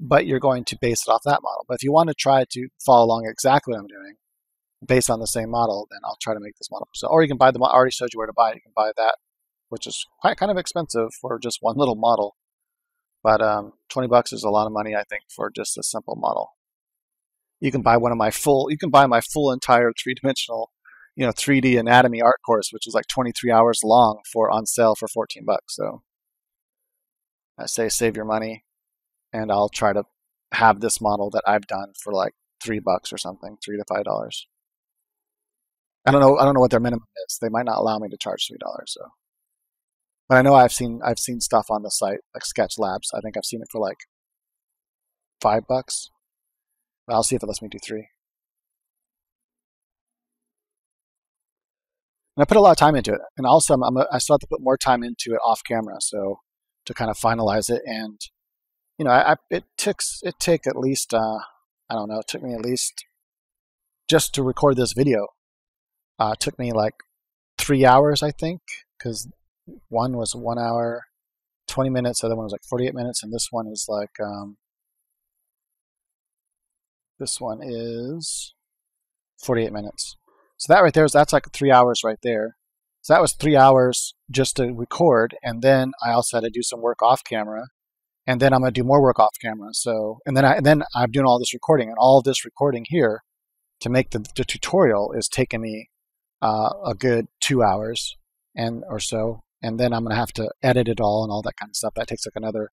but you're going to base it off that model. But if you want to try to follow along exactly what I'm doing based on the same model, then I'll try to make this model. So, or you can buy the model. I already showed you where to buy it. You can buy that, which is quite kind of expensive for just one little model. But $20 is a lot of money, I think, for just a simple model. You can buy one of my full, you can buy my full entire three-dimensional, 3D anatomy art course, which is like 23 hours long for on sale for $14. So I say save your money, and I'll try to have this model that I've done for like $3 or something, $3 to $5. I don't know what their minimum is. They might not allow me to charge $3. So, but I know I've seen stuff on the site like Sketch Labs. I think I've seen it for like $5. But I'll see if it lets me do $3. And I put a lot of time into it, and also I still have to put more time into it off camera, so to kind of finalize it. And it took at least I don't know. It took me at least just to record this video. It took me like 3 hours, I think, because one was 1 hour, 20 minutes. The other one was like 48 minutes. And this one is like, this one is 48 minutes. So that right there, that's like 3 hours right there. So that was 3 hours just to record. And then I also had to do some work off camera. And then I'm going to do more work off camera. So, and then I'm doing all this recording, and all this recording here to make the tutorial is taking me a good 2 hours and or so, and then I'm gonna have to edit it all and all that kind of stuff. That takes like another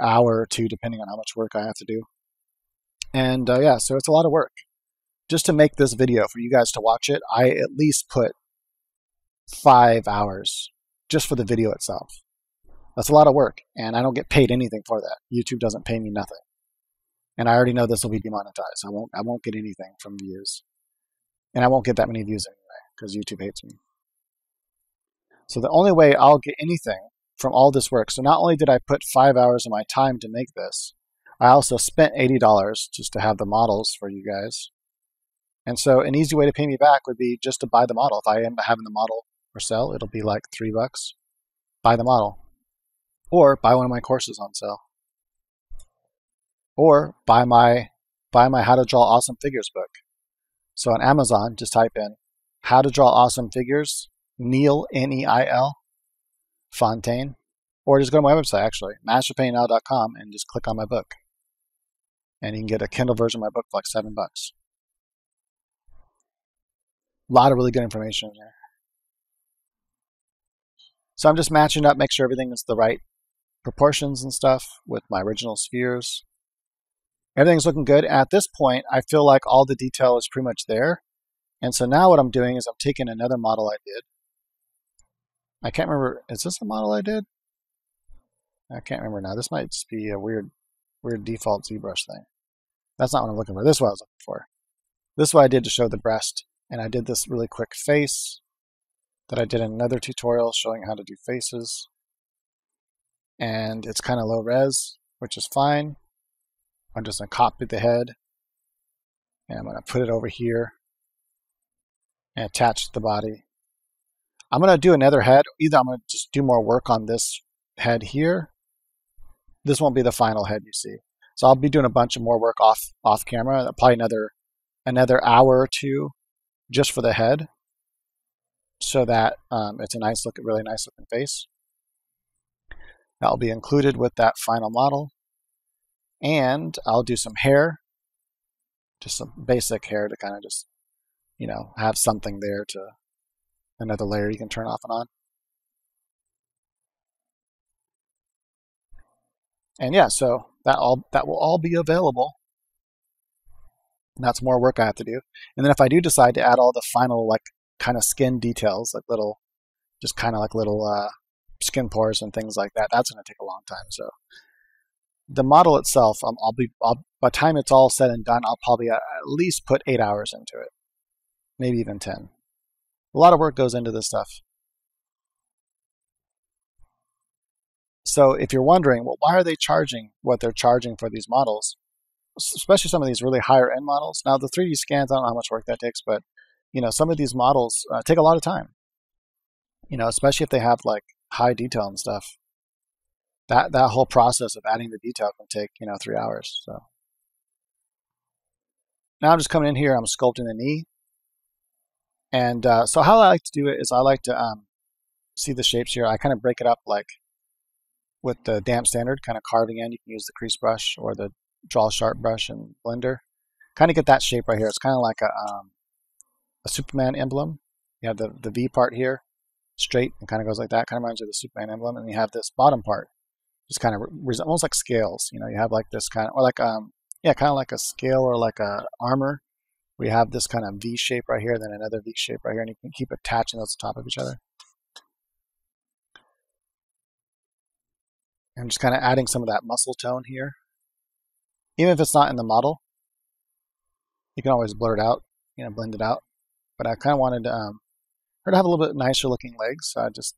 hour or two, depending on how much work I have to do. And yeah, so it's a lot of work just to make this video for you guys to watch it. I at least put 5 hours just for the video itself. That's a lot of work, and I don't get paid anything for that. YouTube doesn't pay me nothing, and I already know this will be demonetized. I won't get anything from views, and I won't get that many views anymore, because YouTube hates me. So the only way I'll get anything from all this work, so not only did I put 5 hours of my time to make this, I also spent $80 just to have the models for you guys. And so an easy way to pay me back would be just to buy the model. If I am having the model for sale, it'll be like $3. Buy the model. Or buy one of my courses on sale. Or buy my How to Draw Awesome Figures book. So on Amazon, just type in How to Draw Awesome Figures, Neil, N-E-I-L, Fontaine. Or just go to my website, actually, masterpaintingnow.com, and just click on my book. And you can get a Kindle version of my book for like $7. A lot of really good information in there. So I'm just matching up, make sure everything is the right proportions and stuff with my original spheres. Everything's looking good. At this point, I feel like all the detail is pretty much there. And so now what I'm doing is I'm taking another model I did. I can't remember, is this the model I did? I can't remember now. This might just be a weird default ZBrush thing. That's not what I'm looking for. This is what I was looking for. This is what I did to show the breast. And I did this really quick face that I did in another tutorial showing how to do faces. And it's kind of low res, which is fine. I'm just going to copy the head. And I'm going to put it over here and attach the body. I'm going to do another head. Either I'm going to just do more work on this head here. This won't be the final head you see. So I'll be doing a bunch of more work off camera, probably another hour or two just for the head, so that it's a nice look, really nice looking face. That'll be included with that final model. And I'll do some hair, just some basic hair to kind of just have something there, to another layer you can turn off and on. And yeah, so that will all be available. And that's more work I have to do. And then if I do decide to add all the final like kind of skin details, like little, just kind of like little skin pores and things like that, that's going to take a long time. So the model itself, by the time it's all said and done, I'll probably at least put 8 hours into it. Maybe even 10. A lot of work goes into this stuff. So if you're wondering, well, why are they charging what they're charging for these models, especially some of these really higher end models? Now the 3D scans, I don't know how much work that takes, but some of these models take a lot of time, especially if they have like high detail and stuff. that whole process of adding the detail can take, 3 hours. So now I'm just coming in here. I'm sculpting the knee. And so how I like to do it is I like to see the shapes here. I kind of break it up like with the damp standard, kind of carving in. You can use the crease brush or the draw sharp brush in Blender. Kind of get that shape right here. It's kind of like a Superman emblem. You have the V part here, straight, and kind of goes like that. Kind of reminds you of the Superman emblem. And you have this bottom part, just kind of almost like scales. You have like this kind of, or like, kind of like a scale or like a armor. We have this kind of V shape right here, then another V shape right here, and you can keep attaching those on top of each other. I'm just kind of adding some of that muscle tone here. Even if it's not in the model, you can always blur it out, blend it out. But I kind of wanted her to have a little bit nicer looking legs. So I just,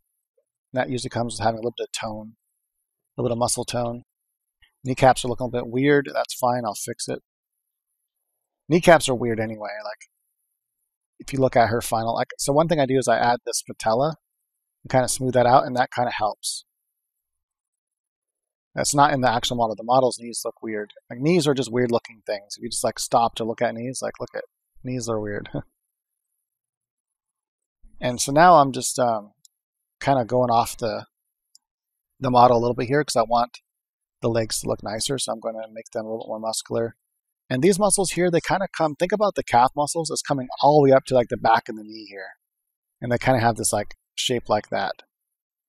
that usually comes with having a little bit of tone, a little bit of muscle tone. Kneecaps are looking a bit weird. That's fine. I'll fix it. Kneecaps are weird anyway. Like if you look at her final, so one thing I do is I add this patella and kind of smooth that out, and that kind of helps. That's not in the actual model. The model's knees look weird. Like knees are just weird looking things. If you just like stop to look at knees, look at knees are weird. And so now I'm just kind of going off the model a little bit here because I want the legs to look nicer. So I'm going to make them a little bit more muscular. And these muscles here, they kind of come, think about the calf muscles as coming all the way up to like the back of the knee here. And they kind of have this like shape like that.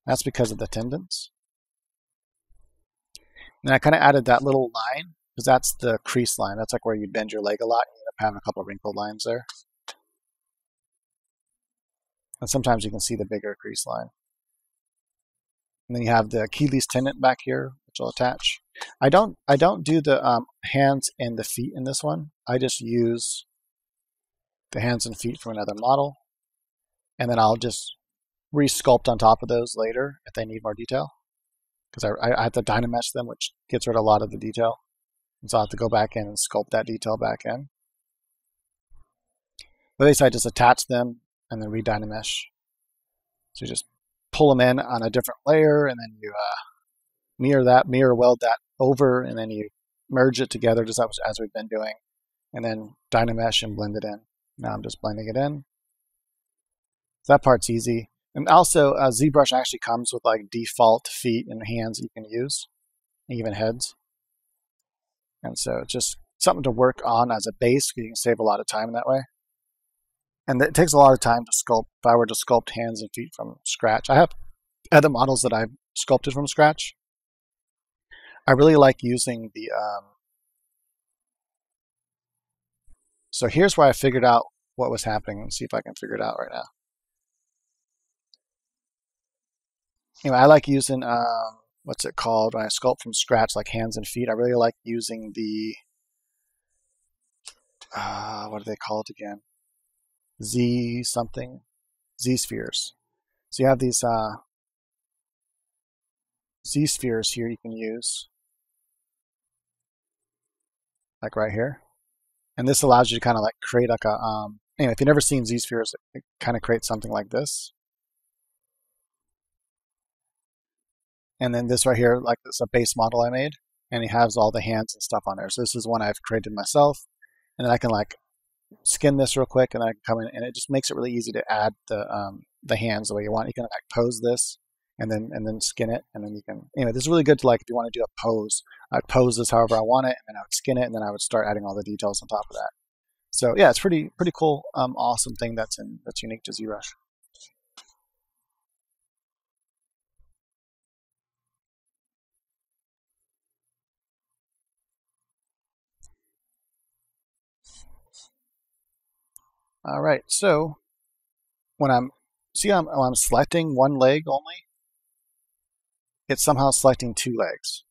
That's because of the tendons. And I kind of added that little line because that's the crease line. That's like where you bend your leg a lot and you end up having a couple of wrinkled lines there. And sometimes you can see the bigger crease line. And then you have the Achilles tendon back here, which I'll attach. I don't do the hands and the feet in this one. I just use the hands and feet from another model. And then I'll just re-sculpt on top of those later if they need more detail. Because I have to dynamesh them, which gets rid of a lot of the detail. And so I have to go back in and sculpt that detail back in. But at least I just attach them and then re-dynamesh. So you just pull them in on a different layer, and then you mirror weld that over, and then you merge it together just as we've been doing, and then dynamesh and blend it in. Now I'm just blending it in. So that part's easy. And also, ZBrush actually comes with like default feet and hands you can use, even heads. And so it's just something to work on as a base, because you can save a lot of time that way. And it takes a lot of time to sculpt. If I were to sculpt hands and feet from scratch, I have other models that I've sculpted from scratch. I really like using the... So here's where I figured out what was happening. Let's see if I can figure it out right now. Anyway, I like using, what's it called, when I sculpt from scratch, like hands and feet, I really like using the, what do they call it again? Z something, Z spheres. So you have these Z spheres here you can use, like right here. And this allows you to kind of like create like a, anyway, if you've never seen Z spheres, it kind of creates something like this. And then this right here, like this is a base model I made, and it has all the hands and stuff on there. So this is one I've created myself, and then I can like skin this real quick, and then I can come in, and it just makes it really easy to add the hands the way you want. You can like pose this, and then skin it, and then you can. Anyway, this is really good to like if you want to do a pose. I'd pose this however I want it, and then I would skin it, and then I would start adding all the details on top of that. So yeah, it's pretty cool, awesome thing that's unique to ZBrush. All right, so when I'm selecting one leg only, it's somehow selecting two legs.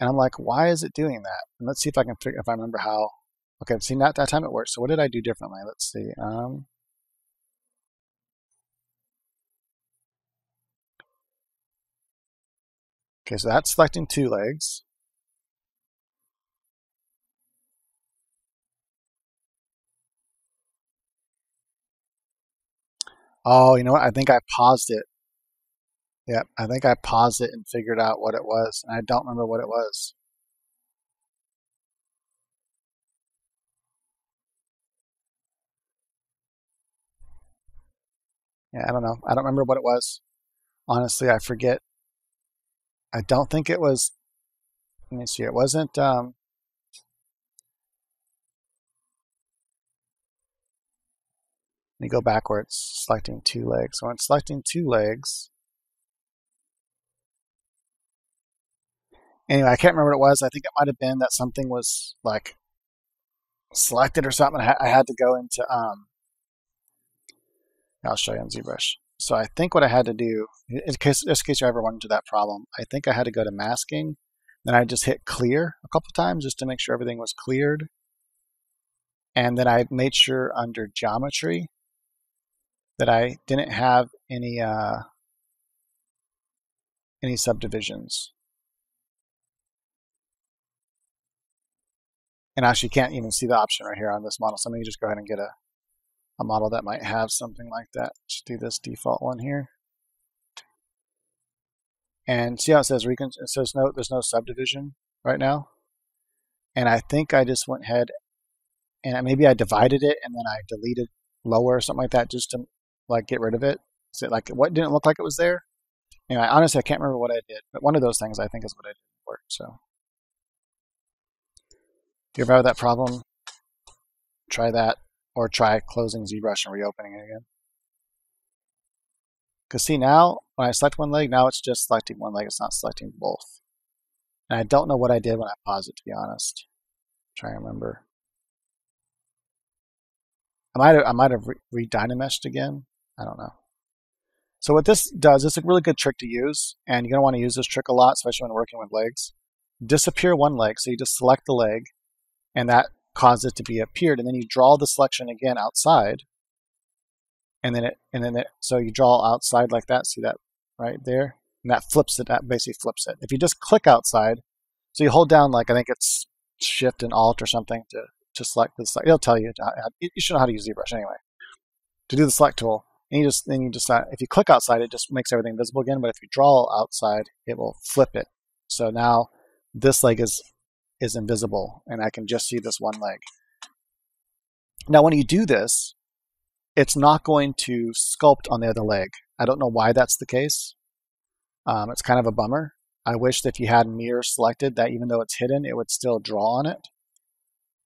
And I'm like, why is it doing that? And let's see if I can figure, if I remember how. Okay, see, not that time it worked. So what did I do differently? Let's see. Okay, so that's selecting two legs. Oh, you know what? I think I paused it. Yep, I think I paused it and figured out what it was, and I don't remember what it was. Yeah, I don't know. I don't remember what it was. Honestly, I forget. I don't think it was, let me see, it wasn't, let me go backwards, selecting two legs. So I'm selecting two legs. Anyway, I can't remember what it was. I think it might have been that something was like selected or something. I had to go into, I'll show you on ZBrush. So I think what I had to do, in case you ever run into that problem, I think I had to go to masking. Then I just hit clear a couple times just to make sure everything was cleared. And then I made sure under geometry that I didn't have any subdivisions. And actually, you can't even see the option right here on this model. So I'm going to just go ahead and get a model that might have something like that. Just do this default one here. And see how it says there's no subdivision right now. And I think I just went ahead and maybe I divided it and then I deleted lower or something like that just to like get rid of it. So like what didn't look like it was there. Anyway, honestly, I can't remember what I did, but one of those things I think is what I did for it. So if you ever have that problem, try that. Or try closing ZBrush and reopening it again. Because see now, when I select one leg, now it's just selecting one leg. It's not selecting both. And I don't know what I did when I paused it, to be honest. Try to remember. I might have re-dynameshed again. I don't know. So what this does, it's a really good trick to use. And you're going to want to use this trick a lot, especially when working with legs. Disappear one leg. So you just select the leg. And that cause it to be appeared, and then you draw the selection again outside, so you draw outside like that. See that right there, and that flips it. That basically flips it. If you just click outside, so you hold down like I think it's Shift and Alt or something to select the select. It'll tell you. You should know how to use ZBrush anyway to do the select tool. And you just decide if you click outside, it just makes everything visible again. But if you draw outside, it will flip it. So now this leg is invisible, and I can just see this one leg. Now, when you do this, it's not going to sculpt on the other leg. I don't know why that's the case. It's kind of a bummer. I wish that if you had mirror selected, that even though it's hidden, it would still draw on it.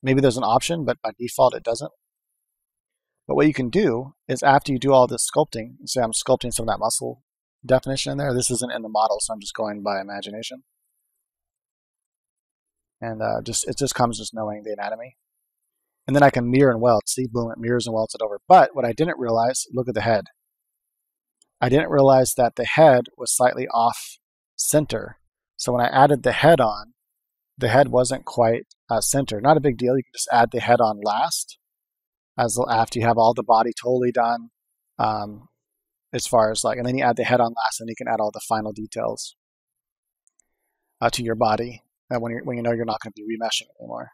Maybe there's an option, but by default, it doesn't. But what you can do is after you do all this sculpting, say I'm sculpting some of that muscle definition in there. This isn't in the model, so I'm just going by imagination. And it just comes just knowing the anatomy. And then I can mirror and weld. See, boom, it mirrors and welds it over. But what I didn't realize, look at the head. I didn't realize that the head was slightly off center. So when I added the head on, the head wasn't quite center. Not a big deal. You can just add the head on last, after you have all the body totally done, as far as like, and then you add the head on last, and you can add all the final details to your body. When you know you're not going to be remeshing anymore.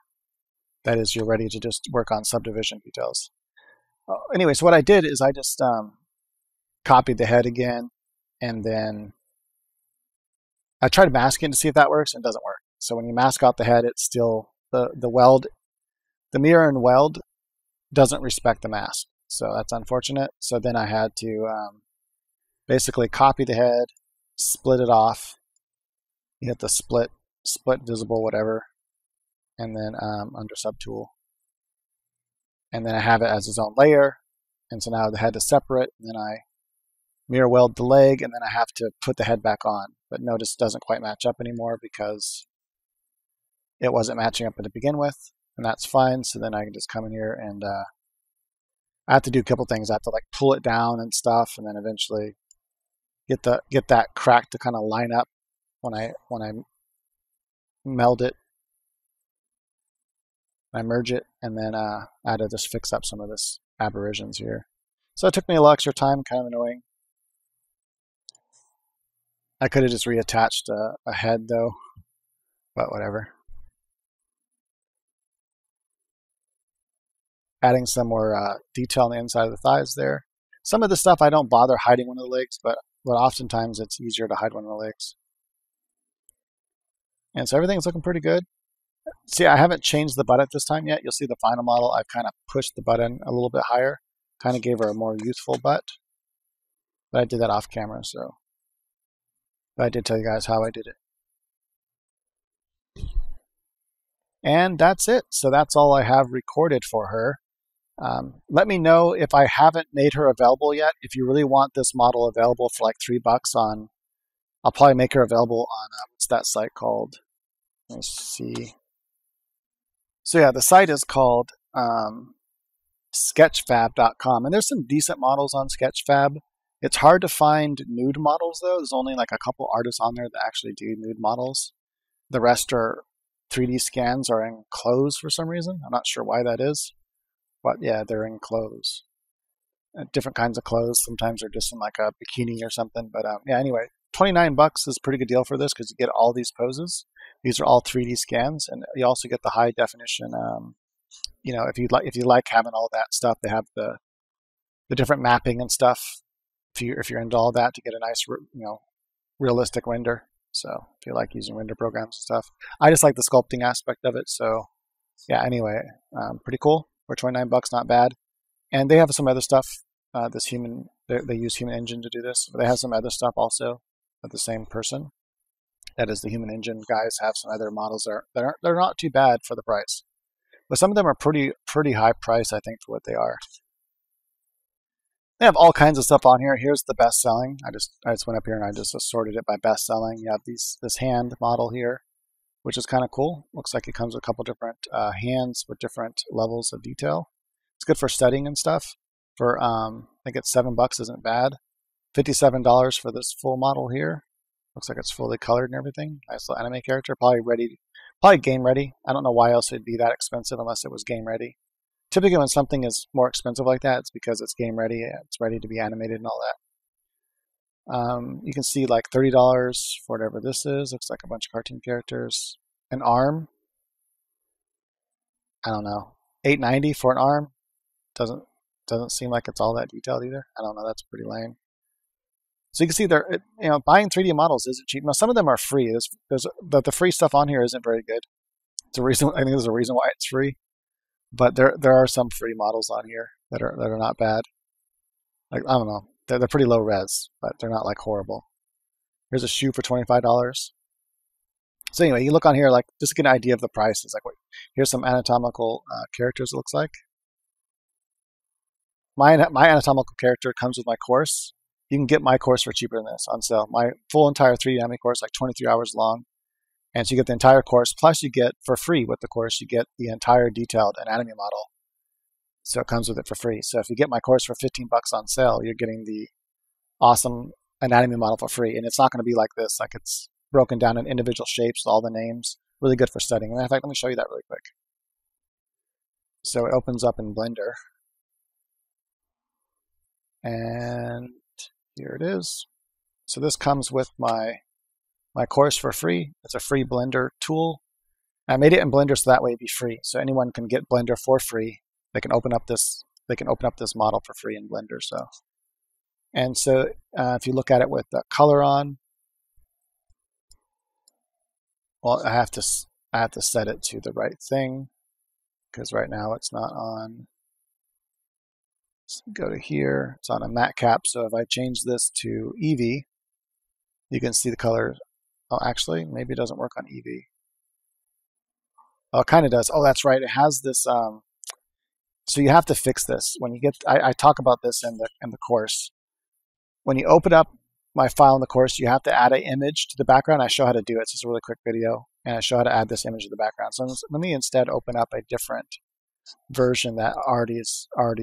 That is, you're ready to just work on subdivision details. Anyway, so what I did is I just copied the head again, and then I tried masking to see if that works, and it doesn't work. So when you mask out the head, it's still the mirror and weld doesn't respect the mask. So that's unfortunate. So then I had to basically copy the head, split it off. You hit the split visible, whatever, and then under subtool, and then I have it as its own layer, and so now the head is separate, and then I mirror weld the leg, and then I have to put the head back on, but notice it doesn't quite match up anymore because it wasn't matching up to begin with, and that's fine. So then I can just come in here and I have to do a couple things. I have to like pull it down and stuff, and then eventually get that crack to kind of line up when I meld it, I merge it, and then I had to just fix up some of this aberrations here. So it took me a lot extra time, kind of annoying. I could have just reattached a head though, but whatever. Adding some more detail on the inside of the thighs there. Some of the stuff I don't bother hiding one of the legs, but but oftentimes it's easier to hide one of the legs. And so everything's looking pretty good. See, I haven't changed the butt at this time yet. You'll see the final model, I've kind of pushed the butt in a little bit higher, kind of gave her a more youthful butt. But I did that off camera, so. But I did tell you guys how I did it. And that's it. So that's all I have recorded for her. Let me know if I haven't made her available yet. If you really want this model available for like $3 on, I'll probably make her available on, what's that site called? Let me see. So yeah, the site is called Sketchfab.com. And there's some decent models on Sketchfab. It's hard to find nude models though. There's only like a couple artists on there that actually do nude models. The rest are 3D scans are in clothes for some reason. I'm not sure why that is. But yeah, they're in clothes, different kinds of clothes. Sometimes they're just in like a bikini or something. But yeah, anyway, $29 is a pretty good deal for this because you get all these poses. These are all 3D scans, and you also get the high definition. You know, if you like having all that stuff, they have the different mapping and stuff. If you're into all that, to get a nice realistic render. So if you like using render programs and stuff, I just like the sculpting aspect of it. So yeah, anyway, pretty cool. For $29, not bad. And they have some other stuff. They use Human Engine to do this. But they have some other stuff also of the same person. That is, the Human Engine guys have some other models they're not too bad for the price. But some of them are pretty high price, I think, for what they are. They have all kinds of stuff on here. Here's the best selling. I just went up here and I just assorted it by best selling. You have this hand model here, which is kind of cool. Looks like it comes with a couple different hands with different levels of detail. It's good for studying and stuff. For I think it's $7 isn't bad. $57 for this full model here. Looks like it's fully colored and everything. Nice little anime character, probably game ready. I don't know why else it'd be that expensive unless it was game ready. Typically when something is more expensive like that, it's because it's game ready. It's ready to be animated and all that. You can see like $30 for whatever this is. Looks like a bunch of cartoon characters. An arm. I don't know. $8.90 for an arm. Doesn't seem like it's all that detailed either. I don't know. That's pretty lame. So you can see there. You know, buying 3D models isn't cheap. Now some of them are free. But the free stuff on here isn't very good. It's a reason. I think there's a reason why it's free. But there are some free models on here that are not bad. Like I don't know. They're pretty low res, but they're not like horrible. Here's a shoe for $25. So anyway, you look on here, like just get an idea of the prices. Like, wait, here's some anatomical characters. It looks like my anatomical character comes with my course. You can get my course for cheaper than this on sale. My full entire 3D anatomy course, like 23 hours long, and so you get the entire course. Plus, you get for free with the course, you get the entire detailed anatomy model. So it comes with it for free. So if you get my course for $15 on sale, you're getting the awesome anatomy model for free. And it's not going to be like this. Like it's broken down in individual shapes, all the names. Really good for studying. And in fact, let me show you that really quick. So it opens up in Blender. And here it is. So this comes with my course for free. It's a free Blender tool. I made it in Blender so that way it'd be free. So anyone can get Blender for free. They can open up this model for free in Blender. So if you look at it with the color on, well, I have to set it to the right thing because right now it's not on. So go to here. It's on a matte cap. So if I change this to Eevee, you can see the color. Oh, actually, maybe it doesn't work on Eevee. Oh, it kind of does. Oh, that's right. It has this. So you have to fix this. When you get, I talk about this in the course. When you open up my file in the course, you have to add an image to the background. I show how to do it. It's just a really quick video, and I show how to add this image to the background. So let me instead open up a different version that already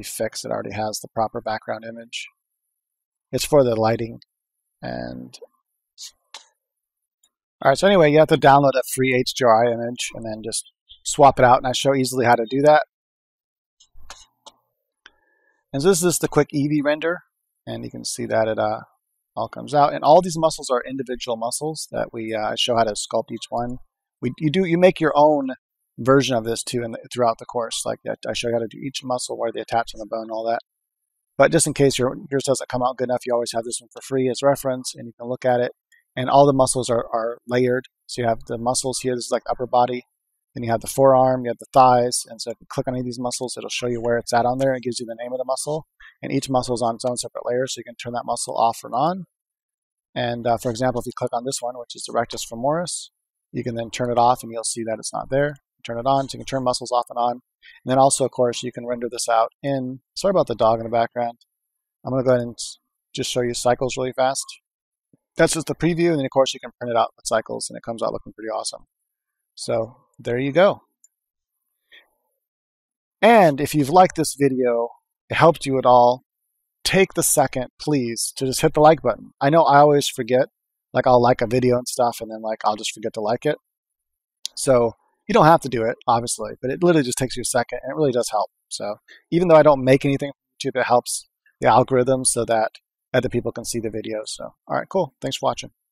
fixed. It already has the proper background image. It's for the lighting. And all right. So anyway, you have to download a free HDRI image and then just swap it out. And I show easily how to do that. And so this is the quick Eevee render, and you can see that it all comes out. And all these muscles are individual muscles that we show how to sculpt each one. You make your own version of this too, throughout the course. Like I show you how to do each muscle, where they attach on the bone, all that. But just in case yours doesn't come out good enough, you always have this one for free as reference, and you can look at it. And all the muscles are layered. So you have the muscles here. This is like upper body. Then you have the forearm, you have the thighs. And so if you click on any of these muscles, it'll show you where it's at on there. It gives you the name of the muscle. And each muscle is on its own separate layer, so you can turn that muscle off and on. And for example, if you click on this one, which is the rectus femoris, you can then turn it off and you'll see that it's not there. Turn it on, so you can turn muscles off and on. And then also, of course, you can render this out in, sorry about the dog in the background. I'm gonna go ahead and just show you cycles really fast. That's just the preview, and then of course you can print it out with cycles and it comes out looking pretty awesome. So there you go. And if you've liked this video, it helped you at all, take the second, please, to just hit the like button. I know I always forget, like I'll like a video and stuff, and then like I'll just forget to like it. So you don't have to do it, obviously, but it literally just takes you a second, and it really does help. So even though I don't make anything from YouTube, it helps the algorithm so that other people can see the videos. So all right, cool. Thanks for watching.